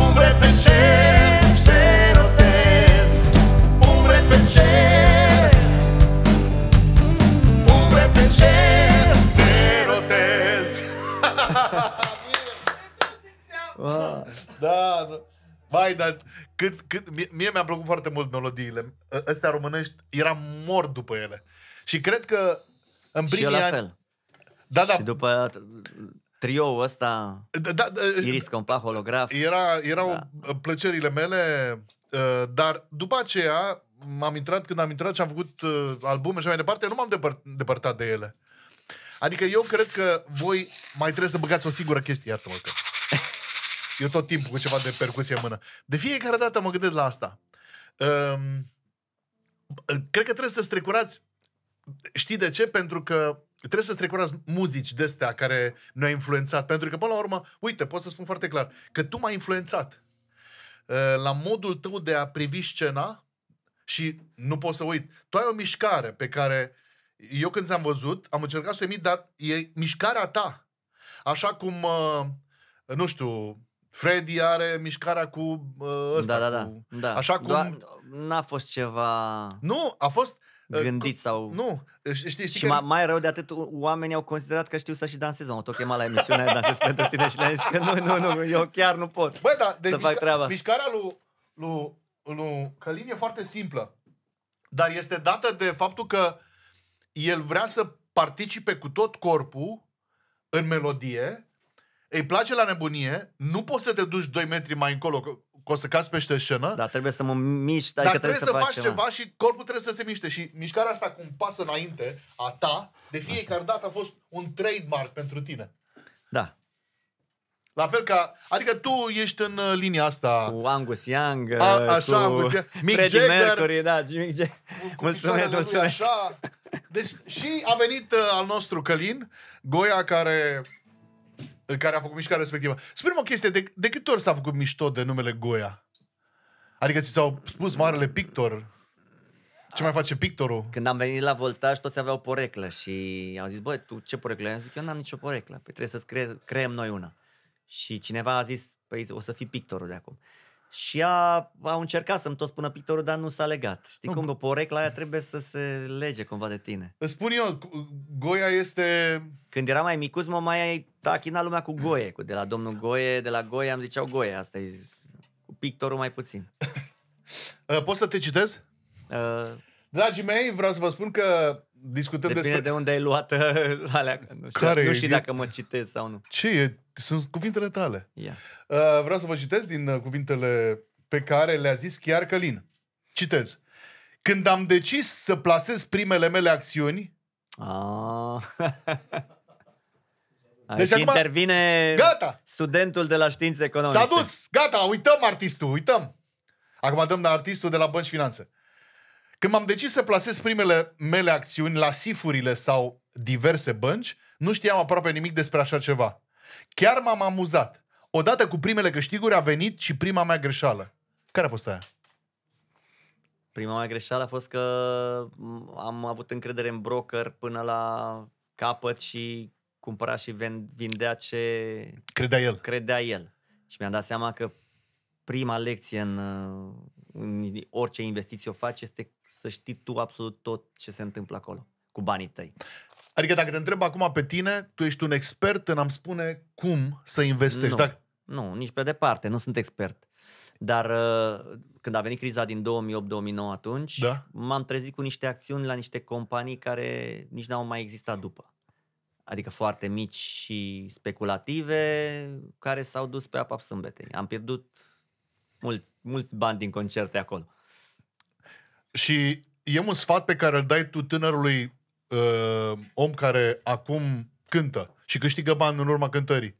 umbre pe cer, se rotez, umbre pe cer, umbre pe cer, se rotez. Da, bai, dar cât, cât, mie mi-a plăcut foarte mult melodiile astea românești, eram mort după ele. Și cred că în primii ani... Și eu la fel. Da, da. Și după trio-ul ăsta, da, da, Iris Compa, Holograf. Era, erau da. plăcerile mele, dar după aceea m-am intrat, când am intrat și am făcut albume și mai departe, nu m-am depăr depărtat de ele. Adică eu cred că voi mai trebuie să băgați o singură chestie, iartă-mă că eu tot timpul cu ceva de percuție în mână. De fiecare dată mă gândesc la asta. Um, cred că trebuie să strecurați, știi de ce? Pentru că trebuie să strecurați muzici de-astea care ne-au influențat. Pentru că, până la urmă, uite, pot să spun foarte clar, că tu m-ai influențat uh, la modul tău de a privi scena și nu pot să uit. Tu ai o mișcare pe care eu când ți-am văzut, am încercat să o emit, dar e mișcarea ta. Așa cum, uh, nu știu... Freddy are mișcarea cu uh, ăsta. Da, da, da. Cu... da. Așa cum... N-a fost ceva... Nu, a fost... Uh, gândit cu... sau... Nu, știi, știi și că... mai, mai rău de atât, oamenii au considerat că știu să și dansez. Am tot chemat la emisiunea Dansez pentru tine și le-am zis că nu, nu, nu, eu chiar nu pot. Băi, da, de să mișca... fac treaba. Mișcarea lui, lui, lui Călin e foarte simplă. Dar este dată de faptul că el vrea să participe cu tot corpul în melodie. Îi place la nebunie, nu poți să te duci doi metri mai încolo, că o să cazi peste scenă. Dar trebuie să mă miști. Dar trebuie, trebuie să faci ceva. ceva și corpul trebuie să se miște. Și mișcarea asta cu un pas înainte, a ta, de fiecare dată a fost un trademark pentru tine. Da. La fel ca, adică tu ești în linia asta. Cu Angus Young, a, așa, cu Angus Young. Mick Freddie Jagger, Mercury, da, Mick Jagger. Mulțumesc, mulțumesc. Așa. Deci și a venit uh, al nostru Călin, Goia, care... care a făcut mișcarea respectivă. Spune-mă o chestie, de, de câte ori s-a făcut mișto de numele Goia? Adică ți s-au spus marele pictor? Ce mai face pictorul? Când am venit la Voltaj, toți aveau poreclă și au zis, băi, tu ce poreclă? Eu zic, eu n-am nicio poreclă, păi trebuie să-ți cre creăm noi una. Și cineva a zis, păi o să fii pictorul de acum. Și a, au încercat să-mi tot spună pictorul, dar nu s-a legat. Știi cum? O porecla aia trebuie să se lege cumva de tine. Îți spun eu, Goia este... Când era mai micuț, mă mai tachina lumea cu Goie. Cu de la domnul Goie, de la Goie, am ziceau Goie. Asta e cu pictorul mai puțin. Poți să te citez? Uh... Dragii mei, vreau să vă spun că discutăm despre... Depinde de unde ai luat alea. Nu știu, Care nu știu e... dacă mă citez sau nu. Ce e? Sunt cuvintele tale. Yeah. Uh, vreau să vă citesc din cuvintele pe care le-a zis chiar Călin. Citez. Când am decis să plasez primele mele acțiuni... Ah. Deci acum intervine gata. Studentul de la științe economice. S-a dus. Gata, uităm artistul, uităm. Acum dăm la artistul de la Bănci Finanțe. Când m-am decis să plasez primele mele acțiuni la sifurile sau diverse bănci, nu știam aproape nimic despre așa ceva. Chiar m-am amuzat. Odată cu primele câștiguri a venit și prima mea greșeală. Care a fost aia? Prima mea greșeală a fost că am avut încredere în broker până la capăt și cumpăra și vindea ce credea el. Credea el. Și mi-am dat seama că prima lecție în, în orice investiție o faci este să știi tu absolut tot ce se întâmplă acolo cu banii tăi. Adică dacă te întreb acum pe tine, tu ești un expert în a-mi spune cum să investești. Nu, dacă... nu, nici pe departe, nu sunt expert. Dar când a venit criza din două mii opt două mii nouă atunci, da? M-am trezit cu niște acțiuni la niște companii care nici n-au mai existat după. Adică foarte mici și speculative, care s-au dus pe apa sâmbetei. Am pierdut mult, mult bani din concerte acolo. Și e un sfat pe care îl dai tu tânărului Uh, om care acum cântă și câștigă bani în urma cântării,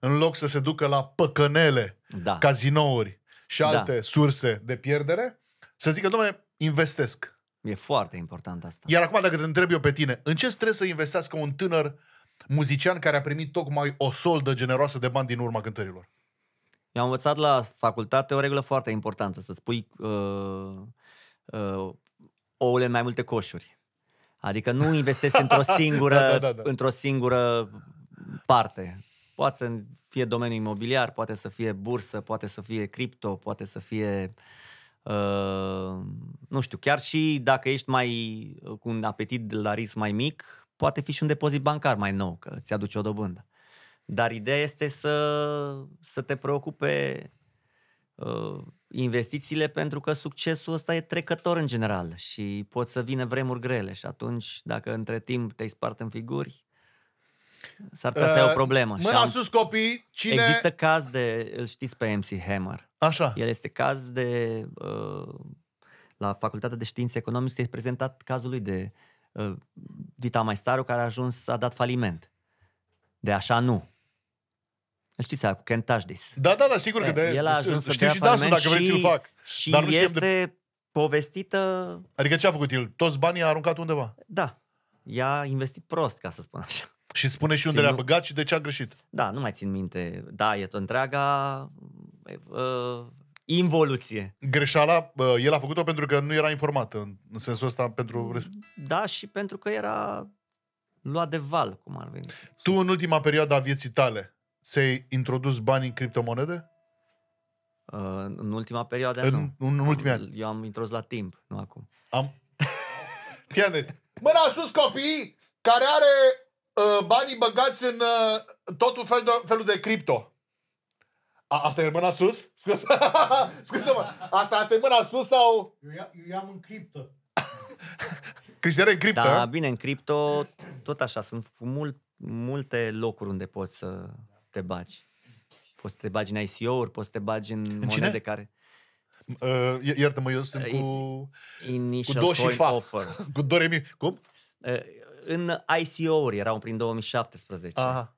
în loc să se ducă la păcănele, da. Cazinouri și alte da. Surse de pierdere, să zică, dom'le, investesc. E foarte important asta. Iar acum dacă te întreb eu pe tine, în ce trebuie să investească un tânăr muzician care a primit tocmai o soldă generoasă de bani din urma cântărilor? Eu am învățat la facultate o regulă foarte importantă, să-ți pui uh, uh, ouăle în mai multe coșuri. Adică nu investesc într-o singură, da, da, da, da. într-o singură parte. Poate să fie domeniul imobiliar, poate să fie bursă, poate să fie cripto, poate să fie... Uh, nu știu, chiar și dacă ești mai cu un apetit la risc mai mic, poate fi și un depozit bancar mai nou, că îți aduce o dobândă. Dar ideea este să, să te preocupe uh, investițiile, pentru că succesul ăsta e trecător în general și pot să vină vremuri grele și atunci, dacă între timp te-ai spart în figuri, s-ar putea uh, să ai o problemă. Mâna am... sus, copii! Cine... Există caz de... Îl știți pe M C Hammer. Așa. El este caz de... Uh, la Facultatea de Științe Economice este prezentat cazul lui de uh, Vita Maistaru, care a ajuns, a dat faliment. De așa nu. Îl știți aia, cu Ken Tajdi's. Da, da, da, sigur e, că de... El a ajuns să dea faliment și, și, fac, și dar nu este de... povestită... Adică ce a făcut el? Toți banii a aruncat undeva? Da. I-a investit prost, ca să spun așa. Și spune și unde le-a băgat și de ce a greșit. Da, nu mai țin minte. Da, e o întreaga uh, involuție. Greșeala, uh, el a făcut-o pentru că nu era informat în, în sensul ăsta pentru... Da, și pentru că era luat de val, cum ar veni. Tu, în ultima perioadă a vieții tale, ți-ai introdus bani în criptomonede? Uh, în ultima perioadă, în, nu. În ultimii ani. Eu am introdus la timp, nu acum. Am? Mâna sus, copii, care are... banii băgați în totul fel de, felul de cripto. A, asta e mâna sus? Scuze-mă. Asta, asta e mâna sus sau... Eu, eu am în cripto. Cristian, în cripto? Da, bine, în cripto, tot așa, sunt mult, multe locuri unde poți să te bagi. Poți să te bagi în I C O-uri, poți să te bagi în, în monede care... Uh, Iartă-mă, eu sunt uh, cu... Initial cu do coin și fa. Offer. Cu do re mi. Cum? Uh, În I C O-uri erau prin două mii șaptesprezece. Aha.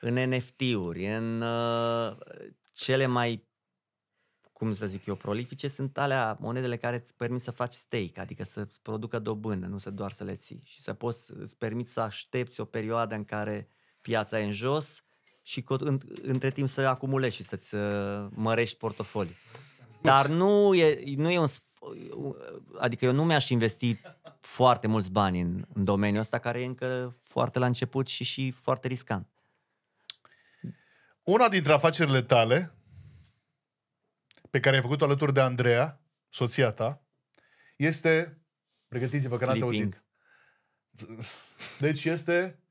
În N F T-uri, în uh, cele mai, cum să zic eu, prolifice sunt alea monedele care îți permit să faci stake, adică să-ți producă dobândă, nu să doar să le ții. Și să poți, îți permit să aștepți o perioadă în care piața e în jos și în, între timp să acumulezi și să-ți uh, mărești portofoliul. Dar nu e, nu e un... Adică eu nu mi-aș investi foarte mulți bani în, în domeniul ăsta, care e încă foarte la început și, și foarte riscant. Una dintre afacerile tale pe care ai făcut-o alături de Andreea, soția ta, este... Pregătiți-vă că n-ați auzit. Deci este...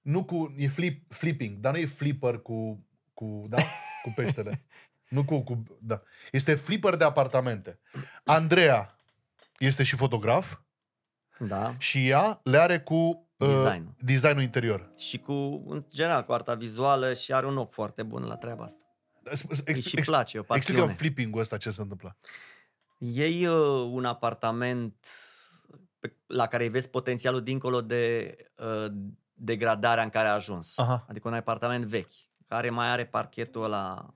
Nu cu... E flip, flipping, dar nu e flipper cu... cu da? Cu peștele. Nu cu, cu, da. Este flipper de apartamente. Andreea este și fotograf. Da. Și ea le are cu design. uh, designul interior. Și cu, în general, cu arta vizuală și are un ochi foarte bun la treaba asta. Ex și place, o pasiune. Explică flipping-ul ăsta ce se întâmplă. Iei uh, un apartament pe, la care îi vezi potențialul dincolo de uh, degradarea în care a ajuns. Aha. Adică un apartament vechi, care mai are parchetul ăla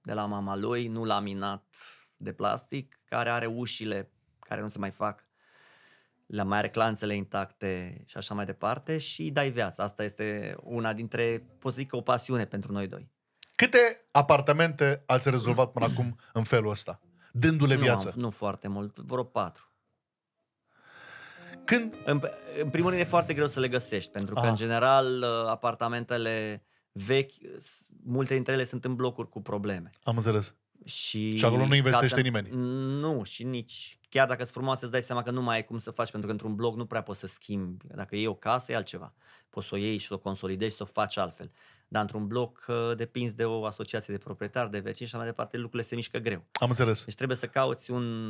de la mama lui, nu laminat de plastic, care are ușile care nu se mai fac, le mai are clanțele intacte și așa mai departe, și dai viață. Asta este una dintre, pot să zic, o pasiune pentru noi doi. Câte apartamente ați rezolvat până acum în felul ăsta, dându-le viață? Nu, nu foarte mult, vreo patru. Când... În, în primul rând e foarte greu să le găsești, pentru că, aha, în general, apartamentele vechi, multe dintre ele sunt în blocuri cu probleme. Am înțeles. Și, și acolo nu investește să... nimeni. Nu, și nici. Chiar dacă îți frumoase, îți dai seama că nu mai ai cum să faci, pentru că într-un bloc nu prea poți să schimbi. Dacă iei o casă, e altceva. Poți să o iei și să o consolidezi și să o faci altfel. Dar într-un bloc depinzi de o asociație de proprietari, de vecini și mai departe, lucrurile se mișcă greu. Am înțeles. Deci trebuie să cauți un...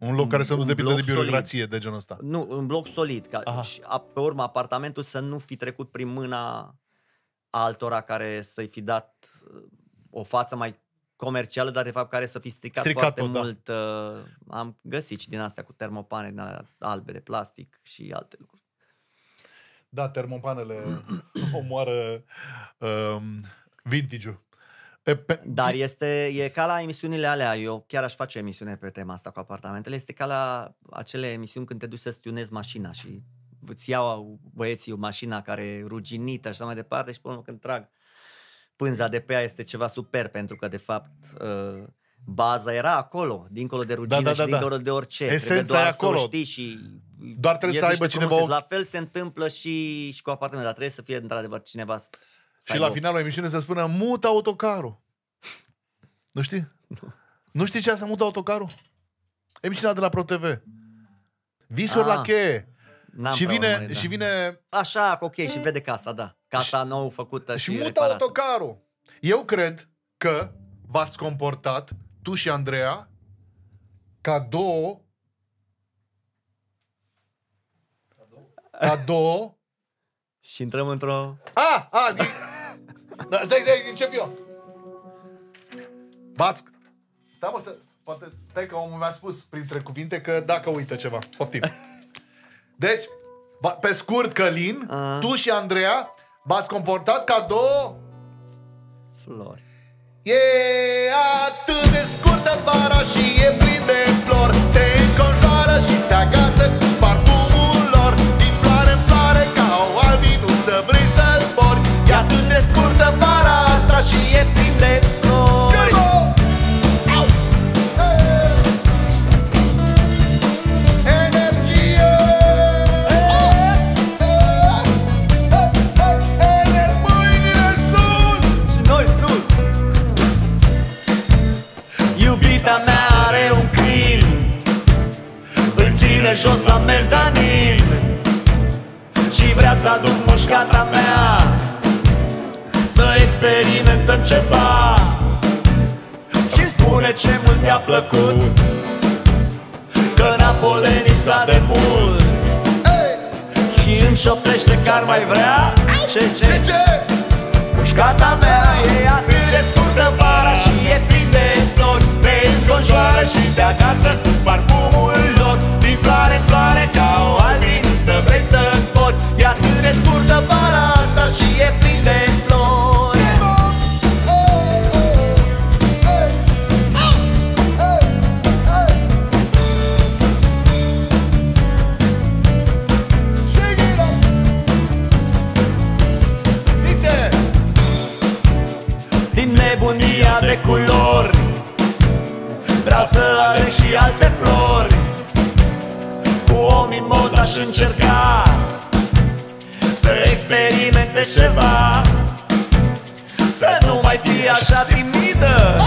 Un loc care să nu depindă de birocrație de genul ăsta. Nu, un bloc solid. Ca și, pe urmă, apartamentul să nu fi trecut prin mâna altora care să-i fi dat o față mai comercială, dar de fapt care să fi stricat, stricat foarte mult. Da. Am găsit și din astea cu termopane din albe de plastic și alte lucruri. Da, termopanele omoară um, vintage-ul. Dar este, e ca la emisiunile alea. Eu chiar aș face o emisiune pe tema asta cu apartamentele. Este ca la acele emisiuni când te duci să-ți tunezi mașina și îți iau băieții o mașină care e ruginită și așa mai departe și până când trag pânza de pe ea este ceva super, pentru că de fapt baza era acolo, dincolo de rugină, da, da, da, și dincolo da. de orice. Esența doar e acolo. Să știi și doar trebuie să aibă cineva. La fel se întâmplă și, și cu apartament, dar trebuie să fie într-adevăr cineva Și la finalul emisiunii să spună mut autocarul. Nu știi? Nu, nu știi ce asta mut autocarul? Emisiunea de la ProTV. Visuri ah, la cheie. Și vine, urmărit, și vine... Așa, ok, și vede casa, da. Casa nouă făcută și, și mut reparată. Autocarul. Eu cred că v-ați comportat, tu și Andreea, ca două... Ca două... Și intrăm într-o... A, a, din... da, stai, stai, încep eu. Bați... Da, mă, să... Poate, stai că omul mi-a spus printre cuvinte că dacă uită ceva. Poftim. Deci, pe scurt, Călin, a. tu și Andreea v-ați comportat ca două... Flori. E atât de scurtă vara și e plin de flori. Te înconjoară și te agață cu parfumul lor. Din floare în floare ca o albinuță vrei să zbori. E atât de scurtă vara asta și e plin de flori. Iubita mea are un grill, îl ține jos la mezanin și vrea să aduc mușcata mea să experimentăm ceva. Și spune ce mult mi-a plăcut, că napolenii s-a de mult. Și îmi șoptește că ar mai vrea ce, ce, ce? Mușcata mea e atât de scurtă vara și e plin de flori. Te înconjoară și te agață cu parfumul lor. Din floare în floare ca o albinuță vrei să zbori. E atât de scurtă vara asta și e plin de flori. Nebunia de culori, vreau să aleg și alte flori. Cu o mimoză aș încerca să experimentez ceva. Să nu mai fie așa timidă,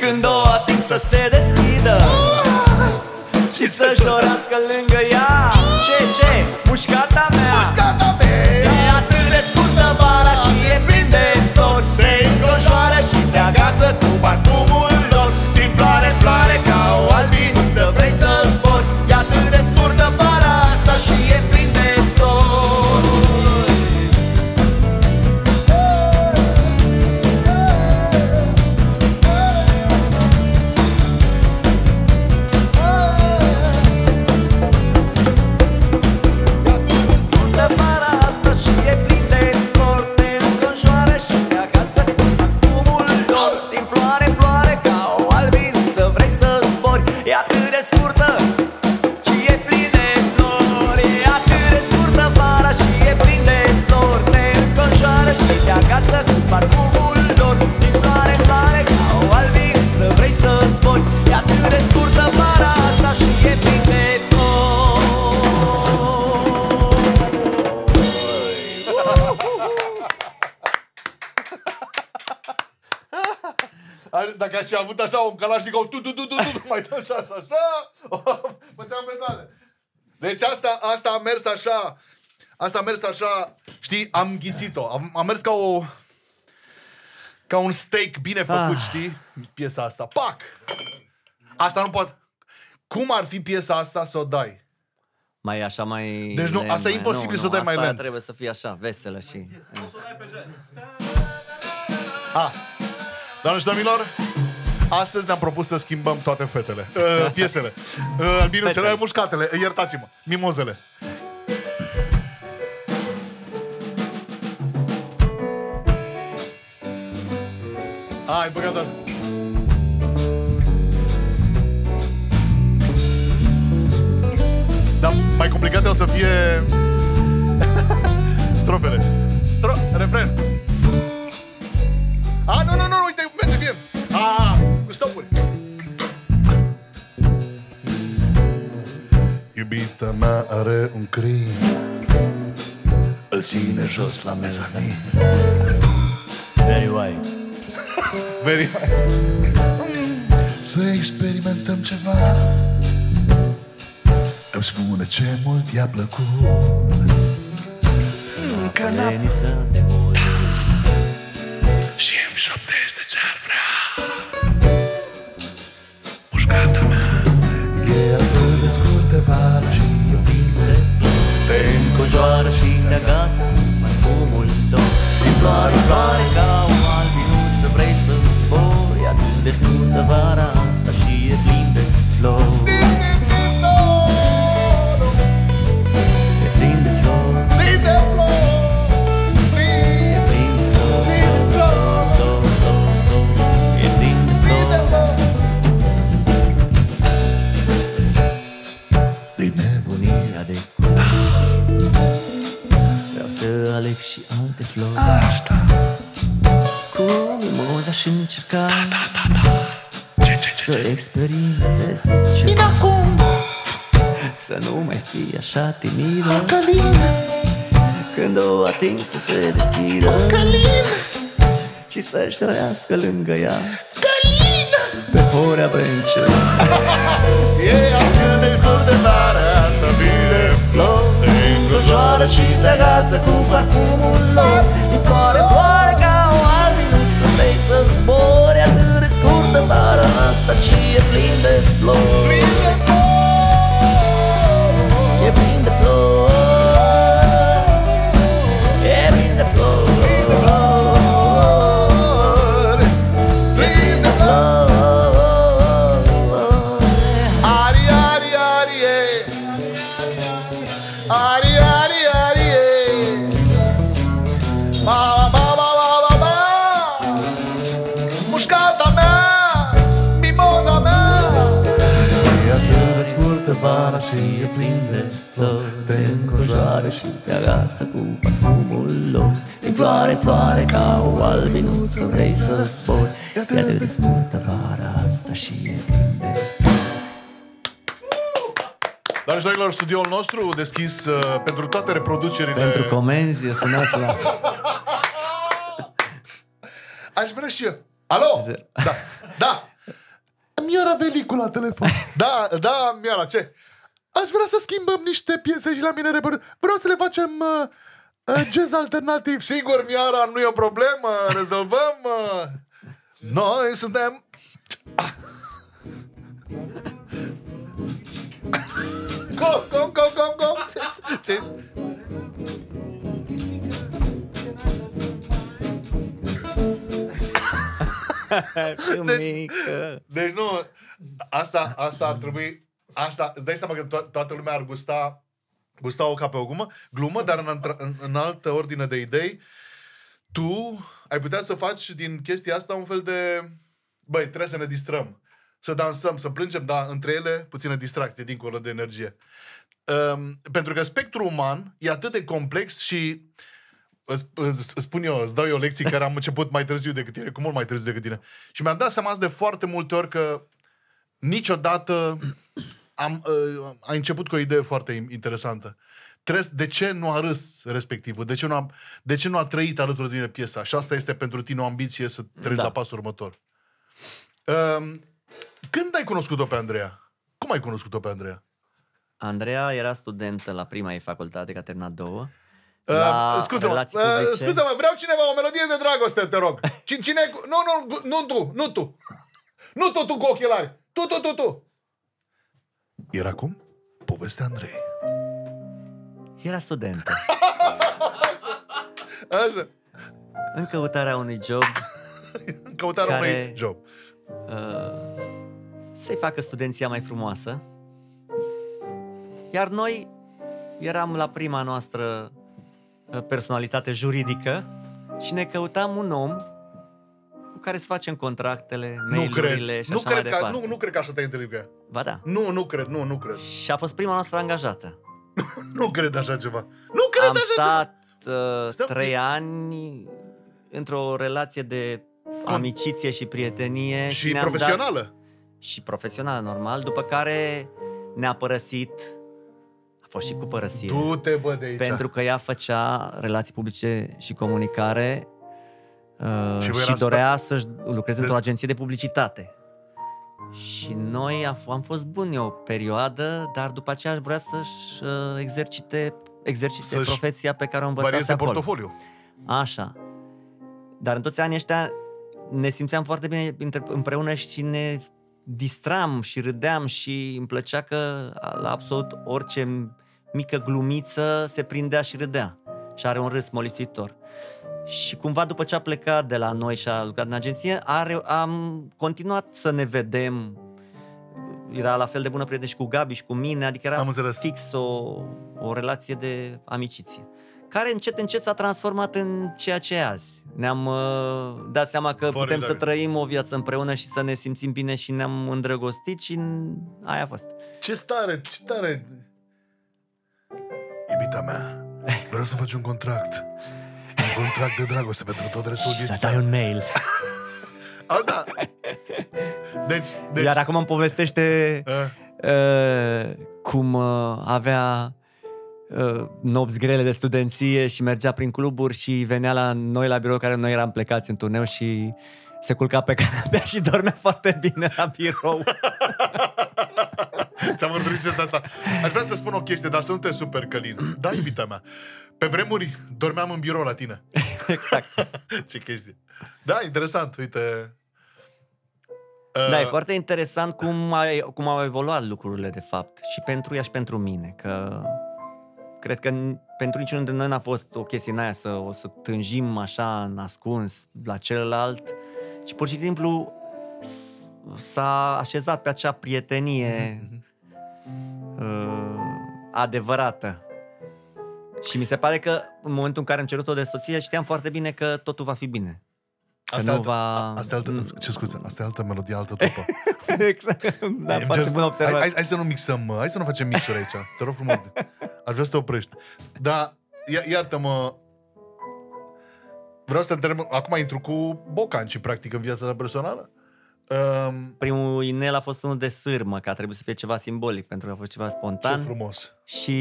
când o ating să se deschidă și să-și dorească lângă ea. Ce, ce? Mușcata mea e atât de scurtă vara și e plin de flori. Și te agață cu parfumul lor. Din floare în floare ca o albinuță vrei să zbori. E atât de scurtă vara asta și e plin de flori. E atât de scurtă vara asta și e plin de flori. Te înconjoară și te agață. E atât de scurtă și e plin de flori. E atât de scurtă vara și e plin de flori. Te înconjoară și te agață cu parfumul lor. Din floare în floare ca o albinuță vrei să zbori. E atât de scurtă vara asta și e plin de flori. Dacă aș fi avut așa un Kalashnikov tu tu tu tu tu mai dăm și așa, așa, făceam pedale. Deci asta, asta a mers așa, asta a mers așa, știi, am ghițit-o, am, am mers ca o, ca un steak bine făcut, ah. știi, piesa asta, pac! Asta nu poate, cum ar fi piesa asta să o dai? Mai așa, mai... Deci nu, asta e imposibil să o dai mai lent. Asta trebuie să fie așa, veselă și... Ah. Doamne și domnilor, astăzi ne-am propus să schimbăm toate fetele, uh, piesele, uh, albinuțele, mușcatele, iertați-mă, mimozele. Hai, băgată! Dar mai complicate o să fie strofele. Stro... refren. A, nu, nu, nu, uite, merge bine. A, cu stopuri. Iubita mea are un crin, îl ține jos la meza mea. Very white. Very white. Să experimentăm ceva. Îmi spune ce mult i-a plăcut. Canapă. Și îmi șoptește ce-ar vrea. Mușcata mea. E atât de scurtă vara și eu bine. Te înconjoară și te agață cu parfumul tău. Din floare în floare ca un albinuță vrei să zbori. Atât de scurtă vara asta și e plin de flori. Să aleg și alte flori. Asta. Cu mimoza și încerca. Da, da, da, da. Ce, ce, ce, ce? Să experimentez ceva. Bine acum. Să nu mai fii așa timidă. Când o ating să se deschidă. Și să-și trăiască lângă ea. Pe horea brâncelor. E atât de scurtă vara asta, vine flori. Înconjoară și te agață cu parfumul lor. Din floare, floare ca o albinuță vrei să zbori. Atât de scurtă vara asta și e plin de flori. E plin de flori. E plin de flori. Și e plin de flori. Te înconjoară și te agață cu parfumul lor. Din floare, floare ca o albinuță vrei să zbori. E atât de scurtă vara asta și e plin de flori. Doamne și doamnelor, studioul nostru deschis uh, pentru toate reproducerile. Pentru comenzi, sunați la... Aș vrea și eu. Alo? Da, da. Mi-era velicul la telefon. Da, da, mi-era, ce? Aș vrea să schimbăm niște piese și la mine repede. Vreau să le facem uh, uh, jazz alternativ. Sigur, Miara, nu e o problemă. Rezolvăm. Uh. Noi suntem... Go, go, go, go, go. Ce? Deci, deci nu... Asta, asta ar trebui... Asta, îți dai seama că to toată lumea ar gusta, gusta o ca pe o glumă, glumă, dar în, în, în altă ordine de idei, tu ai putea să faci din chestia asta un fel de... Băi, trebuie să ne distrăm, să dansăm, să plângem, dar între ele puțină distracție, dincolo de energie. Um, pentru că spectrul uman e atât de complex și... Îți spun eu, îți dau eu lecții care am început mai târziu decât tine, cu mult mai târziu decât tine. Și mi-am dat seama de foarte multe ori că niciodată... Am, uh, a început cu o idee foarte interesantă. Trebuie, de ce nu a râs respectivul? De ce nu a, de ce nu a trăit alături de mine piesa? Și asta este pentru tine o ambiție să treci da. La pasul următor. Uh, când ai cunoscut-o pe Andreea? Cum ai cunoscut-o pe Andreea? Andreea era studentă la prima ei facultate, că a terminat două. Uh, Scuze-mă, uh, scuze-mă, vreau cineva o melodie de dragoste, te rog. Cine? Nu, nu, nu tu, nu tu. Nu tu, tu cu ochelari. Tu, tu, tu, tu. Iar acum, povestea Andrei. Era studentă. Așa. În căutarea unui job. În căutarea care, unui job. Uh, să-i facă studenția mai frumoasă. Iar noi eram la prima noastră personalitate juridică și ne căutam un om cu care să facem contractele, mail-urile și nu așa cred mai departe. Că, nu, nu cred că așa te-ai întâlnit cu ea. Ba da. Nu, nu cred, nu, nu cred. Și a fost prima noastră angajată. Nu cred așa ceva. Nu cred Am așa stat ceva. Uh, trei ani într-o relație de amiciție și prietenie. Și, și profesională. Dat... Și profesională, normal. După care ne-a părăsit. A fost și cu părăsire. Du-te, bă, de aici. Pentru că ea făcea relații publice și comunicare uh, și, și dorea să-și lucreze de... într-o agenție de publicitate. Și noi am fost buni o perioadă, dar după aceea vrea să-și uh, exercite, exercite profeția pe care o învățase acolo. Portofoliu. Așa. Dar în toți anii ăștia ne simțeam foarte bine împreună și ne distram și râdeam și îmi plăcea că la absolut orice mică glumiță se prindea și râdea și are un râs molipsitor. Și cumva după ce a plecat de la noi și a lucrat în agenție, are, am continuat să ne vedem. Era la fel de bună prieteni și cu Gabi și cu mine, adică era fix o, o relație de amiciție, care încet, încet s-a transformat în ceea ce e azi. Ne-am uh, dat seama că Fără putem dar. să trăim o viață împreună și să ne simțim bine și ne-am îndrăgostit și aia a fost. Ce stare, ce stare! Iubita mea, vreau să faci un contract. Un contract de dragoste pentru tot restul vieții. Să dai un mail. Oh, da. Deci, deci... Iar acum îmi povestește uh. Uh, cum uh, avea... nopți grele de studenție și mergea prin cluburi și venea la noi la birou, care noi eram plecați în turneu, și se culca pe canapea și dormea foarte bine la birou. Ți-am mărturisit asta. Aș vrea să spun o chestie, dar să nu te superi, Călin. Da, iubita mea, pe vremuri dormeam în birou la tine. Exact. Ce chestie. Da, interesant, uite. Da, uh... e foarte interesant cum, ai, cum au evoluat lucrurile de fapt, și pentru ea și pentru mine. Că cred că pentru niciunul de noi n-a fost o chestie în aia să, o să tânjim așa în ascuns la celălalt, ci pur și simplu s-a așezat pe acea prietenie uh, adevărată. Și mi se pare că în momentul în care am cerut-o de soție, știam foarte bine că totul va fi bine. Asta, altă, va... asta, altă, ce scuze, asta e altă melodie, altă topă. Exact, da, e foarte bună observație. Hai, hai, hai să nu mixăm, hai să nu facem mixuri aici. Te rog frumos, aș vrea să te oprești. Dar, iartă-mă, vreau să te întreb, acum intru cu bocanci, practic, în viața ta personală? Um... Primul inel a fost unul de sârmă, că a trebuit să fie ceva simbolic, pentru că a fost ceva spontan. Ce frumos. Și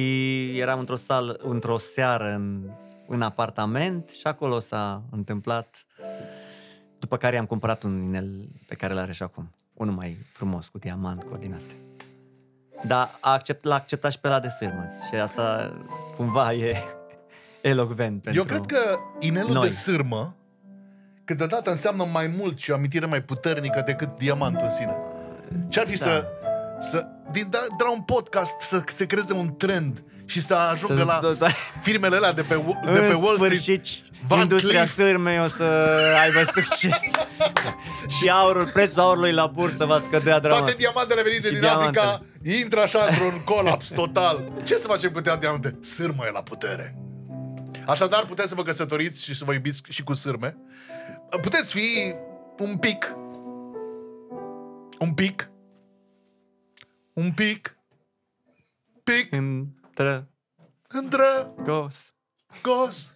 eram într-o sală, într-o seară în, în apartament și acolo s-a întâmplat... După care am cumpărat un inel pe care l-are și acum. Unul mai frumos, cu diamant, cu din astea. Dar l-a acceptat, acceptat și pe la de sârmă. Și asta cumva e elocvent pentru... Eu cred că inelul noi. de sârmă câteodată înseamnă mai mult și o amintire mai puternică decât diamantul în sine. Ce-ar fi da. să... să de, de la un podcast să se creeze un trend și să ajungă să, la da, da. firmele alea de pe, de pe Wall Street... Van Industria sârmei o să aibă succes. Și aurul, prețul aurului la bursă va scădea dramatic. Toate diamantele venite și din diamantele. Africa intră așa într-un colaps total. Ce să facem cu diamante? Sârmă e la putere. Așadar puteți să vă căsătoriți și să vă iubiți și cu sârme. Puteți fi un pic Un pic Un pic Pic Întră Întră Gos Gos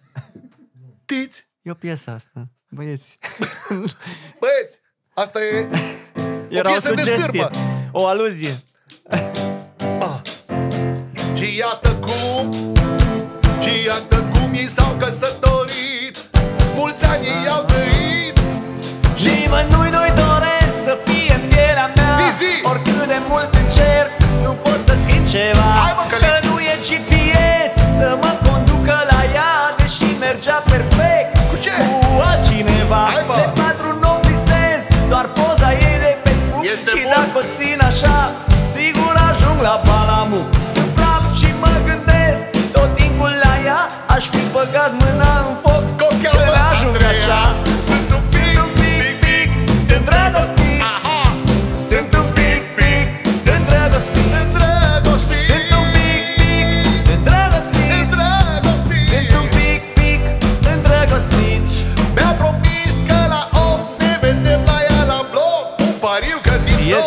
Tiți. E o piesă asta, băieți. Băieți, asta e Era o piesă o sugestie, de sârmă. O aluzie. ah. Și iată cum Și iată cum ei s-au căsătorit. Mulți ani ei au trăit. Nimănui nu-i doresc să fie în pielea mea. Zi, zi. Oricât de mult încerc, nu pot să schimb ceva. Hai, mă, că nu e G P S să mă conducă la ea. Deși mergea perfect cu, ce? cu altcineva. Hai, de patru nu-mi visez, doar poza ei de Facebook. Este și bun. Dacă o țin așa, sigur ajung la Palamu. Sunt praf și mă gândesc tot timpul la ea. aș fi băgat mâna în foc că n-ajung așa. Sunt un pic, pic, pic, îndrăgostit. Sunt un pic, pic, îndrăgostit. Sunt un pic, pic, îndrăgostit. Sunt un pic, mi-a promis că la opt ne vedem la ea la bloc. Un pariu că din nou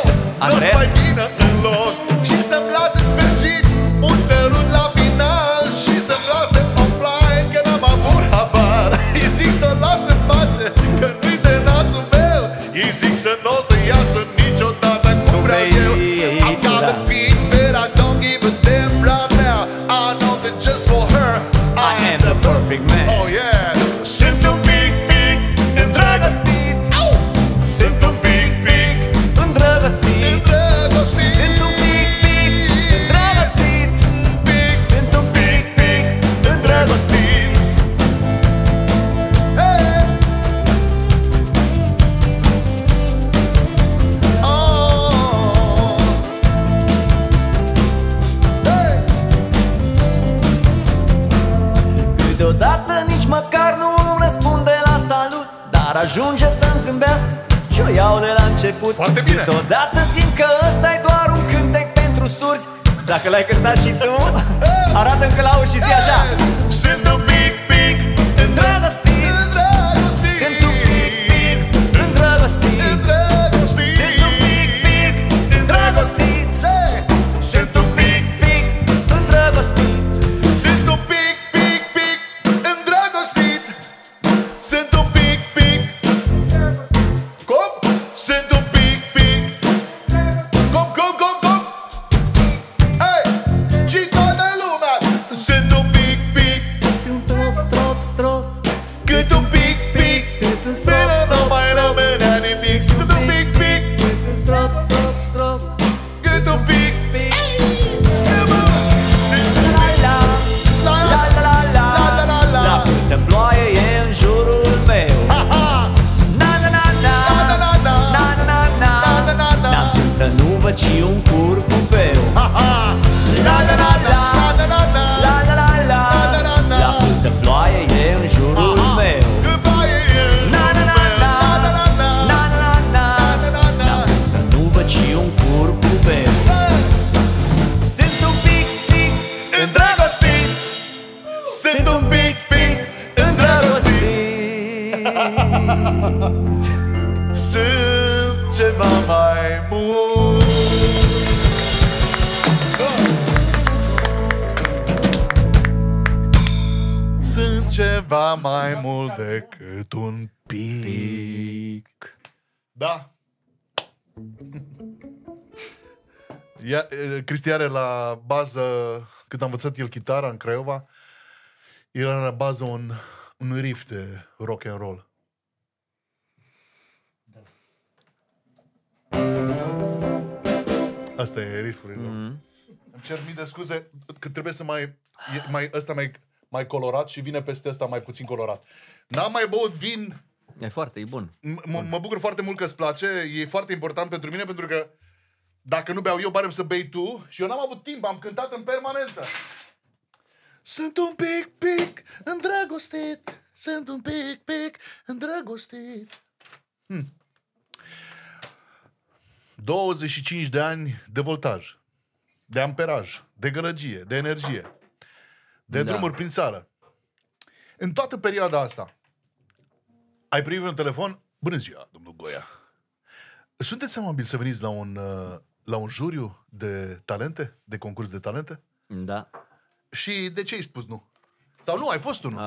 nu-ți mai vină în loc. Și să-mi lase sfârșit un sărut la final. Și să-mi lase offline că n-am avut habar. Îi zic să lase pace că nu-i de nasul meu. Îi zic să nu o să iasă niciodată cum vreau eu. I gotta be fair, I don't give a damn right now. ajunge să-mi zâmbească și o iau de la început. Foarte bine. Câteodată simt că ăsta e doar un cântec pentru surzi. Dacă l-ai cântat și tu, arată-mi că l-auzi și zi așa. Sunt un pic, pic, îndrăgostit. Sunt un pic, pic, îndrăgostit. Sunt un pic, pic, îndrăgostit. Sunt un pic, pic, îndrăgostit. Sunt un pic, pic, pic, îndrăgostit. Sunt un pic, pic. Cum? Sunt un pic, pic. Cum, cum, cum, cum? Hei! Și toată lumea! Sunt un pic, pic. Cât un strop, strop, strop. Cât un pic, pic. Cât un strop, strop, strop. Nu mai rămânea nimic. Sunt un pic, pic. Cât un strop, strop, strop. Cât un pic, pic. Câtă ploaie e în jurul meu. N-am timp să nu văd și un curcubeu. Câtă ploaie e în jurul meu. N-am timp să nu văd și un curcubeu. Sunt un pic, pic, îndrăgostit. Sunt un pic, pic, îndrăgostit. Sunt ceva mai mult. Sunt ceva mai mult decât un pic. Da. Ia, e, Cristi are la bază, când am învățat el chitara în Craiova, el are la bază un, un riff de rock and roll. Da. Asta e rifful. Mm-hmm. Îmi cer mii de scuze că trebuie să mai, e, mai ăsta mai, mai colorat și vine peste ăsta mai puțin colorat. N-am mai băut vin. E foarte, e bun. Mă bucur foarte mult că îți place. E foarte important pentru mine pentru că dacă nu beau eu, barem să bei tu. Și eu n-am avut timp, am cântat în permanență. Sunt un pic, pic, îndrăgostit. Sunt un pic, pic, îndrăgostit. hmm. douăzeci și cinci de ani de voltaj, de amperaj, de gălăgie, de energie, de da. drumuri prin țară. În toată perioada asta ai primit un telefon. Bună ziua, domnul Goia. Sunteți amabil să veniți la un, la un juriu de talente? De concurs de talente? Da. Și de ce ai spus nu? Sau nu, ai fost tu, nu? Uh,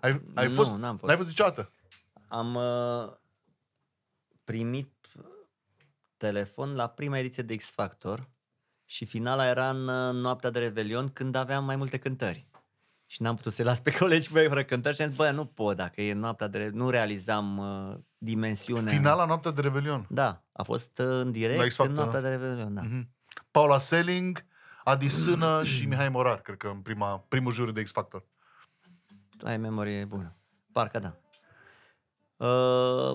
ai, ai nu, fost, n-am fost. N-ai fost niciodată? Am uh, primit telefon la prima ediție de X Factor și finala era în uh, noaptea de Revelion, când aveam mai multe cântări. Și n-am putut să-i las pe colegii mei fără cântări și am zis, bă, nu pot, dacă e noaptea de Revelion, nu realizam uh, dimensiunea. Finala noaptea de Revelion? Da, a fost uh, în direct în noaptea de Revelion, da. Mm-hmm. Paula Selling, Adi Sână și Mihai Morar, cred că în prima, primul juriu de X Factor. Ai memorie bună. Parcă da. Uh,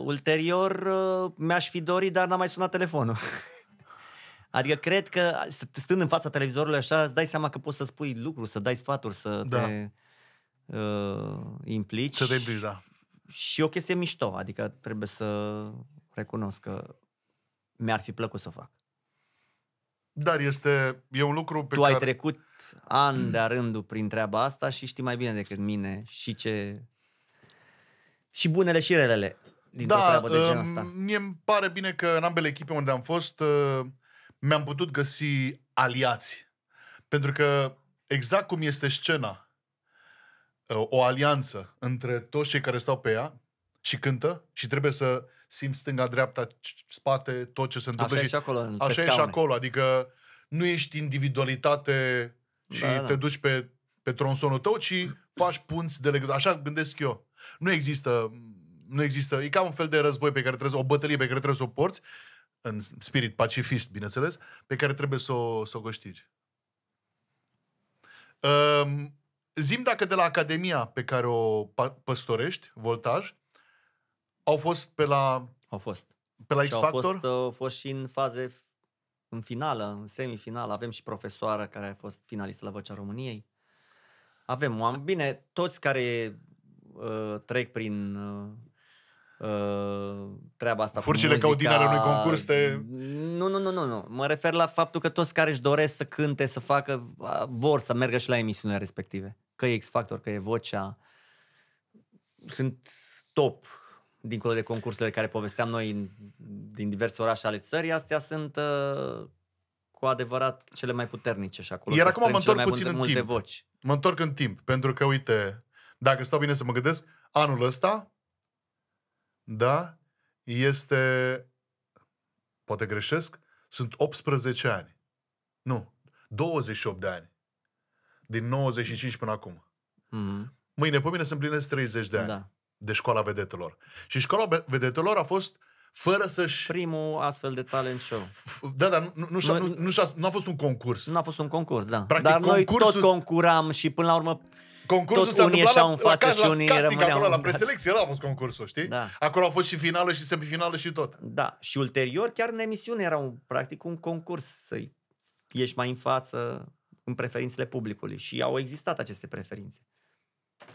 ulterior, uh, mi-aș fi dorit, dar n-am mai sunat telefonul. Adică cred că, stând în fața televizorului așa, îți dai seama că poți să spui lucruri, să dai sfaturi, să da. te uh, implici. Să te implici, da. Și o chestie mișto, adică trebuie să recunosc că mi-ar fi plăcut să o fac. Dar este, e un lucru pe tu care... Tu ai trecut ani de-a rândul prin treaba asta și știi mai bine decât mine și ce... Și bunele și relele din da, o treabă de genul ăsta. Mie îmi pare bine că în ambele echipe unde am fost mi-am putut găsi aliați. Pentru că exact cum este scena, o alianță între toți cei care stau pe ea și cântă și trebuie să... simți stânga, dreapta, spate, tot ce se întâmplă. Așa, și, acolo, așa e și acolo. Adică nu ești individualitate și da, te da. duci pe, pe tronsonul tău, ci faci punți de legătură. Așa gândesc eu. Nu există, nu există. E ca un fel de război pe care trebuie, o bătălie pe care trebuie să o porți, în spirit pacifist, bineînțeles, pe care trebuie să o, să o câștigi. Um, zi-mi dacă de la academia pe care o păstorești, Voltaj, au fost pe la... Au fost. Pe la X Factor? Au fost, au fost și în faze, în finală, în semifinală. Avem și profesoară care a fost finalistă la Vocea României. Avem oameni. Bine, toți care uh, trec prin uh, uh, treaba asta. Furcile caudinare unui concurs te... Nu, nu, nu, nu, nu. Mă refer la faptul că toți care își doresc să cânte, să facă, vor să meargă și la emisiunile respective. Că e X-Factor, că e Vocea. Sunt top, dincolo de concursurile care povesteam noi din diverse orașe ale țării. Astea sunt... Uh, cu adevărat cele mai puternice și acolo. Iar acum mă întorc puțin în timp. Voci. Mă întorc în timp, pentru că, uite, dacă stau bine să mă gândesc, anul ăsta, da, este, poate greșesc, sunt optsprezece ani. Nu, douăzeci și opt de ani. Din nouăzeci și cinci până acum. Mm-hmm. Mâine pe mine se împlinesc treizeci de ani, da, de Școala Vedetelor. Și Școala Vedetelor a fost fără să-și... Primul astfel de talent show. Da, dar nu, nu, nu, nu, nu a fost un concurs. Nu a fost un concurs, da. Practic, dar noi tot concuram și până la urmă concursul tot unii ieșeau în față și unii rămâneau. Acolo, la preselecție, ăla a fost concursul, știi? Da. Acolo a fost și finală și semifinală și tot. Da, și ulterior chiar în emisiune era un, practic un concurs să ieși mai în față în preferințele publicului. Și au existat aceste preferințe.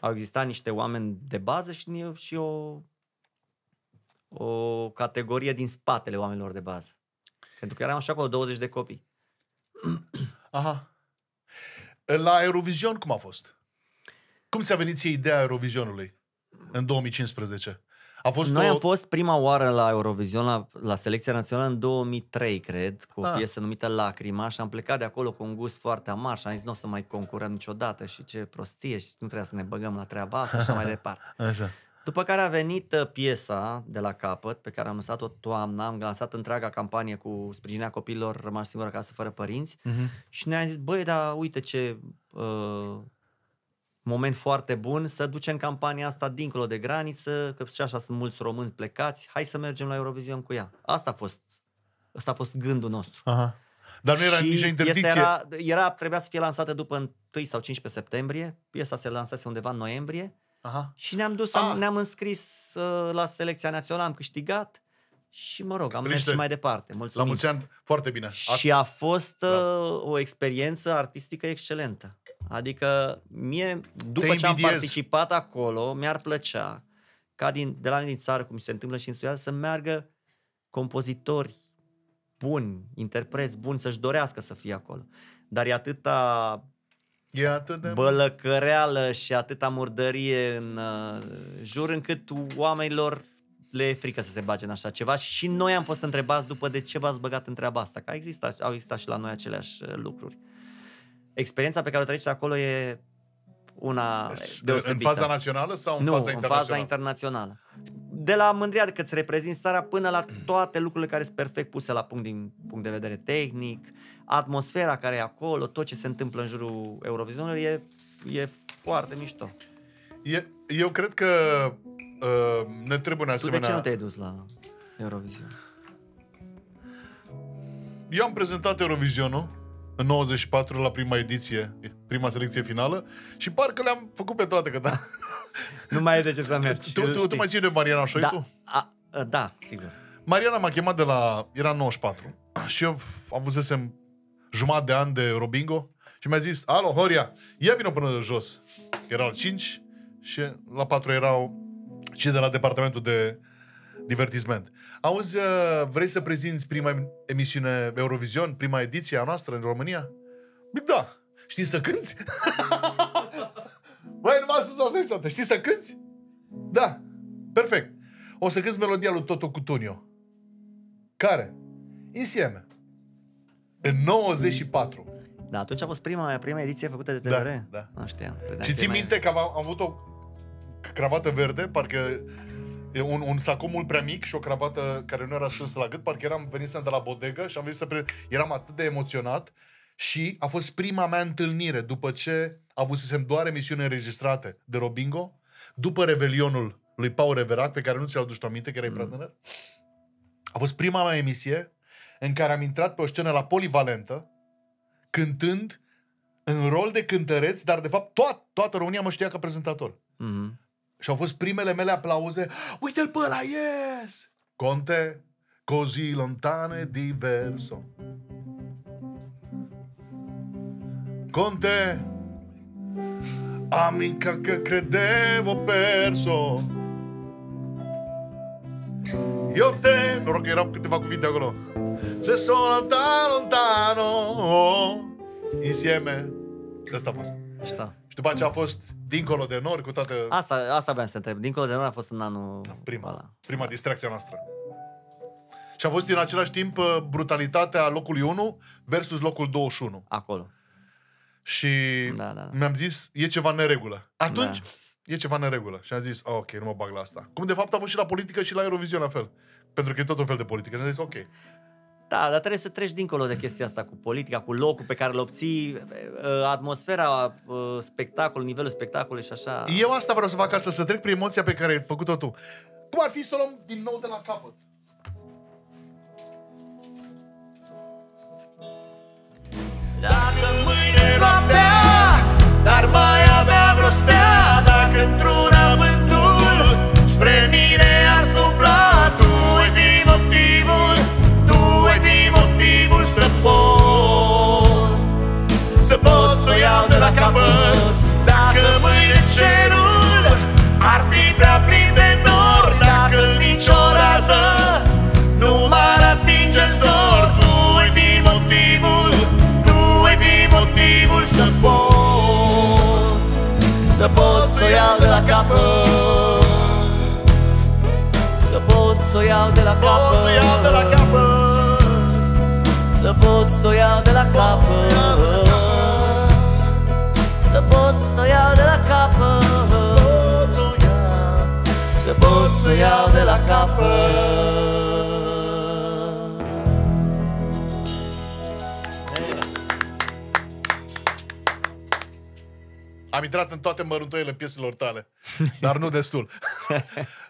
Au existat niște oameni de bază și, și o... o categorie din spatele oamenilor de bază. Pentru că eram așa acolo douăzeci de copii. Aha. La Eurovision cum a fost? Cum ți-a venit ție ideea Eurovisionului în două mii cincisprezece? A fost Noi o... am fost prima oară la Eurovision, la, la selecția națională în două mii trei, cred, cu o piesă numită Lacrima, și am plecat de acolo cu un gust foarte amar și am zis nu o să mai concurăm niciodată și ce prostie și nu trebuie să ne băgăm la treaba asta și așa mai departe. Așa. După care a venit piesa de la capăt, pe care am lansat-o toamna, am lansat întreaga campanie cu sprijinirea copiilor rămași singuri acasă fără părinți, uh-huh, și ne-am zis, băi, dar uite ce uh, moment foarte bun, să ducem campania asta dincolo de graniță, că și așa sunt mulți români plecați, hai să mergem la Eurovision cu ea. Asta a fost, asta a fost gândul nostru. Aha. Dar nu era nici interdicție. Era, era, trebuia să fie lansată după unu sau cincisprezece septembrie, piesa se lansase undeva în noiembrie. Aha. Și ne-am dus, ne-am înscris uh, la selecția națională, am câștigat și mă rog, am Criște, mers și mai departe. Mulțumim. La mulți ani, foarte bine. Și a fost uh, o experiență artistică excelentă. Adică mie, după Te ce invidiez. am participat acolo, mi-ar plăcea ca din, de la noi din țară, cum se întâmplă și în Suedia, să meargă compozitori buni, interpreți buni, să-și dorească să fie acolo. Dar e atâta... E atât de bălăcăreală și atâta murdărie în uh, jur, încât oamenilor le e frică să se bage în așa ceva. Și noi am fost întrebați după de ce v-ați băgat în treaba asta, că exista, au existat și la noi aceleași lucruri. Experiența pe care o treceți acolo e una deosebită. În faza națională sau în nu, faza internațională? Nu, în faza internațională. De la mândria că îți reprezinți țara până la toate lucrurile care sunt perfect puse la punct din punct de vedere tehnic, atmosfera care e acolo, tot ce se întâmplă în jurul Eurovisionului e, e foarte mișto. E, eu cred că uh, ne trebuie în asemenea... Tu de ce nu te-ai dus la Eurovision? Eu am prezentat Eurovisionul în nouăzeci și patru la prima ediție, prima selecție finală și parcă le-am făcut pe toate, că da... Nu mai e de ce să mergi. Tu, tu, tu mai ții de Mariana Șoitu? Da, a, da, sigur. Mariana m-a chemat de la... Era nouăzeci și patru. Și eu avusesem jumătate de an de Eurobingo și mi-a zis, alo, Horia, ia vină până de jos. Erau cinci și la patru erau cei de la departamentul de divertisment. Auzi, vrei să prezinți prima emisiune Eurovision, prima ediție a noastră în România? Da. Știi să cânți? Băi, numai sus sau strângea. Știi să cânți? Da. Perfect. O să cânți melodia lui Toto Cutugno. Care? Insieme. În nouăzeci și patru. Da, atunci a fost prima, prima ediție făcută de T V R. Da, da. Nu știam. Și ții minte mai... că am, am avut o cravată verde, parcă un, un sacou mult prea mic și o cravată care nu era strânsă la gât, parcă eram venit de la bodegă și am venit să pre... eram atât de emoționat și a fost prima mea întâlnire după ce avusesem doar emisiuni înregistrate de Robingo, după Revelionul lui Pau Reverac, pe care nu ți-l aduci tu aminte, că erai prea tânăr. A fost prima mea emisie în care am intrat pe o scenă la Polivalentă, cântând în rol de cântăreț, dar de fapt toată, toată România mă știa ca prezentator. Mm-hmm. Și au fost primele mele aplauze. Uite-l pe ăla, yes! Conte, così lontane diverso. Conte, amica che credevo perso. Io te lo roccherò câteva cuvinte acolo. Se sono lontano, lontano, insieme. Asta a fost. Asta. Și după aceea a fost Dincolo de Nori cu toate... Asta, asta vreau să te întreb. Dincolo de Nori a fost în anul... Da, prima. Ala. Prima distracție noastră. Și a fost din același timp brutalitatea locului unu versus locul douăzeci și unu. Acolo. Și da, da, da. Mi-am zis, e ceva neregulă. Atunci... Da. E ceva în regulă. Și am zis, oh, ok, nu mă bag la asta. Cum de fapt a fost și la politică și la Eurovision la fel. Pentru că e tot un fel de politică. Și am zis, ok. Da, dar trebuie să treci dincolo de chestia asta cu politica, cu locul pe care îl obții, atmosfera, spectacolul, nivelul spectacolului și așa. Eu asta vreau să fac asta, să trec prin emoția pe care ai făcut-o tu. Cum ar fi să o luăm din nou de la capăt? Dacă mâine noaptea, dar mai avea vreo stea, dacă într-un avântul spre mine a suflat, tu ai fi motivul, tu ai fi motivul să pot, să pot să o iau de la capăt. Dacă mâine cerul ar fi prea plin de nori, dacă nicio rază nu m-ar atinge în zor, tu ai fi motivul, tu ai fi motivul să pot, să pot să o iau de la capăt, să pot să o iau de la capăt, să pot să o iau de la capăt, să pot să o iau de la capăt, să pot să o iau de la capăt. Am intrat în toate măruntoiele pieselor tale, dar nu destul.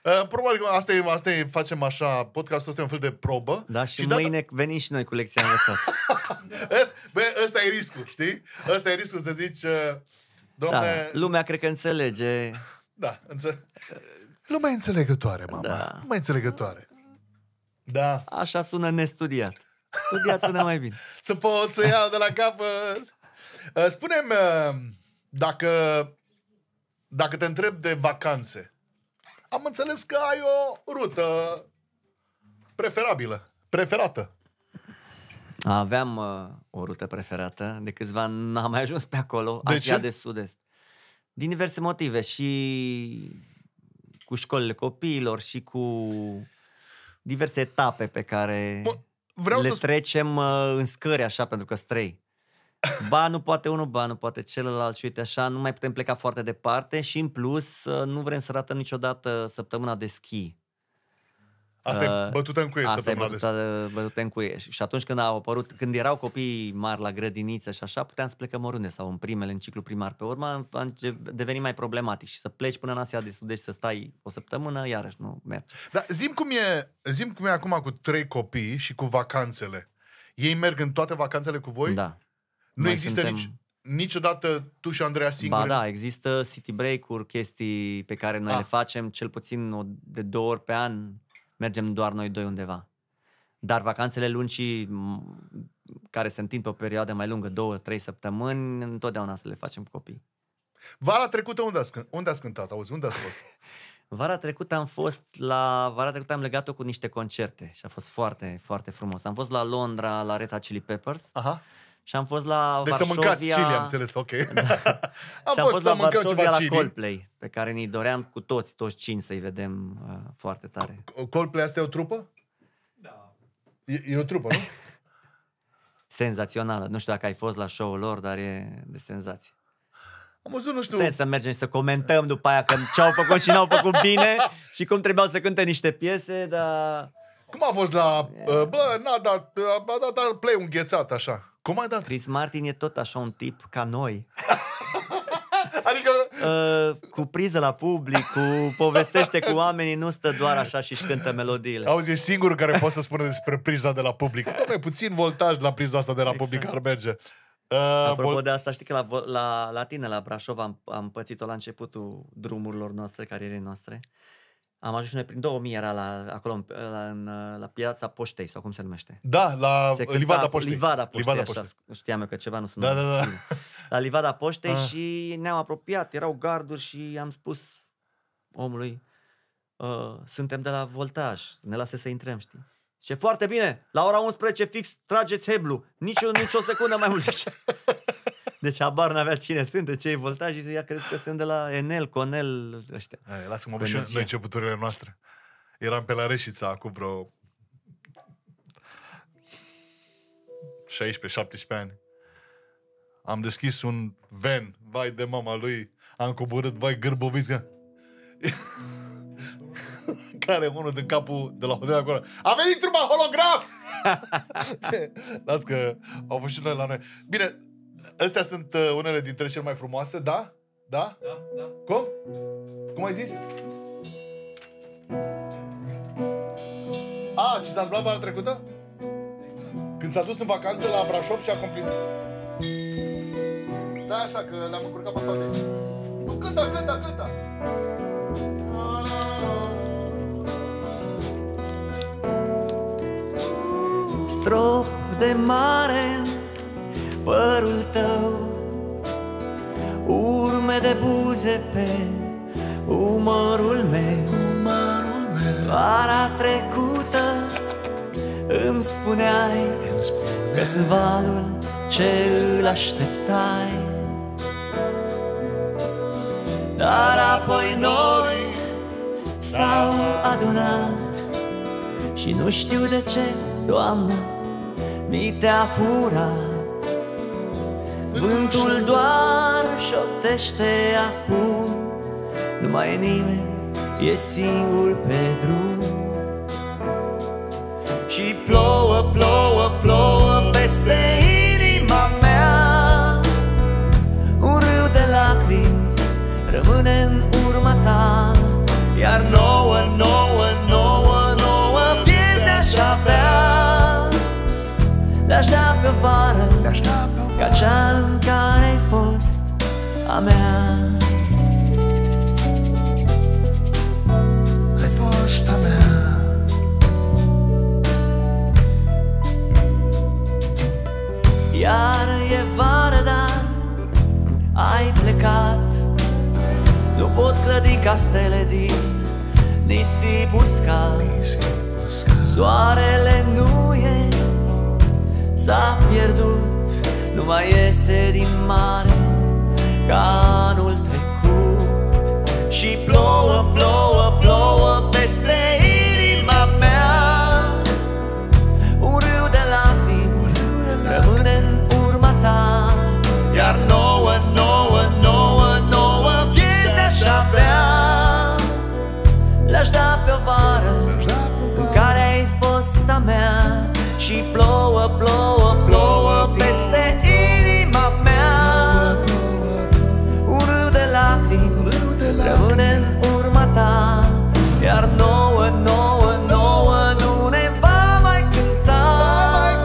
Probabil că asta, e, asta e, facem așa, podcastul ăsta e un fel de probă. Da, și, și mâine data... venim și noi cu lecția învățată. Bă, ăsta e riscul, știi? Ăsta e riscul să zici, domne... Da, lumea cred că înțelege. Da, înțe... lumea e înțelegătoare, mama. Da. Lumea e înțelegătoare. Da. Așa sună nestudiat. Studiat sună mai bine. Să pot să iau de la capăt. Spune-mi... Dacă, dacă te întreb de vacanțe, am înțeles că ai o rută preferabilă, preferată. Aveam uh, o rută preferată, de câțiva n-am mai ajuns pe acolo, de Asia ce? De Sud-Est. Din diverse motive, și cu școlile copiilor, și cu diverse etape pe care Bă, vreau le să trecem uh, în scări, așa, pentru că străi. Ba nu poate unul, ba nu poate celălalt și uite așa, nu mai putem pleca foarte departe și în plus nu vrem să ratăm niciodată săptămâna de schi. Asta uh, e bătută în cuie săptămâna de schi. Asta e bătută în cuie. Și atunci când au apărut, când erau copii mari la grădiniță și așa, puteam să plecăm oriunde sau în primele, în ciclu primar. Pe urmă a devenit mai problematic și să pleci până în Asia de Sud-Est și să stai o săptămână, iarăși nu merge. Dar zi-mi cum e, zi-mi cum e acum cu trei copii și cu vacanțele. Ei merg în toate vacanțele cu voi? Da. Nu Noi există suntem... nici, niciodată tu și Andreea singuri? Ba da, există city break-uri, chestii pe care noi ah. le facem, cel puțin o, de două ori pe an, mergem doar noi doi undeva. Dar vacanțele lungi, care se întind pe o perioadă mai lungă, două, trei săptămâni, întotdeauna să le facem cu copii. Vara trecută unde ați, unde ați cântat? Auzi, unde ați fost? Vara trecută am fost la... Vara trecută am legat-o cu niște concerte și a fost foarte, foarte frumos. Am fost la Londra, la Red Hot Chili Peppers. Aha. Și am fost la deci Varșovia... să mâncați chili, am înțeles, ok. Da. am și am fost, fost la Varșovia la Coldplay, pe care ni doream cu toți, toți cinci să-i vedem uh, foarte tare. Coldplay, asta e o trupă? Da. E, e o trupă, nu? Senzațională. Nu știu dacă ai fost la show-ul lor, dar e de senzație. Am văzut, nu știu. Putem să mergem și să comentăm după aia că ce-au făcut și n-au făcut bine și cum trebuiau să cânte niște piese, dar... Cum a fost la... Yeah. Bă, n-a dat, a dat play un ghețat, așa. Cum a dat? Chris Martin e tot așa un tip ca noi. Adică... Uh, cu priză la public, cu povestește cu oamenii, nu stă doar așa și-și cântă melodiile. Auzi, e singurul care poate să spună despre priza de la public. Tot mai puțin voltaj la priza asta de la exact. Public ar merge. Uh, Apropo vol... de asta, știi că la, la, la tine, la Brașov, am, am pățit-o la începutul drumurilor noastre, carierei noastre. Am ajuns noi prin două mii, era la, acolo, la, la piața Poștei, sau cum se numește. Da, la Livada Poștei. Livada Poștei, Livada Poștei. Așa, știam eu că ceva nu sună. Da, da, da. La Livada Poștei ah. și ne-am apropiat, erau garduri și am spus omului, uh, suntem de la voltaj, ne lase să intrăm, știi? Zice, foarte bine, la ora unsprezece fix trageți heblu, nici, nici o secundă mai mult. Deci habar n-avea cine sunt, de ce e voltaj, și ea crezi că sunt de la Enel, Conel, ăștia. Lasă-mă văd și eu începuturile noastre. Eram pe la Reșița acum vreo șaisprezece șaptesprezece ani. Am deschis un van, vai de mama lui, am coborât, vai Gârboviță. Care unul din capul de la hotel acolo. A venit trupa holograf! Las că au fost și noi la noi. Bine, astea sunt unele dintre cele mai frumoase, da? Da? Da, da. Cum? Cum ai zis? A, ce s-a întâmplat vara trecută? Exact. Când s-a dus în vacanță la Brașov și a complinit. Da, așa, că le-am încurcat pe toate. Nu, cânta, cânta, cânta! Strop de mare în părul tău, urme de buze pe umărul meu. Vara trecută îmi spuneai, îmi spuneai că sunt valul ce îl așteptai. Dar apoi noi s-au adunat și nu știu de ce, Doamne, mi te-a furat. Vântul doar șoptește acum, nu mai e nimeni, e singur pe drum. Și plouă, plouă, plouă peste inima mea, un râu de lacrimi rămâne în urma ta. Iar nouă, nouă, nouă, nouă vieți de-aș avea, le-aș da pe-o vară, ca cea în care ai fost a mea. Iar e vară, dar ai plecat. Nu pot clădi castele din nisip uscat. Soarele nu e, s-a pierdut, nu mai iese din mare ca anul trecut. Și plouă, plouă, plouă peste inima mea, un râu de lacrimi rămâne în urma ta. Iar nouă, nouă, nouă, nouă vieți de-aș avea, le-aș da pe-o vară în care ai fost a mea. Și plouă, plouă, plouă peste inima mea, un râu de lacrimi rămâne în urma ta. Iar nouă, nouă, nouă nu ne va mai cânta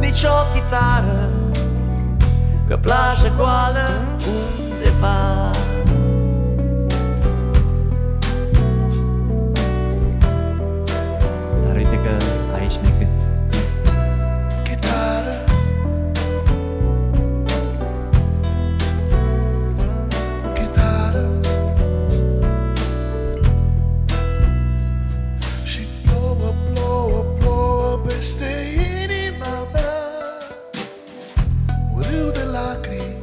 nici o chitară, că plajă goală undeva. Dar uite că aici ne cânt chitară. Chitară. Și plouă, plouă, plouă peste inima mea, un râu de lacrimi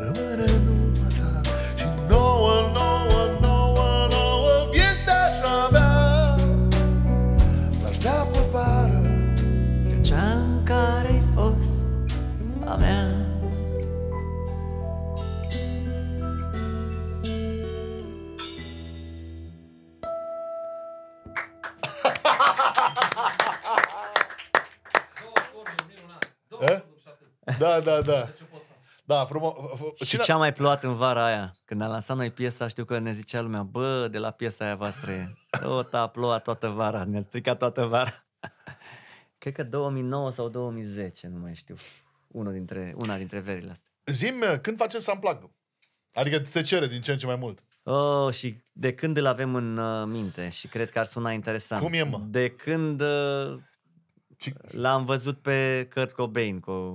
rămâne în urma ta. Și nouă, nouă, nouă, nouă vieți de-aș avea, l-aș da pe vară, ca cea în care-i fost a mea. Da, da, da. Da, frumos. Și cine... ce-a mai plouat în vara aia? Când am lansat noi piesa, știu că ne zicea lumea, bă, de la piesa aia voastră tot a plouat toată vara, ne-a stricat toată vara. Cred că două mii nouă sau două mii zece, nu mai știu, una dintre, una dintre verile astea. Zi-mi, când facem să-mi placă? Adică se cere din ce în ce mai mult. Oh, și de când îl avem în uh, minte și cred că ar suna interesant. Cum e, mă? De când uh, l-am văzut pe Kurt Cobain cu...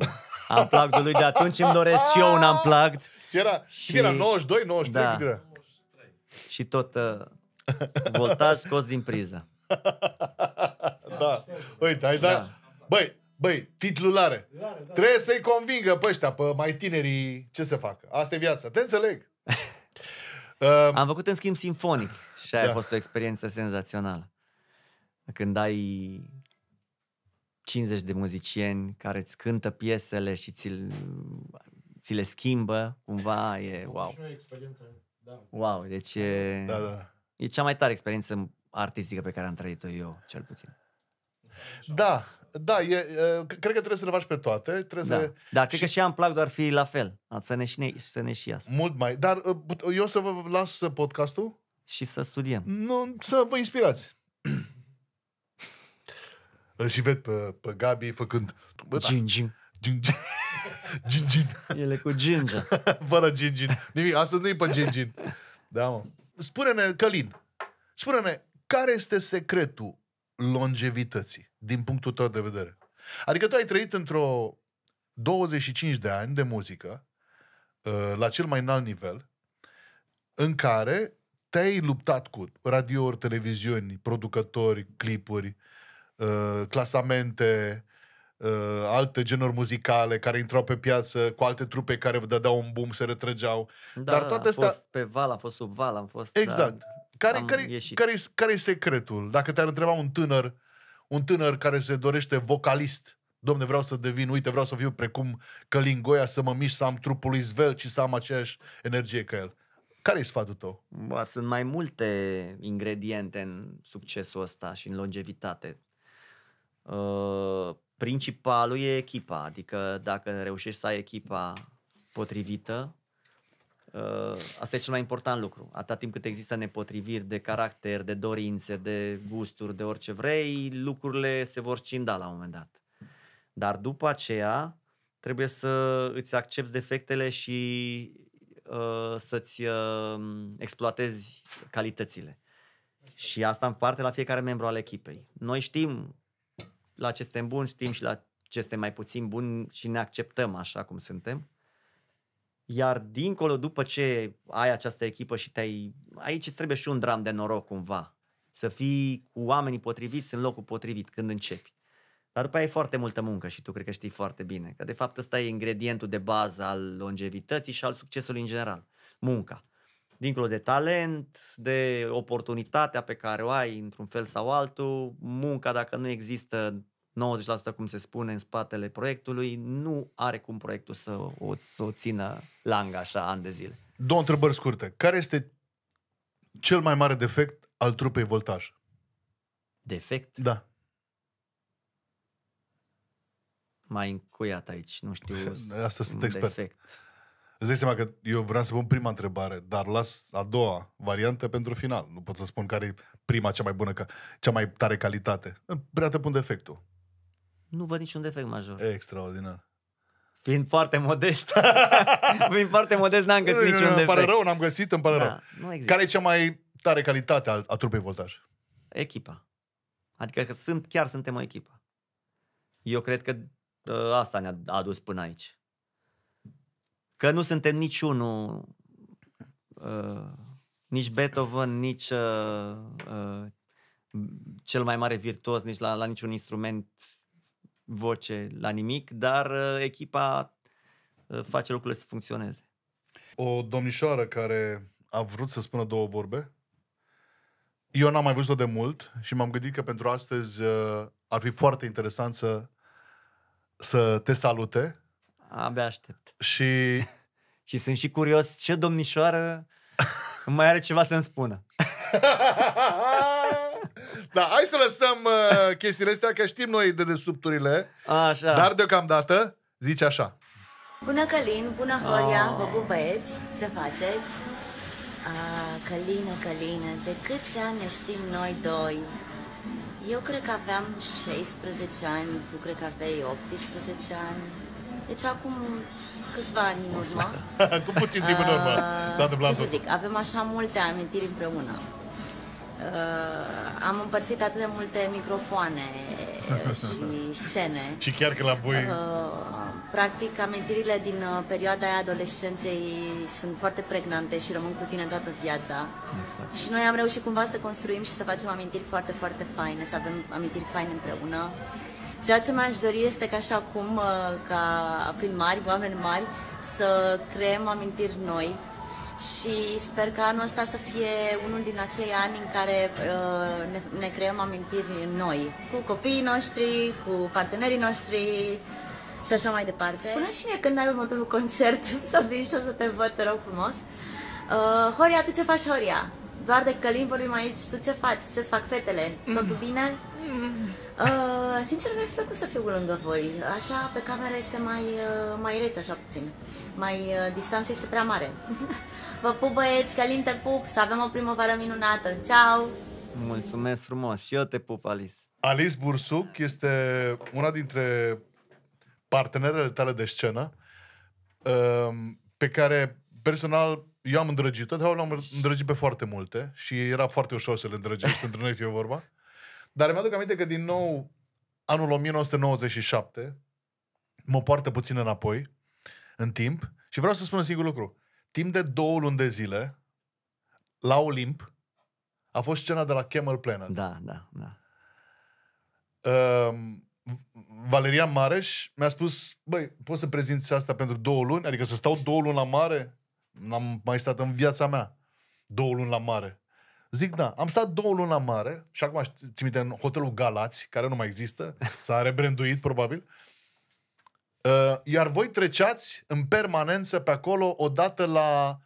Unplugged-ul lui, de atunci îmi doresc și eu un unplugged. Era, și era nouăzeci și doi, nouăzeci și trei, da. Și tot, Voltaj scos din priză. Da. Uite, ai dat... Da. Băi, băi, titlul are. Da. Trebuie să-i convingă pe ăștia, pe mai tinerii, ce să facă. Asta e viața. Te înțeleg. uh... Am făcut în schimb sinfonic și aia da. a fost o experiență senzațională. Când ai cincizeci de muzicieni care îți cântă piesele și ți, ți le schimbă, cumva e wow. Da. Wow, deci e, da, da. e cea mai tare experiență artistică pe care am trăit-o eu, cel puțin. Da, da, e, cred că trebuie să le faci pe toate. Trebuie da. Să... da, cred și... că și am plac doar fi la fel. Să ne și, să ne și iasă. Mult mai. Dar eu să vă las podcastul? Și să studiem. Nu, să vă inspirați. Îl și ved pe, pe Gabi făcând... Gingin. Gingin. Gingin. Ele cu ginge. Fără gingin. Nimic, astăzi nu-i pe gingin. Da, mă. Spune-ne, Călin, spune-ne, care este secretul longevității, din punctul tău de vedere? Adică tu ai trăit într-o douăzeci și cinci de ani de muzică, la cel mai înalt nivel, în care te-ai luptat cu radiouri, televiziuni, producători, clipuri, clasamente, alte genuri muzicale care intrau pe piață, cu alte trupe care vă dădeau un boom, se retrăgeau. Da, dar toate astea... fost pe val, am fost sub val, am fost... Exact. Dar... Care, care, care, care e secretul? Dacă te-ar întreba un tânăr, un tânăr care se dorește vocalist, domne, vreau să devin, uite, vreau să fiu precum Călin Goia, să mă mișc, să am trupul lui Svel și să am aceeași energie ca el. Care e sfatul tău? Ba, sunt mai multe ingrediente în succesul ăsta și în longevitate. Uh, principalul e echipa, adică dacă reușești să ai echipa potrivită, uh, asta e cel mai important lucru. Atâta timp cât există nepotriviri de caracter, de dorințe, de gusturi, de orice vrei, lucrurile se vor scinda la un moment dat. Dar după aceea trebuie să îți accepti defectele și uh, să-ți uh, exploatezi calitățile. Și asta în parte la fiecare membru al echipei. Noi știm la ce suntem buni, știm și la ce suntem mai puțin buni și ne acceptăm așa cum suntem. Iar dincolo, după ce ai această echipă și te-ai... Aici îți trebuie și un dram de noroc cumva. Să fii cu oamenii potriviți în locul potrivit când începi. Dar după aia e foarte multă muncă și tu cred că știi foarte bine. Că de fapt ăsta e ingredientul de bază al longevității și al succesului în general. Munca. Dincolo de talent, de oportunitatea pe care o ai într-un fel sau altul, munca, dacă nu există nouăzeci la sută cum se spune în spatele proiectului, nu are cum proiectul să o, să o țină langă așa ani de zile. Două întrebări scurte. Care este cel mai mare defect al trupei Voltaj? Defect? Da. M-ai încuiat aici, nu știu. Asta sunt expert. Defect. Îți dai seama că eu vreau să pun prima întrebare, dar las a doua variantă pentru final. Nu pot să spun care e prima, cea mai bună, cea mai tare calitate. Prea te pun defectul. Nu văd niciun defect major. E extraordinar. Fiind foarte modest, fiind foarte modest, n-am găsit nu, niciun defect. Îmi pare rău, n-am găsit, îmi pare da, rău. Care e cea mai tare calitate a, a trupei Voltaj? Echipa. Adică că sunt, chiar suntem o echipă. Eu cred că ă, asta ne-a adus până aici. Că nu suntem niciunul, uh, nici Beethoven, nici uh, uh, cel mai mare virtuos, nici la, la niciun instrument, voce, la nimic, dar uh, echipa uh, face lucrurile să funcționeze. O domnișoară care a vrut să spună două vorbe, eu n-am mai văzut-o de mult și m-am gândit că pentru astăzi uh, ar fi foarte interesant să, să te salute. Abia aștept. Și... și sunt și curios ce domnișoară mai are ceva să-mi spună. Da, hai să lăsăm uh, chestiile astea, că știm noi de desubturile. Așa. Dar deocamdată zice așa. Bună Călin, bună Horia, oh. vă pup băieți, ce faceți? Ah, Călină, Călină, de câți ani ne știm noi doi? Eu cred că aveam șaisprezece ani, tu cred că aveai optsprezece ani. Deci acum câțiva ani în urmă. Cu puțin timp în urmă s-a întâmplat. Ce să zic, avem așa multe amintiri împreună. Am împărțit atât de multe microfoane și scene. Și chiar că la voi Practic, amintirile din perioada aia adolescenței sunt foarte pregnante și rămân cu tine toată viața. Exact. Și noi am reușit cumva să construim și să facem amintiri foarte, foarte faine, să avem amintiri faine împreună. Ceea ce mi-aș dori este ca și acum, ca prin mari, oameni mari, să creăm amintiri noi. Și sper că anul ăsta să fie unul din acei ani în care uh, ne, ne creăm amintiri noi, cu copiii noștri, cu partenerii noștri și așa mai departe. Spune și mie când ai următorul concert, să vin și o să te văd, te rog frumos. Uh, Horia, tu ce faci, Horia? Doar de Călin vorbim aici, tu ce faci? Ce-ți fac fetele? Totul bine? Uh, sincer, mi-a plăcut să fiu lângă voi. Așa, pe cameră este mai, uh, mai rece, așa puțin. Mai, uh, distanța este prea mare. Vă pup, băieți, Călin, te pup, să avem o primăvară minunată. Ciao! Mulțumesc frumos și eu te pup, Alice. Alice Bursuc este una dintre partenerele tale de scenă uh, pe care, personal, eu am îndrăgit-o, dar l-am îndrăgit pe foarte multe și era foarte ușor să le îndrăgești, între noi fie vorba. Dar mi-aduc aminte că din nou anul o mie nouă sute nouăzeci și șapte mă poartă puțin înapoi în timp și vreau să spun un singur lucru. Timp de două luni de zile la Olimp a fost scena de la Camel Planet. Da, da, da. Uh, Valerian Mareș mi-a spus, băi, poți să prezinți asta pentru două luni? Adică să stau două luni la mare? N-am mai stat în viața mea două luni la mare. Zic, da, am stat două luni la mare și acum țin minte în hotelul Galați, care nu mai există, s-a rebranduit probabil. Uh, iar voi treceați în permanență pe acolo odată la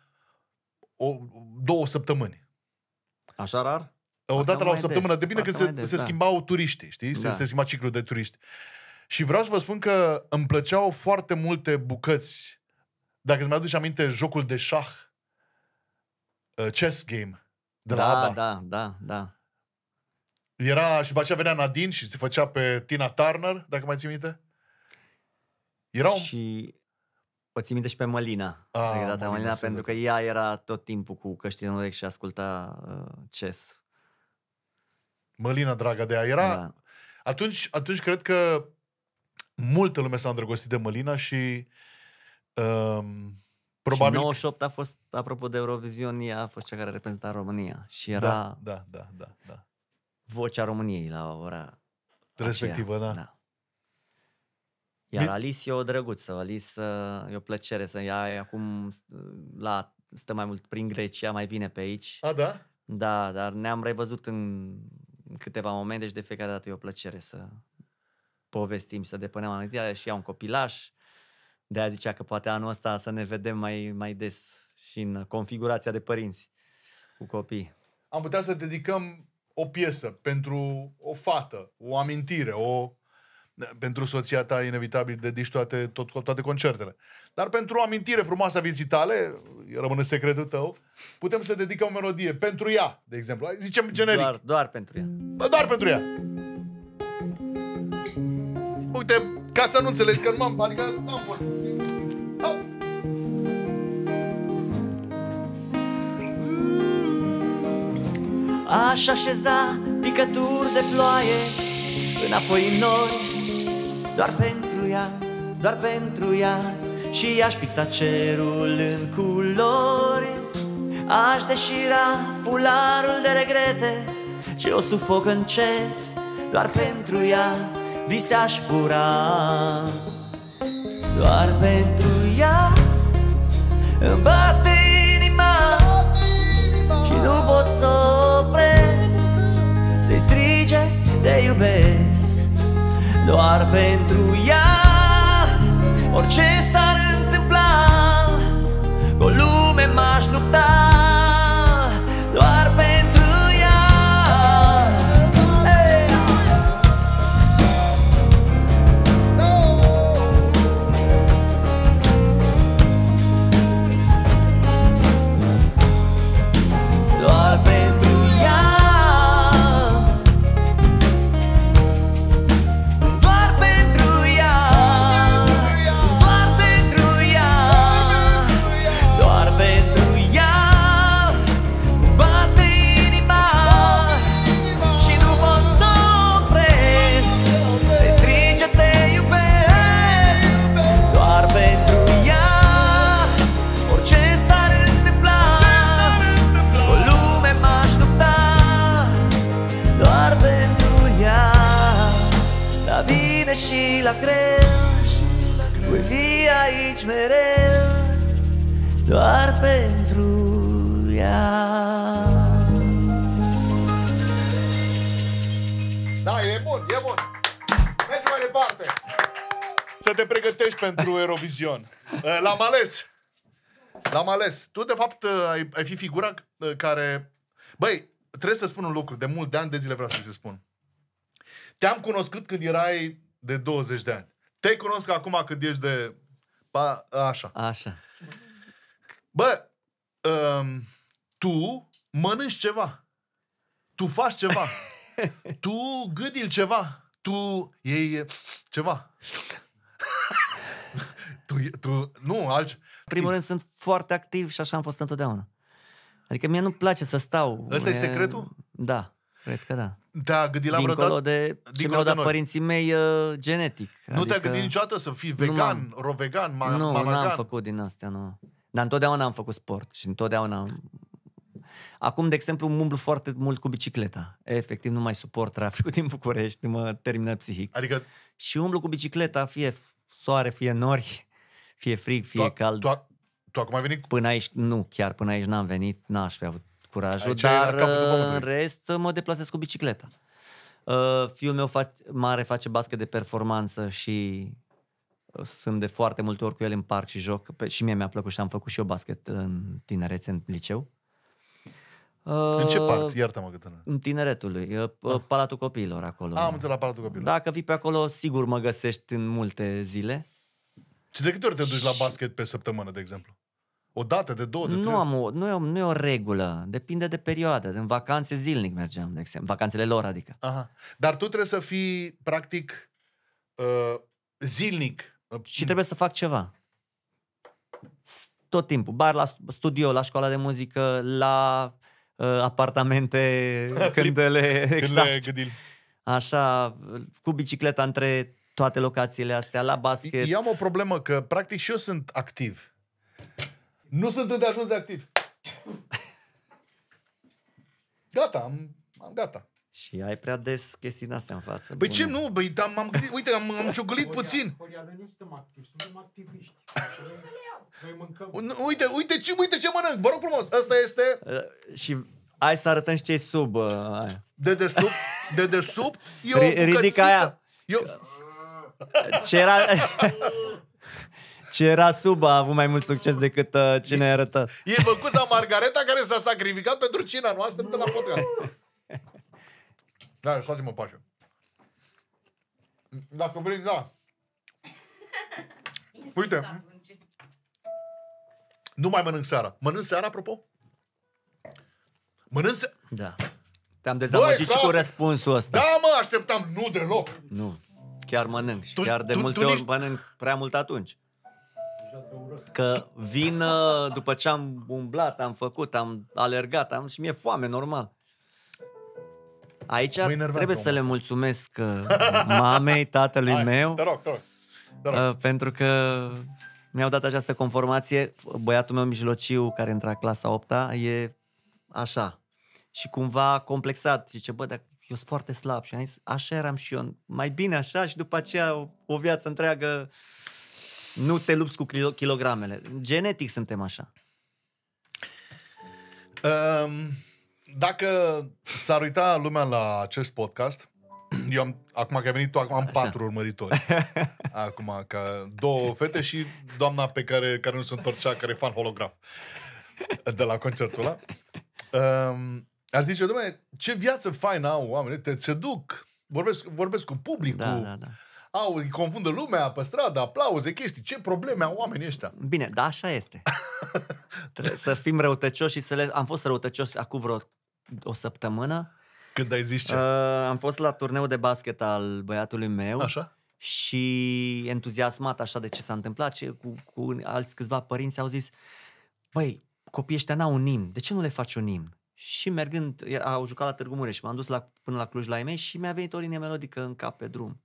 o, două săptămâni. Așa rar? Odată la o săptămână. Des. De bine că se, des, se da. schimbau turiștii, știi? Se, da. se schimba ciclul de turiști. Și vreau să vă spun că îmi plăceau foarte multe bucăți. Dacă îți mai aduci aminte, jocul de șah, uh, chess game. De da, la da, da, da. Era, și după aceea venea Nadine și se făcea pe Tina Turner, dacă mai ții minte. Era un... Și o ții minte și pe Mălina. A, Mălina, Mălina, Mălina pentru că ea era tot timpul cu căștile în urechi și asculta uh, chess. Mălina, draga de ea, era... Da. Atunci, atunci cred că multă lume s-a îndrăgostit de Mălina și... Um, probabil... Și nouăzeci și opt a fost, apropo de Eurovision, ea a fost cea care reprezenta România și era da, da, da, da, da. vocea României la ora respectivă, aceea. da. da. Iar Mi... Alice e o drăguță, Alice e o plăcere să ia acum la, stă mai mult prin Grecia, mai vine pe aici. A, da? Da, dar ne-am revăzut în câteva momente și de fiecare dată e o plăcere să povestim, să depunem anumite și ia un copilaș. De-aia zicea că poate anul ăsta să ne vedem mai, mai des și în configurația de părinți cu copii. Am putea să dedicăm o piesă pentru o fată, o amintire, o... pentru soția ta, inevitabil, dedici toate, tot, toate concertele. Dar pentru o amintire frumoasă a vieții tale, rămâne secretul tău, putem să dedicăm o melodie pentru ea, de exemplu. Zicem generic. Doar, doar pentru ea. Doar pentru ea. Uite, ca să nu înțelegi că nu m-am... Adică n-am fost... Aș așeza picături de ploaie înapoi în nori, doar pentru ea, doar pentru ea. Și aș picta cerul în culori. Aș deșira fularul de regrete ce o sufoc încet, doar pentru ea. Vise-aș fura doar pentru ea. Îmi bate inima și nu pot să opresc să-i strige te iubesc. Doar pentru ea, orice s-ar întâmpla, cu o lume m-aș lupta. Doar pentru doar pentru ea. bine și la greu, voi fi aici mereu doar pentru ea. Da, e bun, e bun. Mergi mai departe. Să te pregătești pentru Eurovision. L-am ales. L-am ales. Tu, de fapt, ai, ai fi figura care... Băi, trebuie să spun un lucru. De mult, de ani de zile vreau să-ți spun. Te-am cunoscut când erai de douăzeci de ani. Te-ai cunoscut acum când ești de... Pa, așa. Așa. Bă, um, tu mănânci ceva. Tu faci ceva. Tu gâdil ceva. Tu iei ceva. tu, tu... Nu, altceva. În primul rând sunt foarte activ și așa am fost întotdeauna. Adică mie nu-mi place să stau. Ăsta e secretul? Da, cred că da. Te-a gândit la vreodată? Dincolo de ce mi-au dat părinții mei uh, genetic. Nu adică... te-a gândit niciodată să fii vegan, rovegan, malagan? Nu, n-am făcut din astea, nu. Dar întotdeauna am făcut sport și întotdeauna... Am... Acum, de exemplu, mă umblu foarte mult cu bicicleta. Efectiv, nu mai suport traficul din București, mă termină psihic. Adică... Și umblu cu bicicleta, fie soare, fie nori. Fie frig, fie tu, cald. Tu, tu acum ai venit? Până aici, nu, chiar până aici n-am venit, n-aș fi avut curajul, aici dar în rest mă deplasez cu bicicleta. Uh, fiul meu fa mare face basket de performanță și sunt de foarte multe ori cu el în parc și joc. Pe, și mie mi-a plăcut și am făcut și eu basket în tinerețe, în liceu. Uh, în ce parc? Iartă-mă, Cătălin. În tineretului, uh, ah. Palatul Copiilor acolo. Ah, am înțeles, la Palatul Copiilor. Dacă vii pe acolo, sigur mă găsești în multe zile. Și de câte ori te duci la basket pe săptămână, de exemplu? O dată, de două, de trei? Nu, am o, nu, e o, nu e o regulă. Depinde de perioadă. În vacanțe zilnic mergeam, de exemplu. Vacanțele lor, adică. Aha. Dar tu trebuie să fii, practic, uh, zilnic. Și trebuie să fac ceva. Tot timpul. Bar la studio, la școala de muzică, la uh, apartamente, cântele, exact. Cândele, așa, cu bicicleta între... toate locațiile astea, la basket. Eu am o problemă, că practic și eu sunt activ. Nu sunt îndeajuns de activ. Gata, am, am gata. Și ai prea des chestii astea în față. Păi bună. Ce nu? Băi, am, am gândit, uite, am, am ciugălit puțin. Horia, noi nu suntem activi, suntem activiști. Noi mâncăm. Uite, uite ce, uite ce mănânc, vă rog frumos. Asta este... Uh, și hai să arătăm și ce-i sub. Uh, de desubt, de desubt, e o bucățită. Ridică aia. Eu... Ce era... ce era sub a avut mai mult succes decât uh, cine e, arătă. E băcuța Margareta care s-a sacrificat pentru cina noastră de la podcast. Da, lăsați-mă pașă. Dacă vrei, da. Uite. Nu mai mănânc seara. Mănânc seara, apropo? Mănânc seara? Da. Te-am dezamăgit și cu răspunsul ăsta. Da, mă, așteptam. Nu deloc. Nu. Chiar mănânc și tu, chiar de tu, multe tu ori nici... mănânc prea mult atunci. Că vin după ce am umblat, am făcut, am alergat am și mi-e foame, normal. Aici trebuie să le mulțumesc mamei, tatălui Hai, meu te rog, te rog, te rog. Pentru că mi-au dat această conformație. Băiatul meu mijlociu care intra clasa a opta e așa și cumva complexat. Zice, bă, dacă eu sunt foarte slab și am zis, așa eram și eu, mai bine așa și după aceea o, o viață întreagă nu te lupți cu kilogramele. Genetic suntem așa. Um, dacă s-ar uita lumea la acest podcast, eu am, acum că a venit tu, acum am așa. patru urmăritori. Acum, ca două fete și doamna pe care, care nu se întorcea, care e fan holograf de la concertul ăla. Um, Ar zice, dom'le, ce viață faină au oamenii, te seduc, vorbesc, vorbesc cu publicul, da, da, da. Au, îi confundă lumea pe stradă, aplauze, chestii, ce probleme au oamenii ăștia. Bine, dar așa este. Trebuie să fim răutăcioși și să le... Am fost răutăcios acum vreo o săptămână. Când ai zis ce? Uh, am fost la turneul de basket al băiatului meu. Așa? Și entuziasmat așa de ce s-a întâmplat, ce, cu, cu alți câțiva părinți au zis, băi, copiii ăștia n-au un imn, de ce nu le faci un imn? Și mergând, au jucat la Târgu Mureș, m-am dus la, până la Cluj la ei mei și mi-a venit o linie melodică în cap pe drum.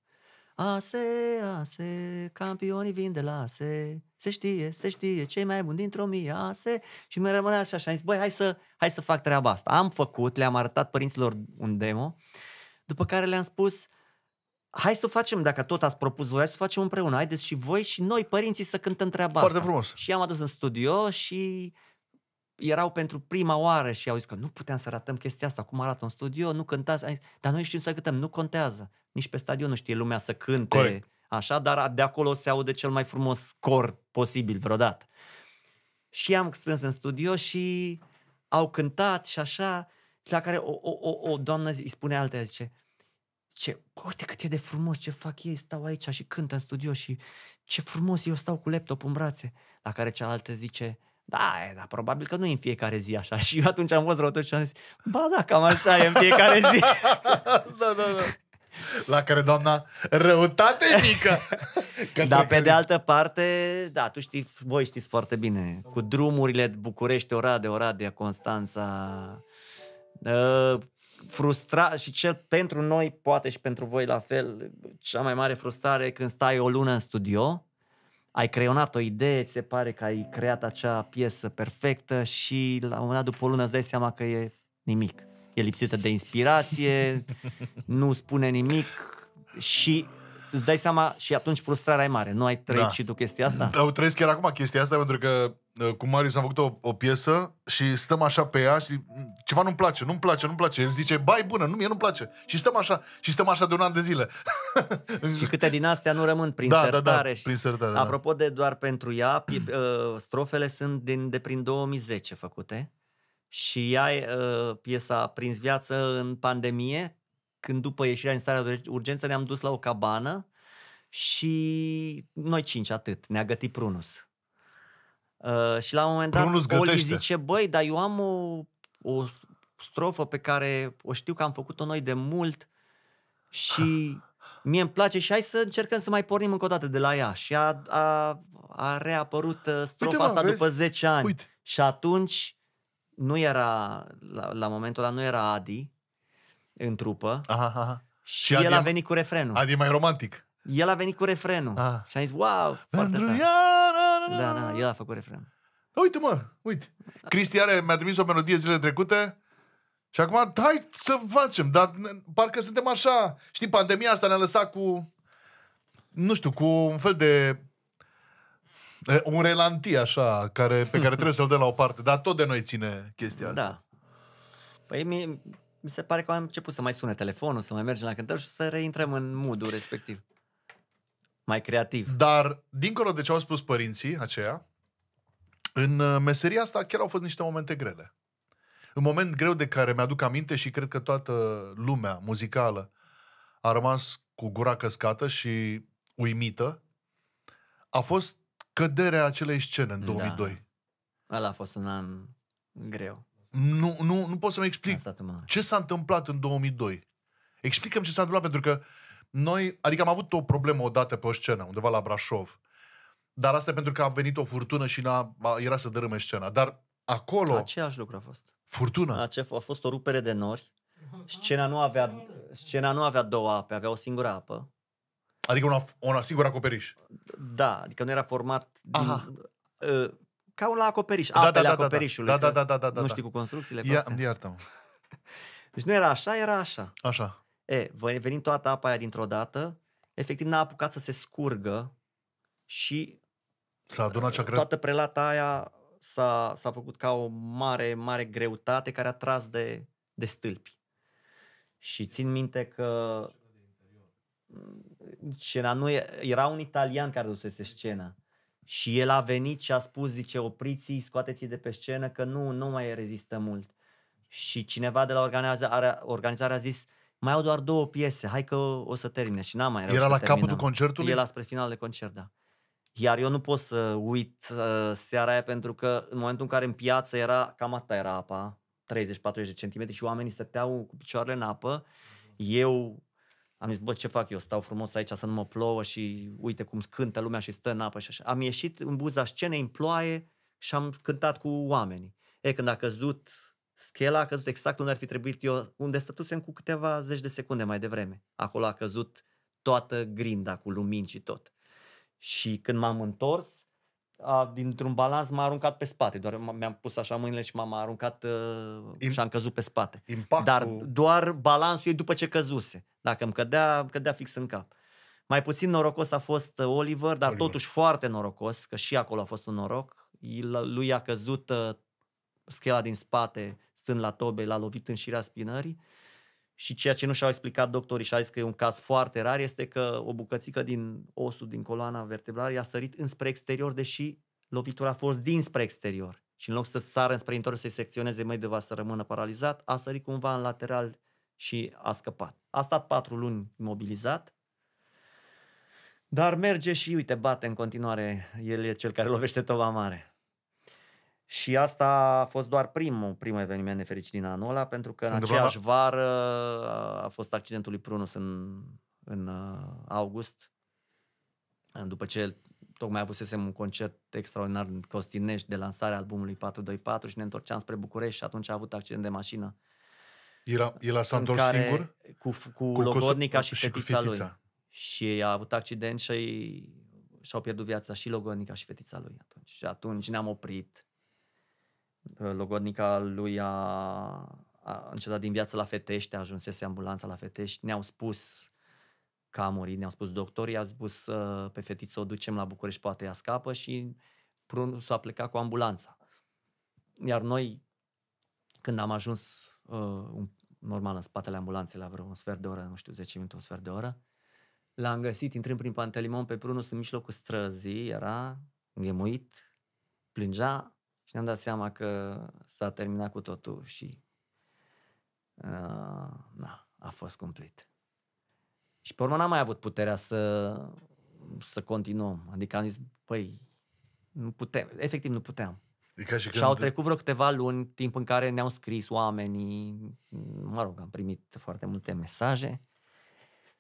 Ase, ase, campionii vin de la Ase, se știe, se știe, cei mai buni dintr-o mie, Ase. Și mi-a rămânea așa și am zis, băi, hai să, hai să fac treaba asta. Am făcut, le-am arătat părinților un demo, după care le-am spus, hai să facem, dacă tot ați propus voi, hai să facem împreună. Haideți și voi și noi, părinții, să cântăm treaba Foarte asta. frumos. Și am adus în studio și erau pentru prima oară și au zis că nu puteam să ratăm chestia asta, cum arată un studio, nu cântați. Zis, dar noi știm să cântăm, nu contează. Nici pe stadion nu știe lumea să cânte. Corect. Așa, dar de acolo se aude cel mai frumos cor posibil vreodată. Și am strâns în studio și au cântat și așa, la care o, o, o, o doamnă îi spune altea, zice, ce, uite cât e de frumos ce fac ei, stau aici și cântă în studio și ce frumos, eu stau cu laptopul în brațe. La care cealaltă zice, da, e, da, probabil că nu e în fiecare zi așa. Și eu atunci am fost răutăt și am zis, ba da, cam așa e în fiecare zi. Da, da, da. La care doamna, răutate mică. Dar pe de altă parte, da, tu știi, voi știți foarte bine, cu drumurile București, Oradea, Oradea, Constanța, uh, frustrat și cel pentru noi, poate și pentru voi la fel, cea mai mare frustrare când stai o lună în studio, ai creionat o idee, ți se pare că ai creat acea piesă perfectă și la un moment dat, după o lună, îți dai seama că e nimic. E lipsită de inspirație, nu spune nimic și îți dai seama și atunci frustrarea e mare. Nu ai trăit da. și tu chestia asta? Eu trăiesc chiar acum chestia asta pentru că cu Marius am făcut o, o piesă și stăm așa pe ea și ceva nu-mi place, nu-mi place, nu-mi place. El zice, bai bună, nu, mie nu-mi place. Și stăm așa, și stăm așa de un an de zile. Și câte din astea nu rămân prin da, sertare. Da, da, prin sertare, apropo da. de doar pentru ea, strofele sunt din, de prin două mii zece făcute. Și ea, piesa a prins viață în pandemie, când după ieșirea în starea de urgență ne-am dus la o cabană și noi cinci, atât, ne-a gătit Prunus. Și la un moment dat Oli zice, băi, dar eu am o, o strofă pe care o știu că am făcut-o noi de mult și mie îmi place și hai să încercăm să mai pornim încă o dată de la ea. Și a, a, a reapărut strofa Uite, mă, asta vezi? după zece ani. Uite. Și atunci... Nu era, la, la momentul ăla nu era Adi în trupă. Aha, aha. Și, și el Adi a venit cu refrenul. Adi e mai romantic. El a venit cu refrenul. Aha. Și am zis, wow, foarte tare. Da, da, el a făcut refrenul. Uite mă, uite. Cristi mi-a trimis o melodie zilele trecute și acum, hai să facem, dar parcă suntem așa. Știi, pandemia asta ne-a lăsat cu, nu știu, cu un fel de... un relanti așa, care, pe care trebuie să-l dăm la o parte, dar tot de noi ține chestia asta. Da. Păi mi, mi se pare că am început să mai sune telefonul, să mai mergem la cântări și să reintrăm în mood-ul respectiv. Mai creativ. Dar, dincolo de ce au spus părinții aceia, în meseria asta chiar au fost niște momente grele. Un moment greu de care mi-aduc aminte și cred că toată lumea muzicală a rămas cu gura căscată și uimită, a fost căderea acelei scene în două mii doi. Da. Ăla a fost un an greu. Nu, nu, nu pot să-mi explic ce s-a întâmplat în două mii doi. Explică-mi ce s-a întâmplat, pentru că noi, adică am avut o problemă odată pe o scenă, undeva la Brașov, dar asta pentru că a venit o furtună și n-a, era să dărâme scena. Dar acolo... Aceeași lucru a fost. Furtună. A fost o rupere de nori. Scena nu avea, scena nu avea două ape, avea o singură apă. Adică un, un singur acoperiș. Da, adică nu era format din, uh, ca un la acoperiș. Apele da, da, da, acoperișului. Da, da, da, da, da, da, nu știi cu construcțiile. Ia, cu iartă-mă. Deci nu era așa, era așa. Așa. E, venim toată apa aia dintr-o dată, efectiv n-a apucat să se scurgă și s-a adunat cea toată prelata aia s-a făcut ca o mare, mare greutate care a tras de, de stâlpi. Și țin minte că scena nu e, era un italian care dusese scena și el a venit și a spus, zice, opriți-i, scoateți-i de pe scenă că nu, nu mai rezistă mult. Și cineva de la organizare, organizare a zis, mai au doar două piese, hai că o să termine. Și n-am mai reușit. Era la terminam. capătul concertului? Era spre final de concert, da. Iar eu nu pot să uit uh, seara aia, pentru că în momentul în care în piață era, cam atâta era apa, treizeci-patruzeci de centimetri, și oamenii stăteau cu picioarele în apă. Eu am zis, bă, ce fac eu? Stau frumos aici să nu mă plouă și uite cum cântă lumea și stă în apă și așa. Am ieșit în buza scenei, în ploaie, și am cântat cu oamenii. E, când a căzut schela, a căzut exact unde ar fi trebuit eu, unde stătusem cu câteva zeci de secunde mai devreme. Acolo a căzut toată grinda cu lumini și tot. Și când m-am întors, dintr-un balans m-a aruncat pe spate. Doar mi-am pus așa mâinile și m-am aruncat uh, și am căzut pe spate. Impactul... Dar doar balansul e după ce căzuse. Dacă îmi cădea, cădea fix în cap. Mai puțin norocos a fost Oliver, dar Oliver. totuși foarte norocos, că și acolo a fost un noroc. El, lui a căzut uh, schela din spate, stând la tobe, l-a lovit în șirea spinării. Și ceea ce nu și-au explicat doctorii și a zis că e un caz foarte rar, este că o bucățică din osul, din coloana vertebrală, i-a sărit înspre exterior, deși lovitura a fost dinspre exterior. Și în loc să sară înspre interior, să-i secționeze mai deva să rămână paralizat, a sărit cumva în lateral și a scăpat. A stat patru luni imobilizat, dar merge și, uite, bate în continuare. El e cel care lovește toba mare. Și asta a fost doar primul, primul eveniment nefericit din anul ăla, pentru că în aceeași vară a fost accidentul lui Prunus în, în august, după ce tocmai avusesem un concert extraordinar în Costinești de lansare albumului patru doi patru și ne întorceam spre București și atunci a avut accident de mașină. Era, el s-a întors singur? Cu, cu, cu logodnica cu, și, și fetița cu fetița lui. Și a avut accident și și-au pierdut viața și logodnica și fetița lui atunci. Și atunci ne-am oprit. Logodnica lui a, a încetat din viață la Fetești, a ajunsese ambulanța la Fetești, ne-au spus că a murit, ne-au spus doctorii, au spus uh, pe fetiță o ducem la București, poate ea scapă, și Prunus a plecat cu ambulanța. Iar noi, când am ajuns uh, normal în spatele ambulanței la vreo un sfert de oră, nu știu, zece minute, un sfert de oră, l-am găsit intrând prin Pantelimon pe Prunus în mijlocul străzii, era înghemuit, plângea. Ne-am dat seama că s-a terminat cu totul și uh, na, a fost cumplit. Și pe urmă n-am mai avut puterea să, să continuăm. Adică am zis, păi, nu putem, efectiv nu puteam. E și, și au trecut vreo câteva luni, timp în care ne-au scris oamenii, mă rog, am primit foarte multe mesaje.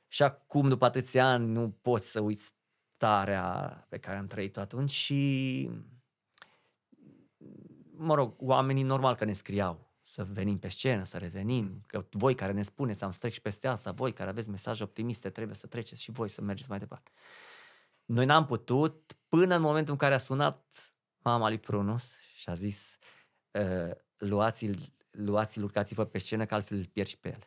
Și acum, după atâția ani, nu pot să uit starea pe care am trăit-o atunci și... Mă rog, oamenii normal că ne scriau să venim pe scenă, să revenim, că voi care ne spuneți, am să trec și peste asta, voi care aveți mesaje optimiste, trebuie să treceți și voi să mergeți mai departe. Noi n-am putut până în momentul în care a sunat mama lui Prunus și a zis luați-l, luați-l, urcați-vă pe scenă că altfel îl pierd și pe el.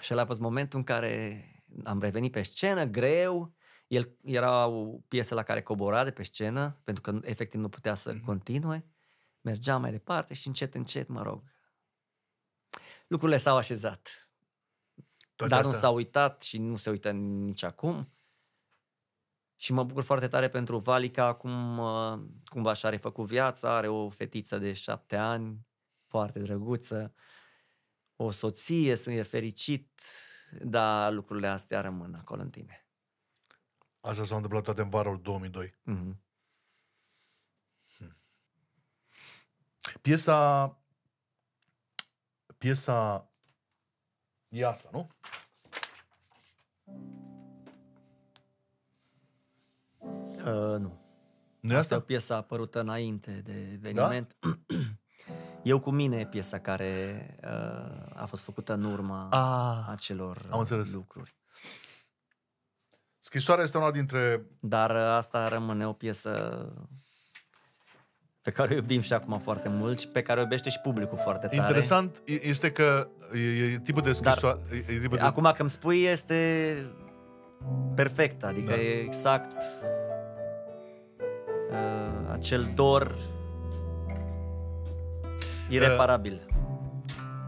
Și ăla a fost momentul în care am revenit pe scenă, greu. El era o piesă la care cobora de pe scenă, pentru că efectiv nu putea să continue. Mergea mai departe și încet, încet, mă rog, lucrurile s-au așezat. Toate Dar astea. nu s-au uitat și nu se uită nici acum. Și mă bucur foarte tare pentru Vali că acum cumva și-a refăcut viața, are o fetiță de șapte ani, foarte drăguță, o soție, sunt fericit, dar lucrurile astea rămân acolo în tine. Asta s-a întâmplat toate în varul două mii doi. Mm-hmm. hmm. Piesa Piesa e asta, nu? Uh, nu. Nu asta? E piesa apărută înainte de eveniment. Da? Eu cu mine e piesa care uh, a fost făcută în urma ah, acelor am înțeles. lucruri. Scrisoarea este una dintre... Dar asta rămâne o piesă pe care o iubim și acum foarte mult și pe care o iubește și publicul foarte tare. Interesant este că e tipul de scrisoare... E tipul de... Acum că îmi spui este perfect, adică da. e exact uh, acel dor ireparabil. Uh,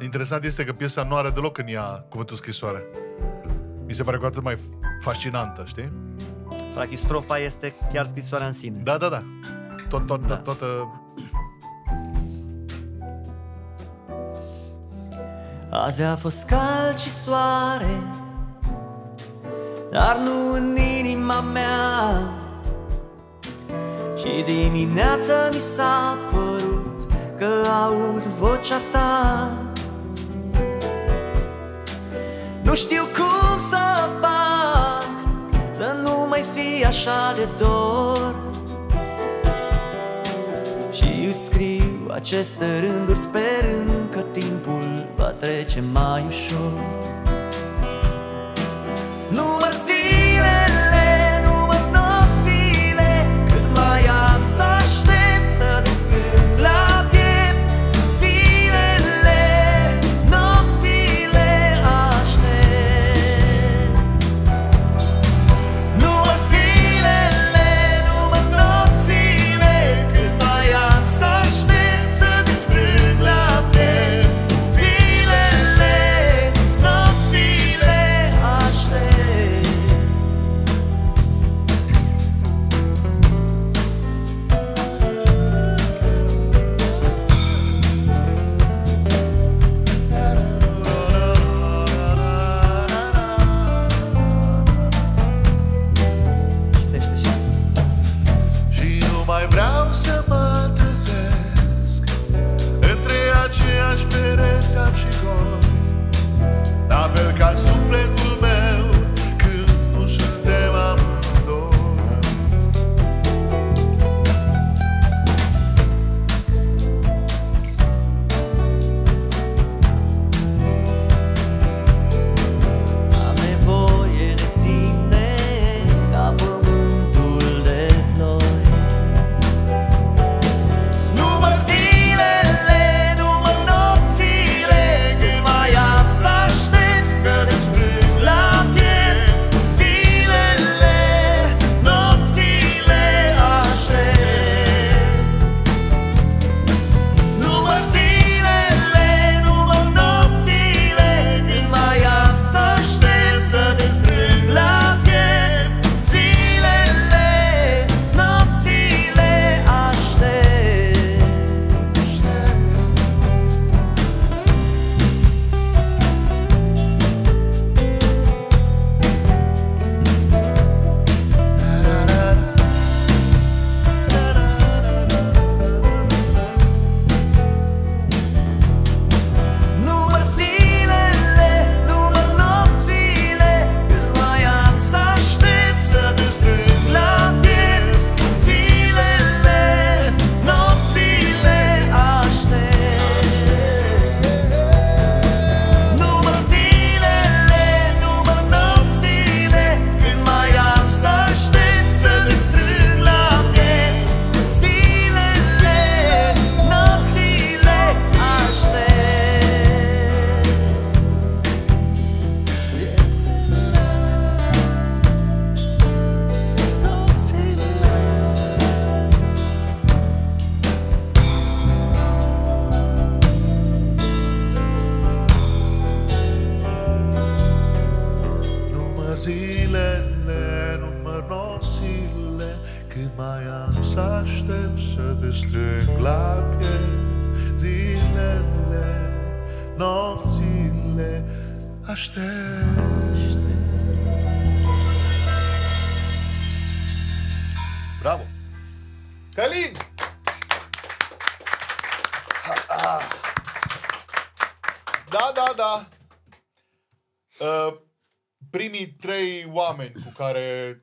interesant este că piesa nu are deloc în ea cuvântul scrisoare. Mi se pare cu atât mai fascinantă, știi? Practic, strofa este chiar scrisoarea în sine. Da, da, da. Tot, tot, da. Tot, tot, uh... Azi a fost cald și soare, dar nu în inima mea. Și dimineața mi s-a părut că aud vocea ta. Nu știu cum să fac să nu mai fii așa de dor, și îți scriu aceste rânduri sperând că timpul va trece mai ușor. Număr zilele, număr nopții, zilele, număr nopțile, când mai am să aștept să te strâng la piele. Zilele, nopțile, aștept. Bravo! Călin! Da, da, da! Uh, primii trei oameni cu care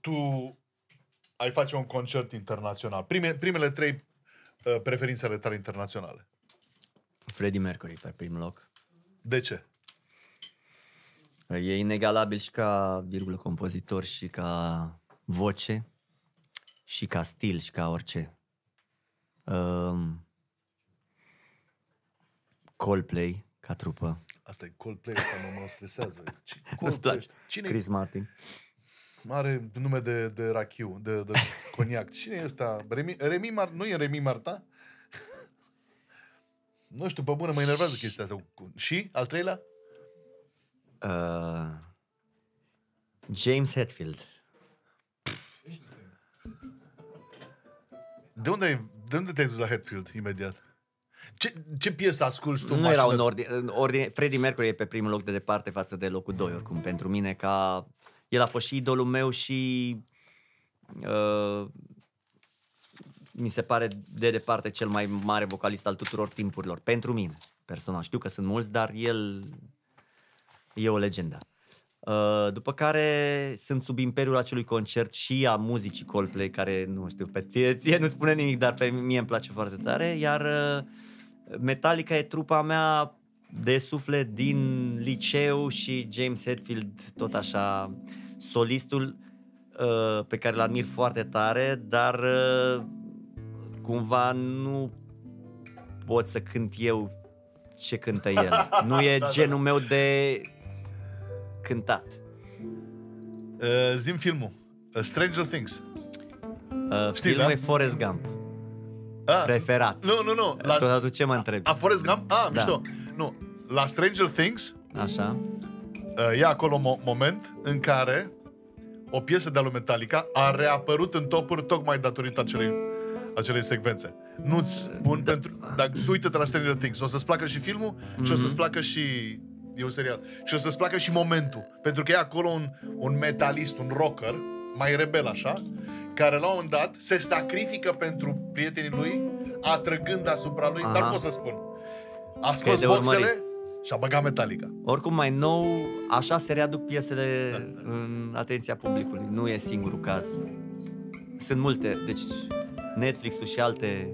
tu ai face un concert internațional. Prime, primele trei uh, preferințe ale tale internaționale. Freddie Mercury pe prim loc. De ce? E inegalabil și ca virgulă compozitor și ca voce și ca stil și ca orice. Uh, Coldplay ca trupă. Asta e Coldplay, asta mă, mă stresează. Îți place? Cine Chris e? Martin. Are nume de, de rachiu, de, de coniac. Cine e ăsta? Remi, Remi Mar, nu e Remi Marta? Nu știu, pe bună, mă enervează chestia asta. Și? Al treilea? Uh, James Hetfield. De unde, de unde te-ai dus la Hetfield imediat? Ce, ce piesă asculti tu? Nu era un ordine, ordine. Freddie Mercury e pe primul loc de departe față de locul doi, oricum, pentru mine, ca el a fost și idolul meu și uh, mi se pare de departe cel mai mare vocalist al tuturor timpurilor, pentru mine, personal. Știu că sunt mulți, dar el e o legendă. Uh, după care sunt sub imperiul acelui concert și a muzicii Coldplay, care, nu știu, pe ție, ție nu spune nimic, dar pe mie îmi place foarte tare, iar... Uh, Metallica e trupa mea de suflet din liceu și James Hetfield, tot așa, solistul uh, pe care l-admir foarte tare, dar uh, cumva nu pot să cânt eu ce cântă el. Nu e da, genul da. meu de cântat. Uh, Zi-mi filmul. Uh, Stranger Things. Uh, Știi, filmul da? e Forrest Gump. A, preferat. Nu, nu, nu. La, Tot atunci ce mă întrebi? A Forrest Gump? A, mișto. Da. Nu. La Stranger Things, așa, e acolo un mo moment în care o piesă de-a lui Metallica a reapărut în topuri tocmai datorită acelei, acelei secvențe. Nu-ți spun da. pentru... Dacă tu uită-te la Stranger Things, o să-ți placă și filmul mm-hmm. și o să-ți placă și... E un serial. Și o să-ți placă și momentul. Pentru că e acolo un, un metalist, un rocker, mai rebel așa, care la un moment dat se sacrifică pentru prietenii lui, atrăgând asupra lui, Aha. dar pot să spun. A scos boxele și a băgat Metallica. Oricum, mai nou, așa se readuc piesele da. în atenția publicului. Nu e singurul caz. Sunt multe, deci Netflix-ul și alte,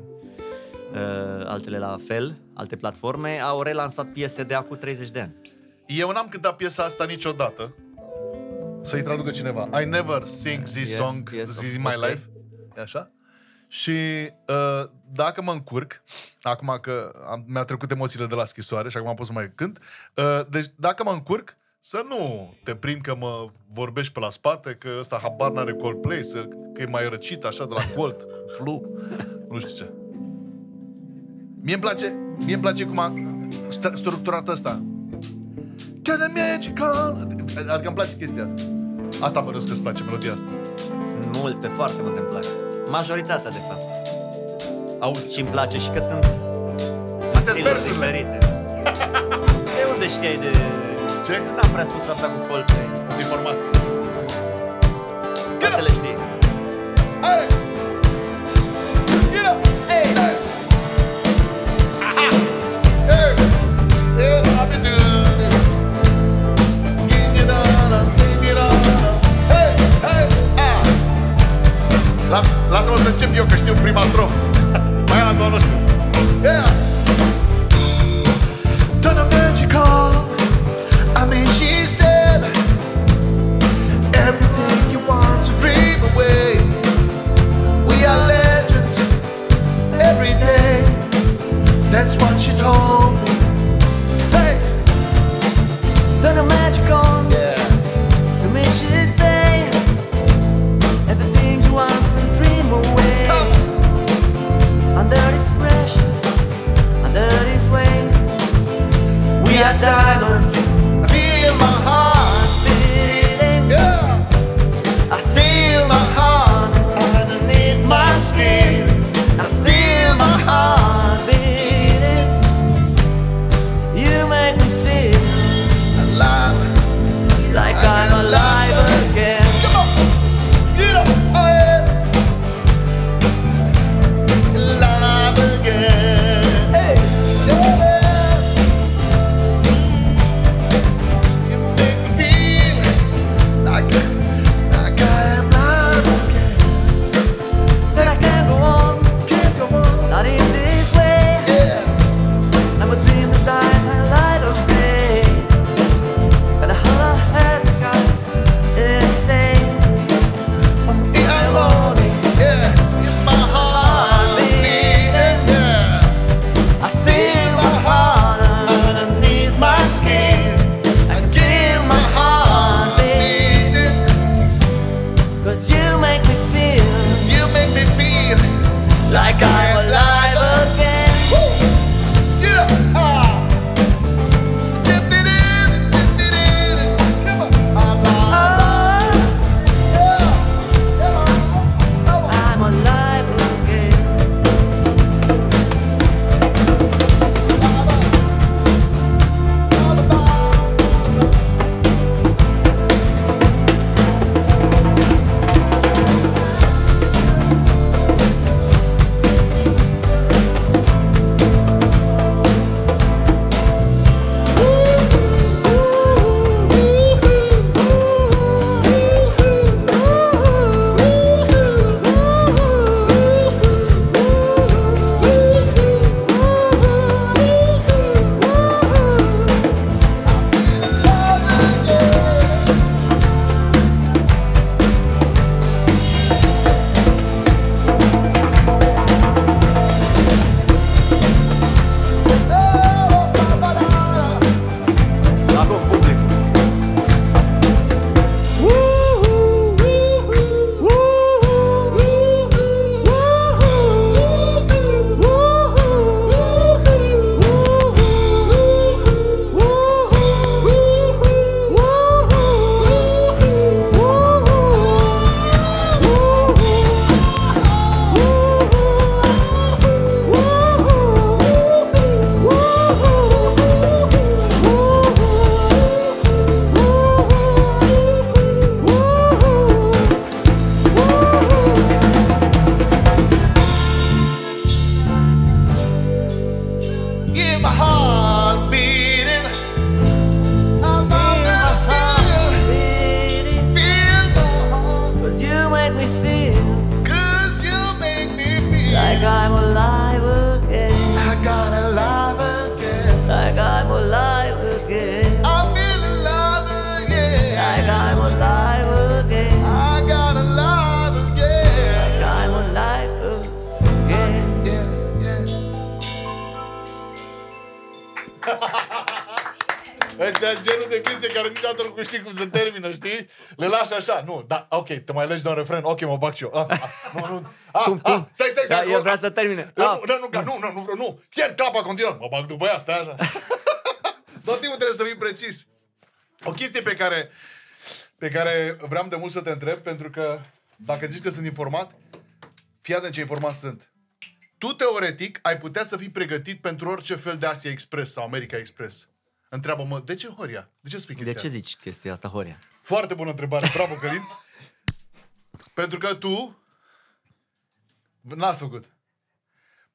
uh, altele la fel, alte platforme, au relansat piese de acum treizeci de ani. Eu n-am cântat piesa asta niciodată. Să-i traducă cineva. I never sing this yes, song yes, this in my okay. life. E așa? Și uh, dacă mă încurc, acum că mi-a trecut emoțiile de la scrisoare și acum pot să mai cânt, uh, deci dacă mă încurc, să nu te prind că mă vorbești pe la spate, că ăsta habar n-are Coldplay, că e mai răcit așa de la cold, flu, nu știu ce. Mie-mi place, mie-mi place cum a structurat asta. Adică îmi place chestia asta. Asta vă răsc că îți place, melodia asta. Multe, foarte multe îmi place. Majoritatea, de fapt. Auzi. Și îmi place și că sunt stiluri diferite. De unde știai de... Ce? N-am prea spus asta cu Coldplay. Informat. Câte le știi? Hai! Lasă-mă să încep eu, că știu prima strofă. Mai era doar nu știu. Yeah! Turn a magical, I mean she said everything you want to dream away. We are legends every day. That's what she told me. Say! Turn a magical, yeah. I mean she said everything you want to away under this pressure, under this way, we are diamonds. Feel my heart. Astea sunt genul de chestii care niciodată nu știi cum se termină, știi? Le lași așa. Nu, da, ok, te mai legi de un refren. Ok, mă bag și eu. Ah, ah, nu, nu. Ah, cum, ah, cum? Stai, stai, stai. Da, eu vreau să termine. Nu, ah. nu, nu, nu, nu, nu, nu. Chiar clapa continuă. Mă bag după ea, stai așa. Tot timpul trebuie să fii precis. O chestie pe care, pe care vreau de mult să te întreb, pentru că dacă zici că sunt informat, fii atent ce informat sunt. Tu, teoretic, ai putea să fii pregătit pentru orice fel de Asia Express sau America Express. Întreabă-mă, de ce Horia? De ce spui chestia asta? De ce zici chestia asta, Horia? Foarte bună întrebare, bravo, Călin. Pentru că tu n-ați făcut.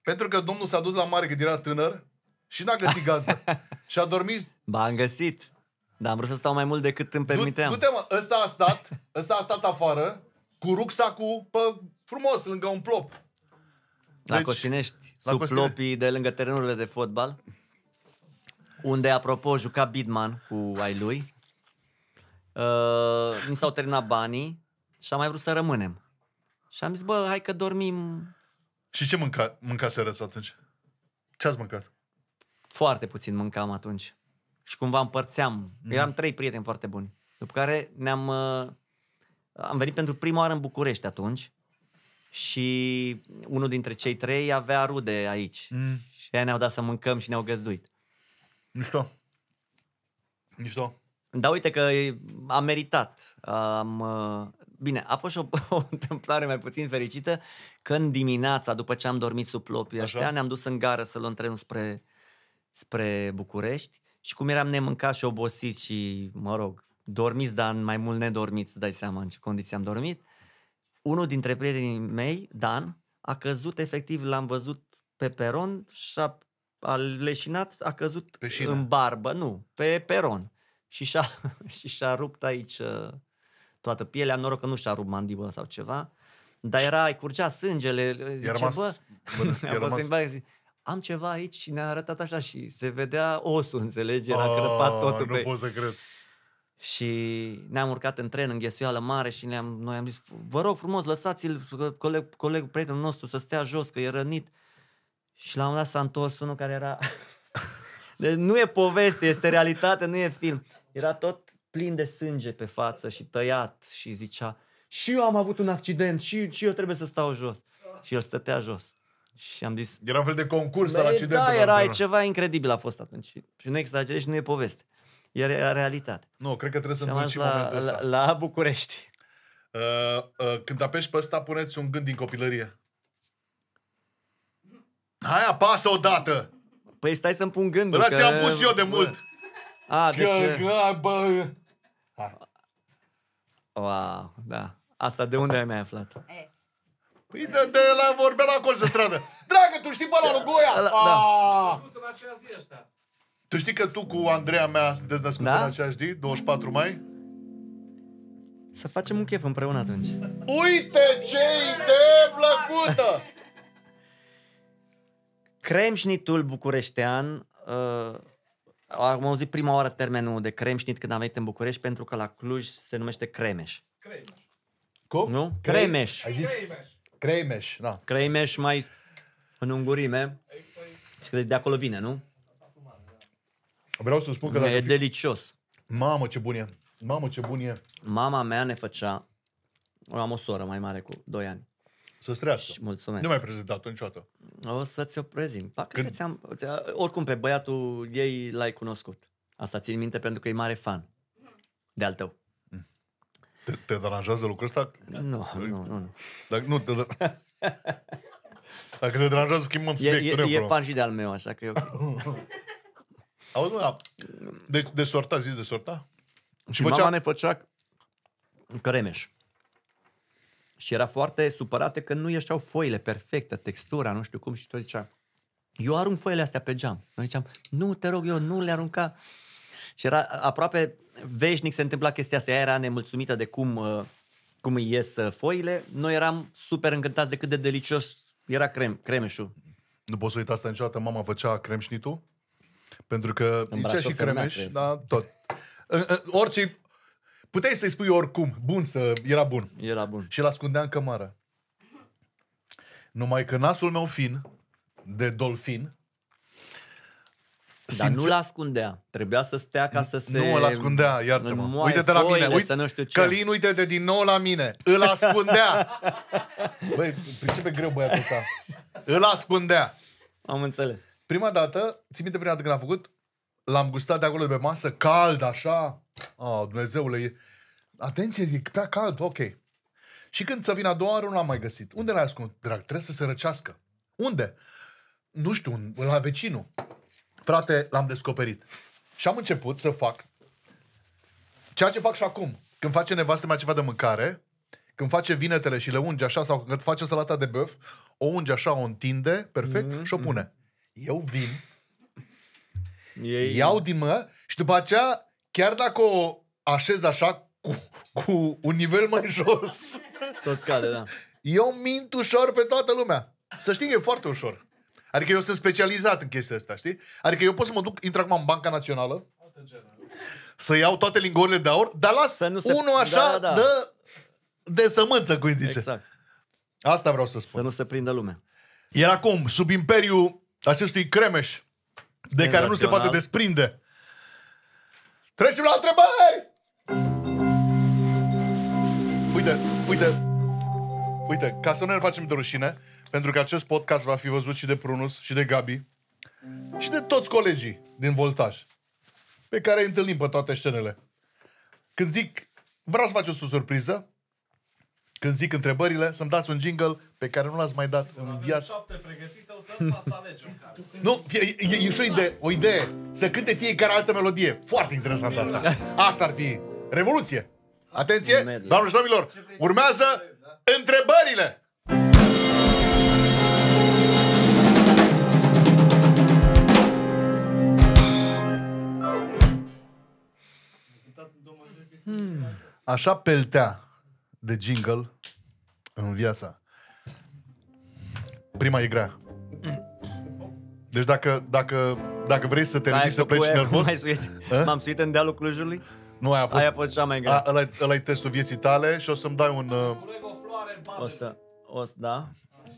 Pentru că domnul s-a dus la mare când era tânăr și n-a găsit gazdă. Și a dormit... Ba, am găsit. Dar am vrut să stau mai mult decât îmi permiteam. Du-te, mă, ăsta a stat, ăsta a stat afară cu rucsacul pe frumos, lângă un plop. La deci, Costinești, la sub Costine. Plopii de lângă terenurile de fotbal, unde, apropo, juca Bidman cu ai lui. Uh, mi s-au terminat banii și am mai vrut să rămânem. Și am zis, bă, hai că dormim. Și ce mânca, mâncaseră atunci? Ce ați mâncat? Foarte puțin mâncam atunci. Și cumva împărțeam. Mm. Eram trei prieteni foarte buni. După care ne-am... Uh, am venit pentru prima oară în București atunci. Și unul dintre cei trei avea rude aici. Mm. Și aia ne-au dat să mâncăm și ne-au găzduit. Mișto. Mișto. Dar uite că am meritat. Am, bine, a fost și o, o întâmplare mai puțin fericită. Când dimineața, după ce am dormit sub plopii ăștia, ne-am dus în gară să luăm trenul spre, spre București. Și cum eram nemâncat și obosit și, mă rog, dormiți, dar mai mult nedormiți, dai seama în ce condiții am dormit. Unul dintre prietenii mei, Dan, a căzut, efectiv, l-am văzut pe peron și a, a leșinat, a căzut Peșină. în barbă, nu, pe peron. Și și-a și rupt aici toată pielea, noroc că nu și-a rupt mandibula sau ceva, dar era, îi curgea sângele, zice, rămas, bă, am ceva aici și ne-a arătat așa și se vedea osul, înțelegi, era crăpat totul pe... Nu pot să cred. Și ne-am urcat în tren, în ghesuială mare și ne-am, noi am zis, vă rog frumos, lăsați-l, coleg, colegul, prietenul nostru să stea jos, că e rănit. Și la un moment dat s-a întors unul care era... Deci nu e poveste, este realitate, nu e film. Era tot plin de sânge pe față și tăiat și zicea, și eu am avut un accident și, și eu trebuie să stau jos. Și el stătea jos. Și am zis... Era un fel de concurs al accidentului. Da, era ceva incredibil a fost atunci. Și nu exagerez și nu e poveste. E realitate. Nu, cred că trebuie să mergi la, la, la București. Uh, uh, când apeși pe ăsta, puneți un gând din copilărie. Hai, apasă odată! Păi stai să-mi pun gândul. Bă, că... ți-am pus eu de mult. Bă. A, de ce? Bă. Hai. Wow, da. Asta de unde ai mai aflat? Păi de, de la vorbea la colț de stradă. Dragă, tu știi pe la Lugoia? Da. Tu știi că tu cu Andreea mea sunteți născuți da? în aceeași zi, douăzeci și patru mai? Să facem un chef împreună atunci. Uite ce idee plăcută! Cremșnitul bucureștean, uh, am auzit prima oară termenul de cremșnit când am venit în București, pentru că la Cluj se numește Cremeș. Cremeș. Cum? Nu? Cremeș. Ai zis? Cremeș. Cremeș, da. Cremeș mai în ungurime. Și cred de acolo vine, nu? Vreau să spun că dacă e fi... delicios. Mamă, ce bun e. Mamă, ce bun e. Mama mea ne făcea... Am o soră mai mare cu doi ani. Să-ți trească. Mulțumesc. Nu m-ai prezentat niciodată. O să ți-o prezint. Când... Ți-am... Oricum, pe băiatul ei l-ai cunoscut. Asta țin minte pentru că e mare fan de-al tău. Te, te deranjează lucrul ăsta? Nu, nu, nu. nu. Dacă, nu te... dacă te deranjează, schimbăm subiectul. E, e, e fan și de-al meu, așa că e ok. Auzi, mă, de, de sorta, zis de sorta? Și mama făcea... ne făcea cremeș. Și era foarte supărată că nu ieșeau foile perfectă, textura, nu știu cum. Și tot zicea, eu arunc foile astea pe geam. Noi ziceam, nu, te rog, eu nu le arunca. Și era aproape veșnic se întâmpla chestia asta. Ea era nemulțumită de cum, cum îi ies foile. Noi eram super încântați de cât de delicios era crem, cremeșul. Nu poți să uita asta niciodată, mama făcea cremșnitul. Pentru că zicea și cremeș, dar tot. Orice, puteai să-i spui oricum, bun să, era bun. Era bun. Și l-ascundea în cămară. Numai că nasul meu fin, de dolfin, Dar simțe... nu-l ascundea. Trebuia să stea ca să se... Nu îl ascundea, iartă-mă. Uite-te la mine. Uite, nu știu ce. Călin, uite-te din nou la mine. Îl ascundea. Băi, principe greu băiatul ăsta. Îl ascundea. Am înțeles. Prima dată, ții minte prima dată când l-am făcut? L-am gustat de acolo de pe masă, cald, așa. Oh, Dumnezeule. Atenție, e prea cald, ok. Și când să vin a doua oară, nu l-am mai găsit. Unde l-ai ascuns? Drag, trebuie să se răcească. Unde? Nu știu, la vecinul. Frate, l-am descoperit. Și am început să fac ceea ce fac și acum. Când face nevastă mea ceva de mâncare, când face vinetele și le unge așa, sau când face salata de băf, o unge așa, o întinde, perfect, mm-hmm. și o pune. Eu vin, Ei... iau din mână și după aceea, chiar dacă o așez așa, cu, cu un nivel mai jos, tot scade, da. Eu mint ușor pe toată lumea. Să știi că e foarte ușor. Adică eu sunt specializat în chestia asta, știi? Adică eu pot să mă duc, intră acum în Banca Națională, să iau toate lingorile de aur, dar las se... unul așa da, da, da. De, de sămânță, cum îi zice. Exact. Asta vreau să spun. Să nu se prindă lumea. Iar acum, sub imperiul acestui Cremeș, de care nu se poate desprinde, trecem la întrebări! Uite, uite, uite, ca să nu ne facem de rușine, pentru că acest podcast va fi văzut și de Prunus, și de Gabi, și de toți colegii din Voltaj, pe care îi întâlnim pe toate scenele. Când zic, vreau să faceți o surpriză, când zic întrebările, să-mi dați un jingle pe care nu l-ați mai dat în viață. Nu, e și o idee, să cânte fiecare altă melodie. Foarte interesant asta. Asta ar fi revoluție. Atenție, doamnelor și domnilor, urmează întrebările! Hmm. Așa peltea de jingle în viața. Prima e grea. Deci dacă, dacă, dacă vrei să te ridici să pleci nervos... M-am suit în dealul Clujului? Nu, aia a fost, aia a fost cea mai grea. Ăla e testul vieții tale și o să-mi dai un... Uh, o floare o să, o, da?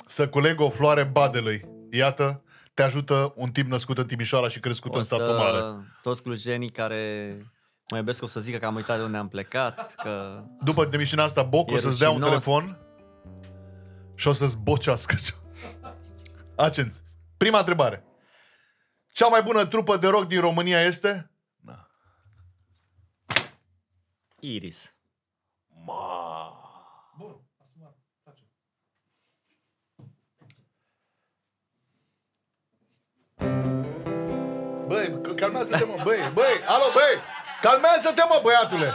Să culeg o floare badelui. Iată, te ajută un timp născut în Timișoara și crescut o în Sapă Mare. Toți clujenii care... Mă iubesc, o să zică că am uitat de unde am plecat, că... După demisiunea asta, Boc o să-ți dea un telefon și o să-ți bocească. Atenție. Prima întrebare. Cea mai bună trupă de rock din România este? Da. Iris. Ma. Bun, asumat. Facem. Băi, calmează-te, mă, băi, băi, alo, băi! Calmează-te, mă, băiatule!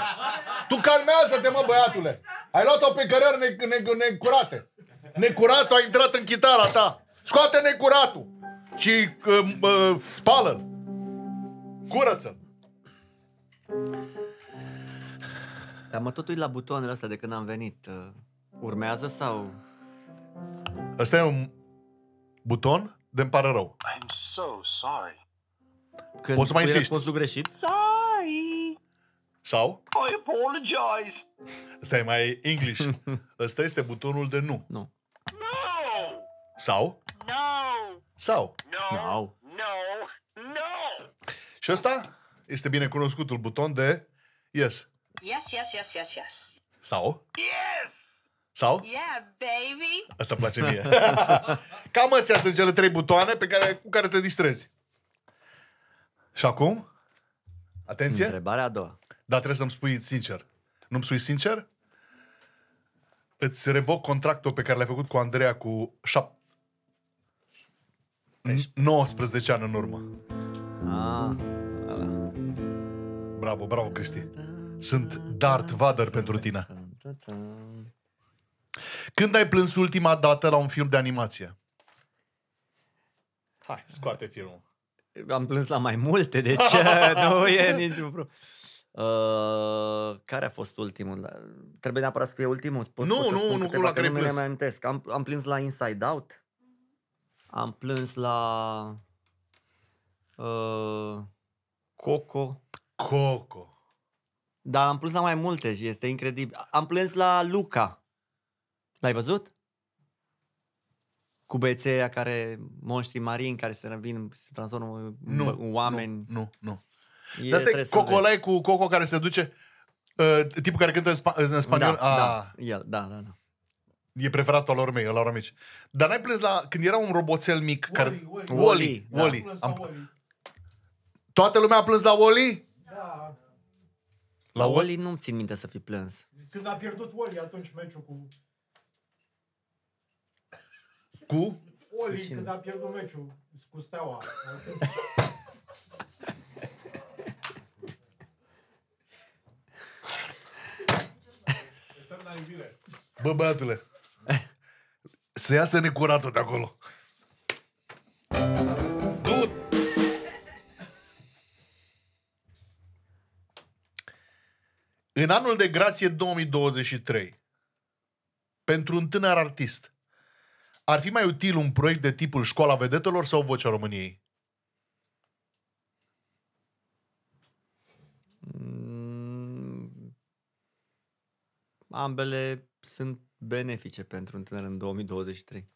Tu calmează-te, mă, băiatule! Ai luat-o pe cărări ne ne necurate. Necuratul a intrat în chitara ta. Scoate necuratul! Și uh, uh, spală-l! Curăță-l! Dar mă tot uit la butoanele astea de când am venit. Urmează sau... Ăsta e un buton de îmi pare rău. I'm so sorry. Când poți să mai insisti. Răspunsul greșit? Sorry. Sau? I apologize. Ăsta e mai English. Ăsta este butonul de nu. Nu. No. Sau? No. Sau? No. No. No. No. Și ăsta este binecunoscutul buton de yes. Yes, yes, yes, yes, yes. Sau? Yes. Sau? Yeah, baby. Asta îmi place mie. Cam astea sunt cele trei butoane pe care, cu care te distrezi. Și acum? Atenție? Întrebarea a doua. Dar trebuie să-mi spui sincer. Nu-mi spui sincer? Îți revoc contractul pe care l-ai făcut cu Andreea cu nouăsprezece ani în urmă. Ah, ala. Bravo, bravo, Cristi. Sunt Darth Vader pentru tine. Când ai plâns ultima dată la un film de animație? Hai, scoate filmul. Am plâns la mai multe, deci nu e niciun problem. Uh, care a fost ultimul? Trebuie neapărat să fie ultimul. Pot, nu, pot nu, nu, nu la care plâns. Am, am plâns la Inside Out. Am plâns la uh, Coco. Coco. Dar am plâns la mai multe și este incredibil. Am plâns la Luca. L-ai văzut? cu băieții aia care, monștri marini care se revin, se transformă în oameni. Nu, nu, nu. E, asta e Cocolai cu Coco care se duce, uh, tipul care cântă în, spa în spaniol. Da, da, el, da, da, da. E preferatul lor mei, lor mici. Dar n-ai plâns la când era un roboțel mic care... Wall-E, Wall-E. Toată lumea a plâns la Wall-E? Da. La Wall-E nu-mi țin minte să fi plâns. Când a pierdut Wall-E atunci meciul cu... Cu? Wall-E când a pierdut meciul cu Steaua. Eterna iubire. Bă, băiatule, să iasă necuratul de acolo. Du-te! În anul de grație două mii douăzeci și trei, pentru un tânăr artist, ar fi mai util un proiect de tipul Școala Vedetelor sau Vocea României? Mm, ambele sunt benefice pentru un tânăr în două mii douăzeci și trei.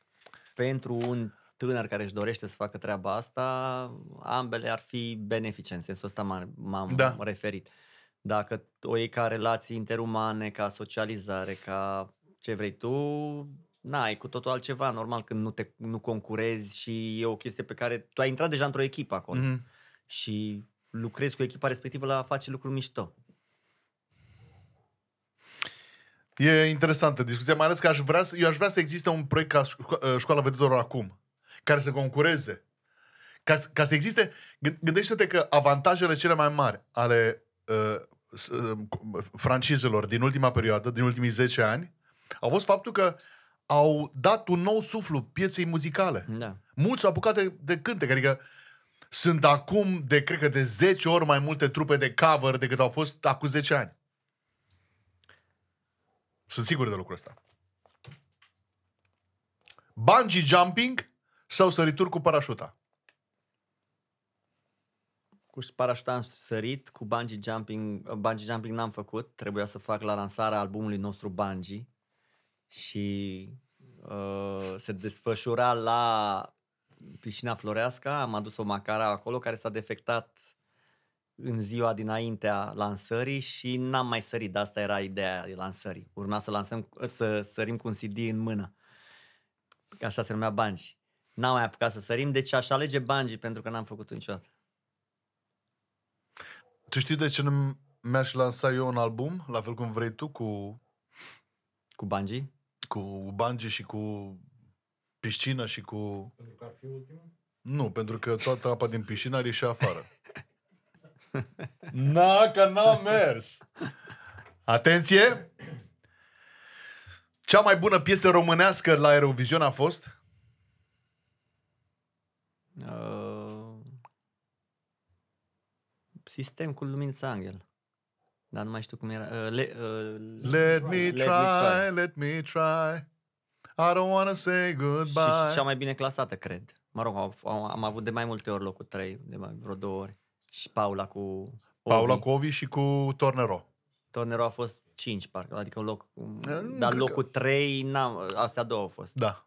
Pentru un tânăr care își dorește să facă treaba asta, ambele ar fi benefice, în sensul ăsta m-am da. referit. Dacă o iei ca relații interumane, ca socializare, ca ce vrei tu, n-ai cu totul altceva, normal, când nu, te, nu concurezi și e o chestie pe care tu ai intrat deja într-o echipă acolo mm-hmm. și lucrezi cu echipa respectivă la a face lucruri mișto. E interesantă discuția, mai ales că aș vrea să, eu aș vrea să existe un proiect ca șco- Școala Vedetelor acum, care să concureze. Ca, ca să existe, gândește-te că avantajele cele mai mari ale uh, uh, francizelor din ultima perioadă, din ultimii zece ani, au fost faptul că au dat un nou suflu pieței muzicale. Da. Mulți au apucat de, de cântec, adică sunt acum de, cred că de zece ori mai multe trupe de cover decât au fost acum zece ani. Sunt sigur de lucrul ăsta. Bungee jumping sau sărituri cu parașuta? Cu parașuta am sărit, cu bungee jumping, bungee jumping n-am făcut. Trebuia să fac la lansarea albumului nostru Bungee și uh, se desfășura la Piscina Floreasca. Am adus o macara acolo care s-a defectat în ziua dinaintea lansării și n-am mai sărit, dar asta era ideea lansării. Urma să lansăm, să sărim cu un C D în mână. Așa se numea bungee. N-am mai apucat să sărim, deci aș alege bungee pentru că n-am făcut-o niciodată. Tu știi de ce nu mi-aș lansa eu un album, la fel cum vrei tu, cu... Cu bungee? Cu bungee și cu piscină și cu... Pentru că ar fi ultimul? Nu, pentru că toată apa din piscină ar ieși afară. Na, că n-a mers. Atenție. Cea mai bună piesă românească la Eurovision a fost? Uh, Sistem cu Lumința Angel. Dar nu mai știu cum era. uh, le, uh, Let me try, try, let me try, I don't wanna say goodbye. Și, și cea mai bine clasată, cred. Mă rog, am, am avut de mai multe ori locul trei, de mai, vreo două ori. Și Paula cu Ovi. Paula cu Ovi și cu Tornero. Tornero a fost cinci, parcă, adică un loc... Nu, dar locul trei, că... astea două au fost. Da.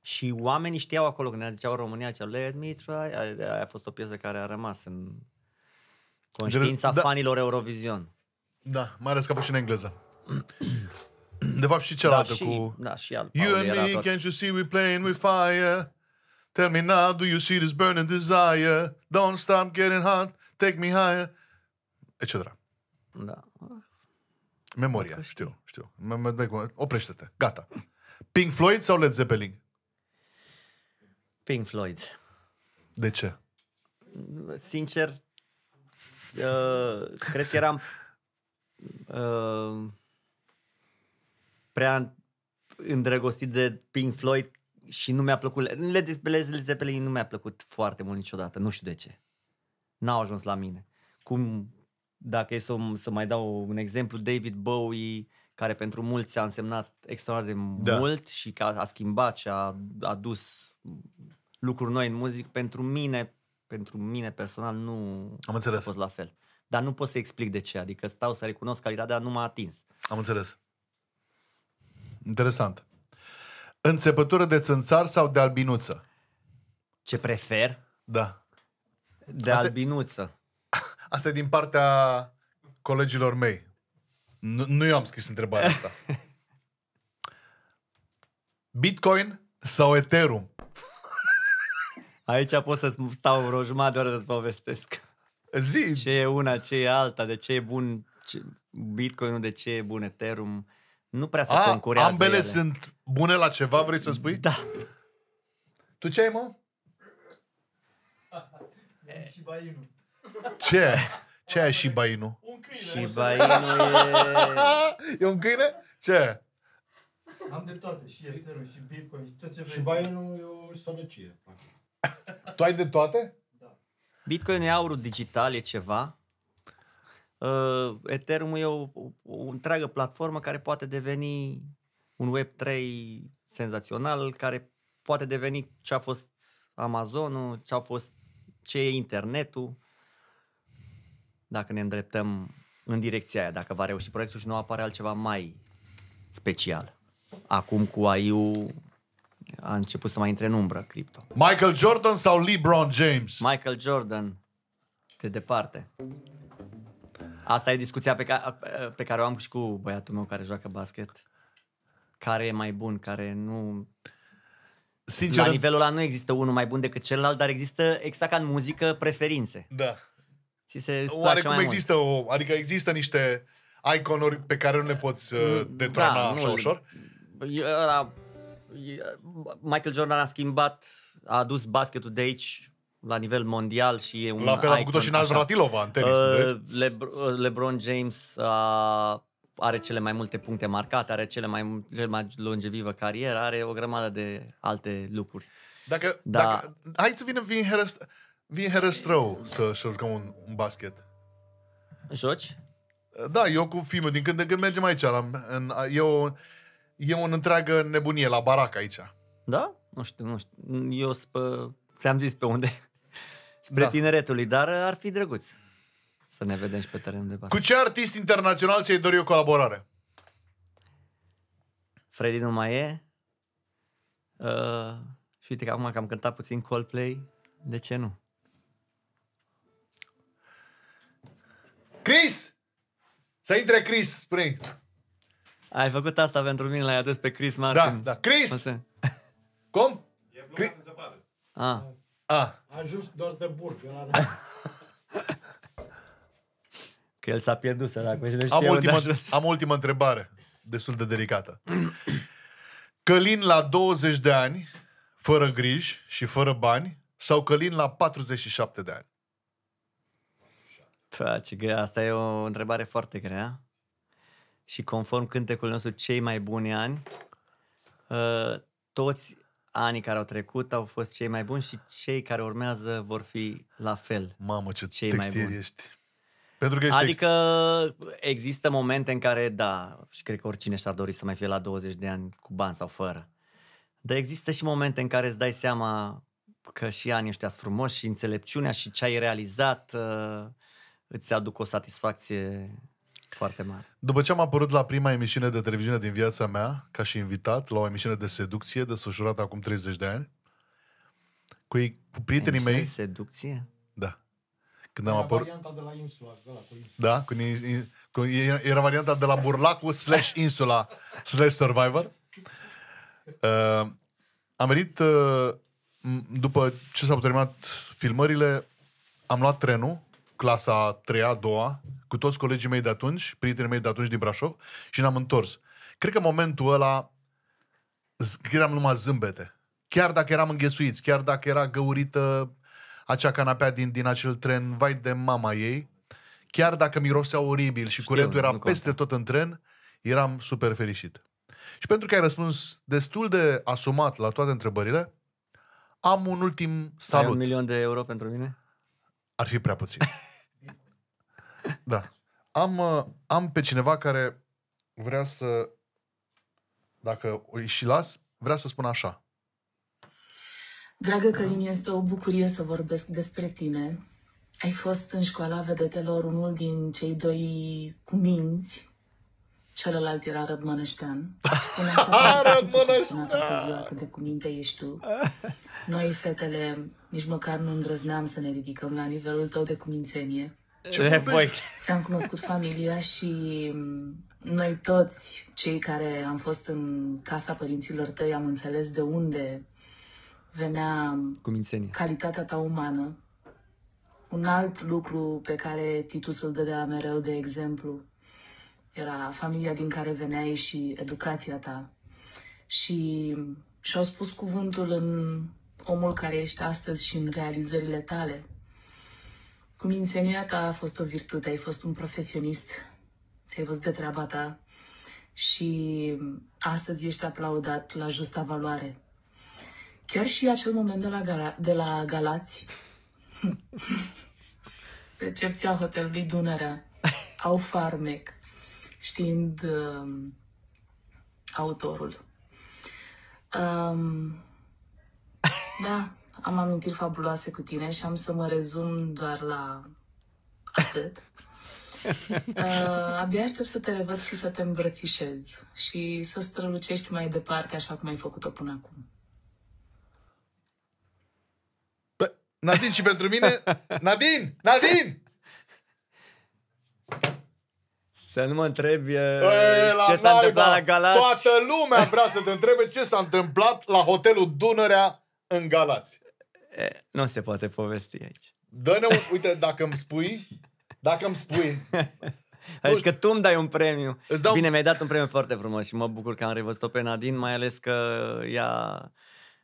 Și oamenii știau acolo, când ne ziceau România, ziceau, let me try, aia a fost o piesă care a rămas în conștiința de... fanilor da. Eurovision. Da, mai ales că a fost și în engleză. De fapt și cealaltă da, și, cu... Da, și al Paula. You and me, tot... can't you see we playing with fire? Tell me now, do you see this burning desire? Don't stop getting hot, take me higher. et cetera. Da. Memoria, știu, știu. Oprește-te, gata. Pink Floyd sau Led Zeppelin? Pink Floyd. De ce? Sincer, uh, cred că eram uh, prea îndrăgostit de Pink Floyd și nu mi-a plăcut. Led Zeppelin nu mi-a plăcut foarte mult niciodată. Nu știu de ce. N-au ajuns la mine. Cum, dacă e să, să mai dau un exemplu, David Bowie, care pentru mulți a însemnat extraordinar de da. mult și că a schimbat și a adus lucruri noi în muzică, pentru mine, pentru mine personal nu Am înțeles. a fost la fel. Dar nu pot să explic de ce. Adică stau să recunosc calitatea, nu m-a atins. Am înțeles. Interesant. Înțepătură de țânțar sau de albinuță? Ce prefer? Da. De asta albinuță. E... Asta e din partea colegilor mei. Nu, nu eu am scris întrebarea asta. Bitcoin sau Ethereum? Aici pot să stau vreo jumătate de oră să-ți povestesc. Zi. Ce e una, ce e alta, de ce e bun ce... Bitcoin-ul, de ce e bun Ethereum. Nu prea se concurează. Ambele ele. Sunt bune la ceva, vrei să spui? Da. Tu ce ai, mă? Shiba Inu. Ce? Ce ai Shiba Inu? Un câine. Shiba Inu e... E un câine? Ce? Am de toate. Și Ethereum, și Bitcoin, și tot ce vrei. Shiba Inu e o sălăcie. Tu ai de toate? Da. Bitcoin e aurul digital, e ceva. Uh, Ethereum e o, o, o întreagă platformă care poate deveni un Web trei senzațional, care poate deveni ce a fost Amazonul, ce a fost ce e internetul, dacă ne îndreptăm în direcția aia, dacă va reuși proiectul și nu apare altceva mai special. Acum cu A I-ul a început să mai intre în umbră cripto. Michael Jordan sau LeBron James? Michael Jordan, de departe. Asta e discuția pe care, pe care o am și cu băiatul meu care joacă basket. Care e mai bun, care nu... Sincer, la nivelul ăla nu există unul mai bun decât celălalt, dar există, exact ca în muzică, preferințe. Da. Ți se oarecum există, o, adică există niște iconuri pe care nu le poți uh, detrona da, așa nu, ușor. Ăla, Michael Jordan a schimbat, a adus basketul de aici la nivel mondial și e un la fel a făcut-o și Navratilova în tenis. Uh, Lebr- LeBron James a... are cele mai multe puncte marcate, are cele mai, cel mai longevivă carieră, are o grămadă de alte lucruri. Dacă, da. dacă hai să vină vin Herăstrău să jucăm un, un basket. Joci? Da, eu cu filmul, din când de când mergem aici. La, în, eu, e o întreagă nebunie la barac aici. Da? Nu știu, nu știu. Eu spă, ți-am zis pe unde. Spre da. Tineretului, dar ar fi drăguț. Să ne vedem și pe terenul de basket. Cu ce artist internațional ți-ai dori o colaborare? Freddy nu mai e. Uh, și uite că acum că am cântat puțin Coldplay, de ce nu? Chris! Să intre Chris, spune. Ai făcut asta pentru mine, l-ai adus pe Chris Martin. Da, da. Chris! Cum? E blocat în zăpadă. Ah. Ah. A ajuns doar de burg. Că el s-a pierdut, săracu. Am, ultima, am ultima întrebare, destul de delicată. Călin la douăzeci de ani, fără griji și fără bani, sau Călin la patruzeci și șapte de ani? Pă, ce grea. Asta e o întrebare foarte grea. Și conform cântecul nostru, cei mai buni ani, toți anii care au trecut au fost cei mai buni și cei care urmează vor fi la fel. Mamă, ce cei textier mai ești! Pentru că adică există momente în care, da, și cred că oricine și-ar dori să mai fie la douăzeci de ani cu bani sau fără. Dar există și momente în care îți dai seama că și anii ăștia sunt frumoși și înțelepciunea și ce ai realizat îți aduc o satisfacție foarte mare. După ce am apărut la prima emisiune de televiziune din viața mea, ca și invitat, la o emisiune de seducție desfășurată acum treizeci de ani, cu, ei, cu prietenii emisiune mei... seducție? Da. Când am era apăr... varianta de la Insula, de la, cu Insula. Da, cu, cu, era varianta de la Burlacu slash Insula slash Survivor. Uh, am venit, uh, după ce s-au terminat filmările, am luat trenul, clasa a treia, a doua, cu toți colegii mei de atunci, prietenii mei de atunci din Brașov, și ne-am întors. Cred că în momentul ăla eram numai zâmbete. Chiar dacă eram înghesuiți, chiar dacă era găurită acea canapea din, din acel tren, vai de mama ei, chiar dacă mirosea oribil și știu, curentul era peste tot în tren, eram super fericit. Și pentru că ai răspuns destul de asumat la toate întrebările, am un ultim salut. Ai un milion de euro pentru mine? Ar fi prea puțin. Da. Am, am pe cineva care vrea să, dacă îi și las, vrea să spună așa. Dragă Călin, este o bucurie să vorbesc despre tine. Ai fost în școala vedetelor unul din cei doi cuminți, Celălalt era Rădmănăștean. Rădmănăștean! Toată ziua cât de cuminte ești tu. Noi, fetele, nici măcar nu îndrăzneam să ne ridicăm la nivelul tău de cumințenie. Ți-am cunoscut familia și noi toți, cei care am fost în casa părinților tăi, am înțeles de unde venea cumințenia, calitatea ta umană. Un alt lucru pe care Titus îl dădea mereu de exemplu era familia din care veneai și educația ta. Și și-au spus cuvântul în omul care ești astăzi și în realizările tale. Cumințenia ta a fost o virtute, ai fost un profesionist, ți-ai văzut de treaba ta și astăzi ești aplaudat la justa valoare. Chiar și acel moment de la, Gala de la Galați, recepția hotelului Dunărea, au farmec, știind uh, autorul. Um, da, am amintiri fabuloase cu tine și am să mă rezum doar la atât. Uh, abia aștept să te revăd și să te îmbrățișez și să strălucești mai departe așa cum ai făcut-o până acum. Nadin și pentru mine. Nadin! Nadin! Să nu mă întrebi ce s-a întâmplat la Galați. Toată lumea vrea să te întrebe ce s-a întâmplat la hotelul Dunărea în Galați. E, nu se poate povesti aici. Dă-ne un... Uite, dacă îmi spui... Dacă îmi spui... Adică că tu îmi dai un premiu. Dau... Bine, mi-ai dat un premiu foarte frumos și mă bucur că am revăzut-o pe Nadine, mai ales că ea...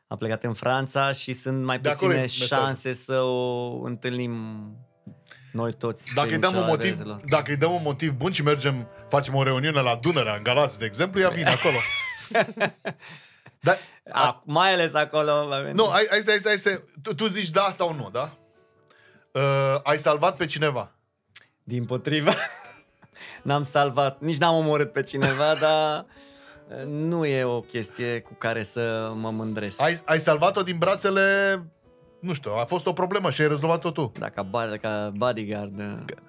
a plecat în Franța și sunt mai puține șanse să o întâlnim noi toți. Dacă îi dăm un motiv, dacă îi dăm un motiv bun și mergem, facem o reuniune la Dunărea, în Galați, de exemplu, ea vine acolo. Dar, a, mai ales acolo. Nu, hai, hai, hai, hai, hai, tu, tu zici da sau nu, da? Uh, ai salvat pe cineva? Dimpotrivă. N-am salvat, nici n-am omorât pe cineva, dar... nu e o chestie cu care să mă mândresc. Ai, ai salvat-o din brațele... Nu știu, a fost o problemă și ai rezolvat-o tu. Da, ca, ca bodyguard.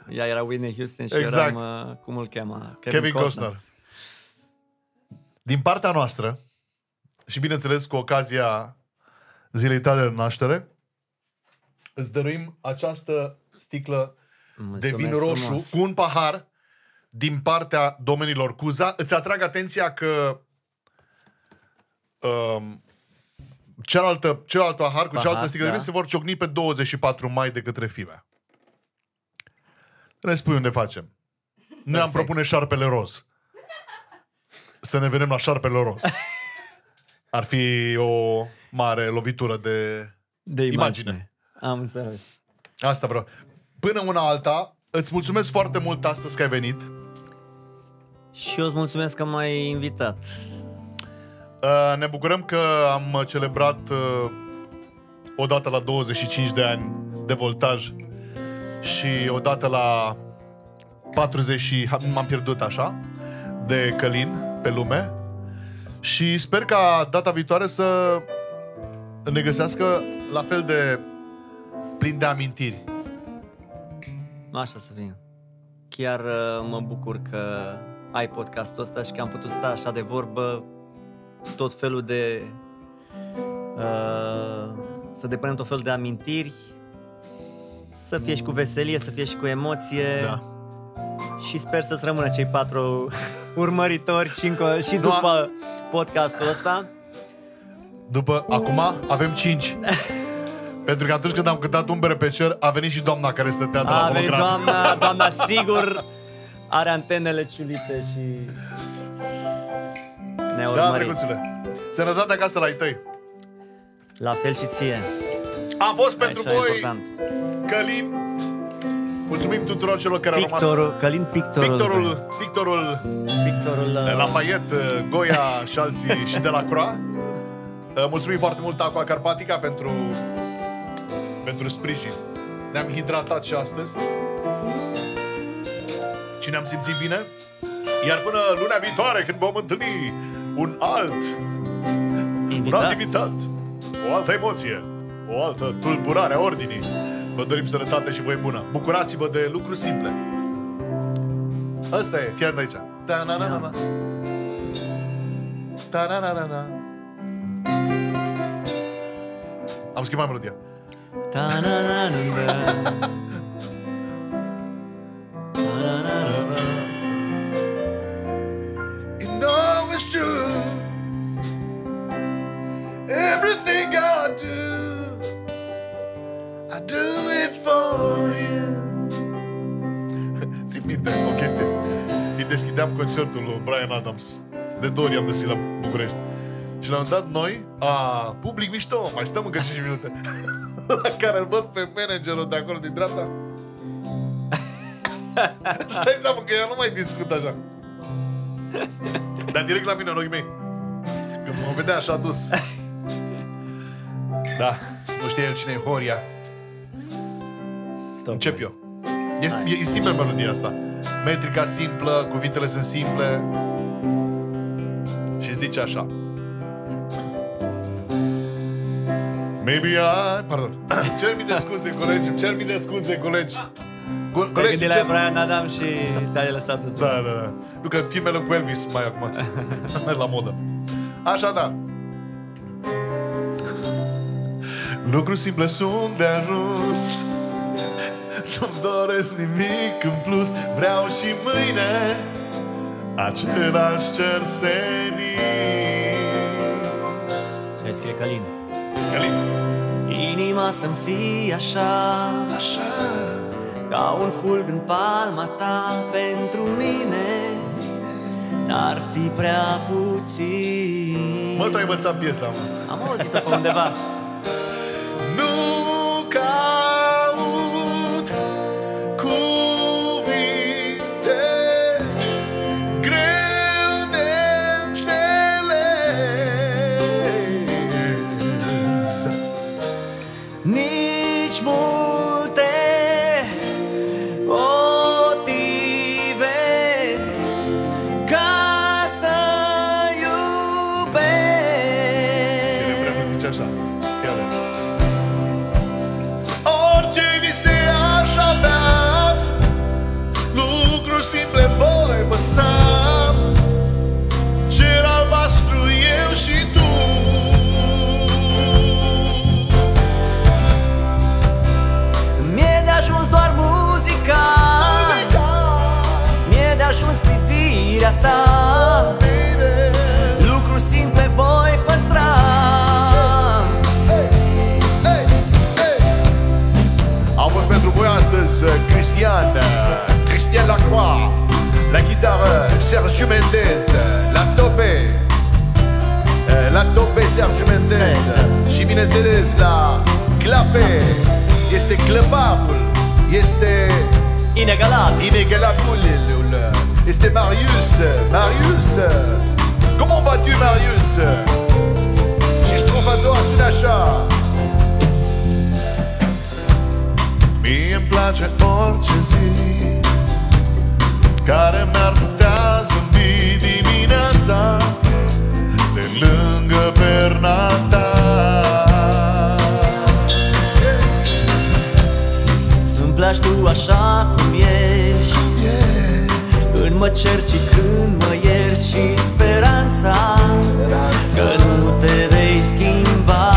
Ea era Whitney Houston și exact. Eram... cum îl cheamă? Kevin, Kevin Costner. Costner. Din partea noastră, și bineînțeles cu ocazia zilei tale de naștere, îți dăruim această sticlă Mulțumesc de vin roșu frumos. Cu un pahar din partea domeniilor Cuza. Îți atrag atenția că um, cealaltă, cealalt pahar cu cealaltă sticlă da. de vin se vor ciocni pe douăzeci și patru mai de către Fimea. Ne spui unde facem. Noi am propune Șarpele Roz. Să ne vedem la Șarpele Roz. Ar fi o mare lovitură de, de imagine. imagine. Am înțeles. Asta vreau. Până una alta, îți mulțumesc foarte mult astăzi că ai venit. Și eu îți mulțumesc că m-ai invitat. Ne bucurăm că am celebrat odată la douăzeci și cinci de ani de voltaj și odată la patruzeci, m-am pierdut așa, de Călin pe lume. Și sper ca data viitoare să ne găsească la fel de plin de amintiri. Așa să fie. Chiar mă bucur că ai podcastul ăsta și că am putut sta așa de vorbă, tot felul de... Uh, să depunem tot felul de amintiri, să fie și cu veselie, să fie și cu emoție. Da. Și sper să-ți rămână cei patru urmăritori și, încă, și după Doar... podcastul ăsta. După, acum avem cinci. Pentru că atunci când am cântat Umbre pe cer, a venit și doamna care stătea de la a venit doamna, doamna sigur are antenele ciulite și ne-a urmărit. Da, drăguțule. Sănătate acasă la ai tăi. La fel și ție. A fost pentru Așa voi important. Călin. Mulțumim tuturor celor care Pictorul, au rămas. Călin Pictorul. Pictorul, Pictorul, Pictorul uh... Lafayette, Goya, Chelsea și Delacroix. Mulțumim foarte mult Aqua Carpatica pentru pentru sprijin. Ne-am hidratat și astăzi și ne-am simțit bine. Iar până luna viitoare, când vom întâlni un alt invitat, un alt invitat, o altă emoție, o altă tulburare a ordinii, vă dorim sănătate și voi bună. Bucurați-vă de lucruri simple. Asta e, fii aici. Ta na na na na. Ta na na na na. Am schimbat melodia. Ta na na na na. Ta na na na na. You know it's true. Everything I do, I do it for you. Țin minte o chestie. Îi deschideam concertul lui Bryan Adams. De două ori am găsit la București. Și l-am dat noi, a, public mișto, mai stăm încă cinci minute. La care îl văd pe managerul de acolo din dreapta. Stai seama că eu nu mai discut așa. Dar direct la mine, în ochii mei. Când mă vedea așa dus. Da, nu știe el cine e Horia. Top. Încep eu. E, e, e simplă melodia asta. Metrica simplă, cuvintele sunt simple. Și zice așa. Maybe I... Pardon. Cer mi de scuze, colegi. Cer mi de scuze, colegi. Co colegi te gândi la Bryan Adams și te-ai lăsat tot. Da, da, da. Nu, că filmele cu Elvis mai acum. Merg la modă. Așadar. Lucruri simple sunt de ajuns. Nu-mi doresc nimic în plus. Vreau și mâine același cer senin. Și ai scrie Călin. Călin. Inima să-mi fie așa, așa, ca un fulg în palma ta. Pentru mine n-ar fi prea puțin. Mă, tu ai învățat piesa, mă. Am auzit-o pe undeva. Nu caut cuvinte greu de înțeles, nici multe motive ca să iubesc. Simple voi băsta. Cer albastru eu și tu. Mi-e de ajuns doar muzica, muzica. Mi-e de ajuns privirea ta. Bine. Lucruri simple voi păstra. Hey. Hey. Hey. Au fost pentru voi astăzi Cristian Christian Lacroix, la guitară Sergiu Mendez, la tobe, la tobe Sergiu Mendez și bineînțeles la clape, este clapabul, este inegalabil, inegalabilul, este Marius, Marius, comment vas-tu Marius? Și strofa a doua sună așa. Mie-mi place orice zi care mi-ar putea zâmbi dimineața de lângă perna ta. Îmi placi tu așa cum ești, yeah. Când mă cerci, când mă ierți și speranța, speranța că nu te vei schimba.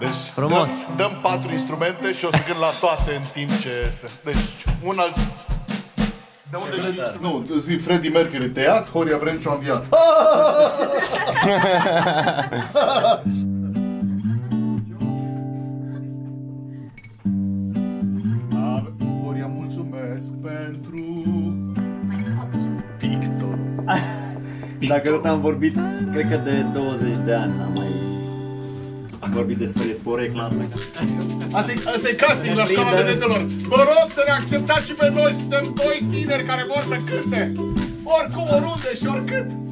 Deci frumos. Dăm, dăm patru instrumente și o să cânt la toate în timp ce se... Deci, un alt... De unde și... Nu, zi Freddie Mercury tăiat, Horia Vrenciu a înviat. Horia, mulțumesc pentru... Pictor. Dacă tot am vorbit, cred că de douăzeci de ani am mai vorbit despre porecla asta. Asta e, asta e casting la Școala Vedetelor. Vă rog să ne acceptați și pe noi, suntem doi tineri care vor să cânte. Oricum, oriunde și oricând.